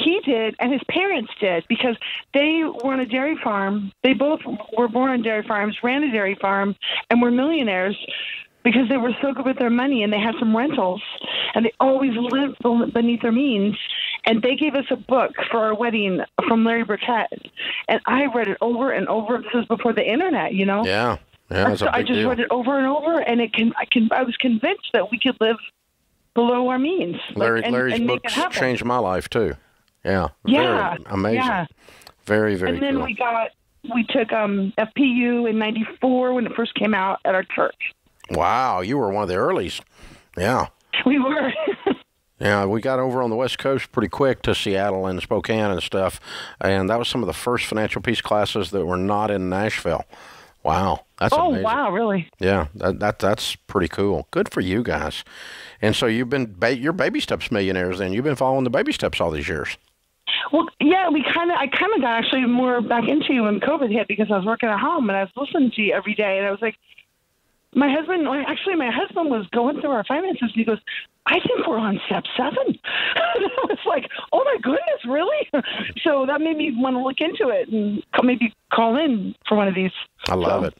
He did, and his parents did, because they were on a dairy farm. They both were born on dairy farms, ran a dairy farm, and were millionaires because they were so good with their money, and they had some rentals, and they always lived beneath their means. And they gave us a book for our wedding from Larry Burkett, and I read it over and over. This was before the internet, you know? Yeah, yeah, that's a big I just deal. read it over and over, and it can, I, can, I was convinced that we could live below our means. Larry, like, and, Larry's and books changed my life, too. Yeah. Yeah. Very amazing. Yeah. Very, very cool. And then cool. we got, we took um, F P U in ninety-four when it first came out at our church. Wow. You were one of the earlies. Yeah. We were. Yeah, we got over on the West Coast pretty quick to Seattle and Spokane and stuff, and that was some of the first financial peace classes that were not in Nashville. Wow, that's oh, amazing. Wow, really? Yeah, that, that that's pretty cool. Good for you guys. And so you've been ba you're baby steps millionaires, then. You've been following the baby steps all these years. Well, yeah, we kind of I kind of got actually more back into you when COVID hit because I was working at home and I was listening to you every day, and I was like, my husband, actually, my husband was going through our finances, and he goes, I think we're on step seven. And I was like, oh, my goodness, really? So that made me want to look into it and maybe call in for one of these. I love so. it.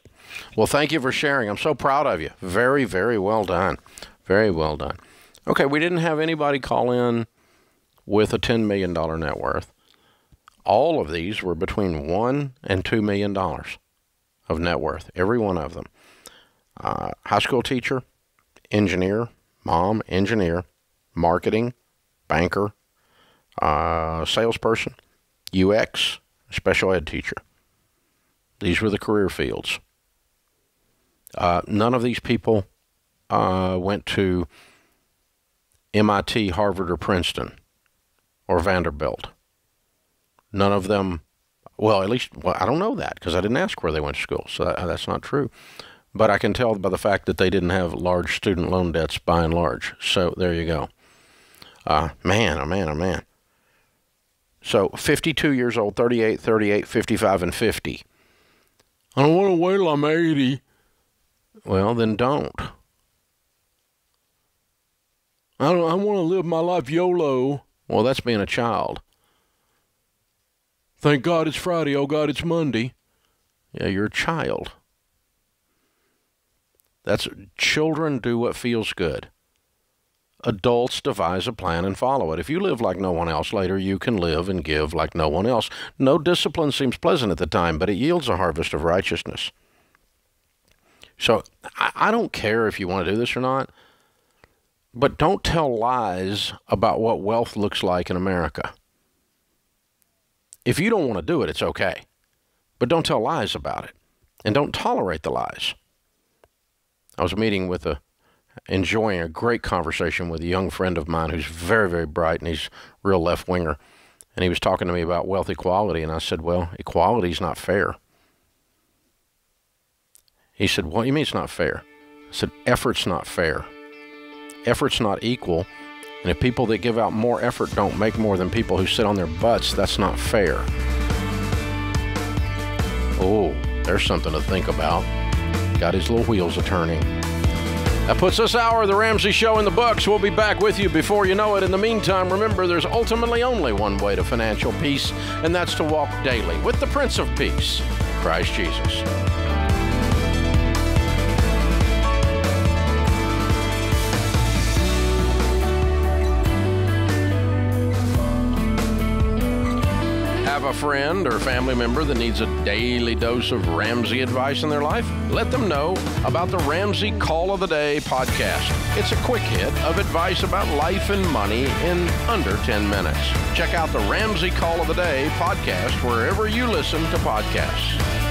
Well, thank you for sharing. I'm so proud of you. Very, very well done. Very well done. Okay, we didn't have anybody call in with a ten million dollar net worth. All of these were between one and two million dollars of net worth, every one of them. Uh, high school teacher, engineer, mom, engineer, marketing, banker, uh, salesperson, U X, special ed teacher. These were the career fields. Uh, none of these people uh, went to M I T, Harvard, or Princeton, or Vanderbilt. None of them, well, at least, well, I don't know that because I didn't ask where they went to school, so that, that's not true. But I can tell by the fact that they didn't have large student loan debts by and large. So there you go. Uh, man, oh, man, oh, man. So fifty-two years old, thirty-eight, thirty-eight, fifty-five, and fifty. I don't want to wait till I'm eighty. Well, then don't. I, don't, I want to live my life YOLO. Well, that's being a child. Thank God it's Friday. Oh, God, it's Monday. Yeah, you're a child. That's children do what feels good. Adults devise a plan and follow it. If you live like no one else, later you can live and give like no one else. No discipline seems pleasant at the time, but it yields a harvest of righteousness. So I, I don't care if you want to do this or not, but don't tell lies about what wealth looks like in America. If you don't want to do it, it's okay. But don't tell lies about it. And don't tolerate the lies. I was meeting with a, enjoying a great conversation with a young friend of mine who's very, very bright, and he's a real left-winger. And he was talking to me about wealth equality, and I said, well, equality is not fair. He said, what do you mean it's not fair? I said, effort's not fair. Effort's not equal, and if people that give out more effort don't make more than people who sit on their butts, that's not fair. Oh, there's something to think about. Got his little wheels a-turning. That puts this hour of The Ramsey Show in the books. We'll be back with you before you know it. In the meantime, remember, there's ultimately only one way to financial peace, and that's to walk daily with the Prince of Peace, Christ Jesus. A friend or family member that needs a daily dose of Ramsey advice in their life? Let them know about the Ramsey Call of the Day podcast. It's a quick hit of advice about life and money in under ten minutes. Check out the Ramsey Call of the Day podcast wherever you listen to podcasts.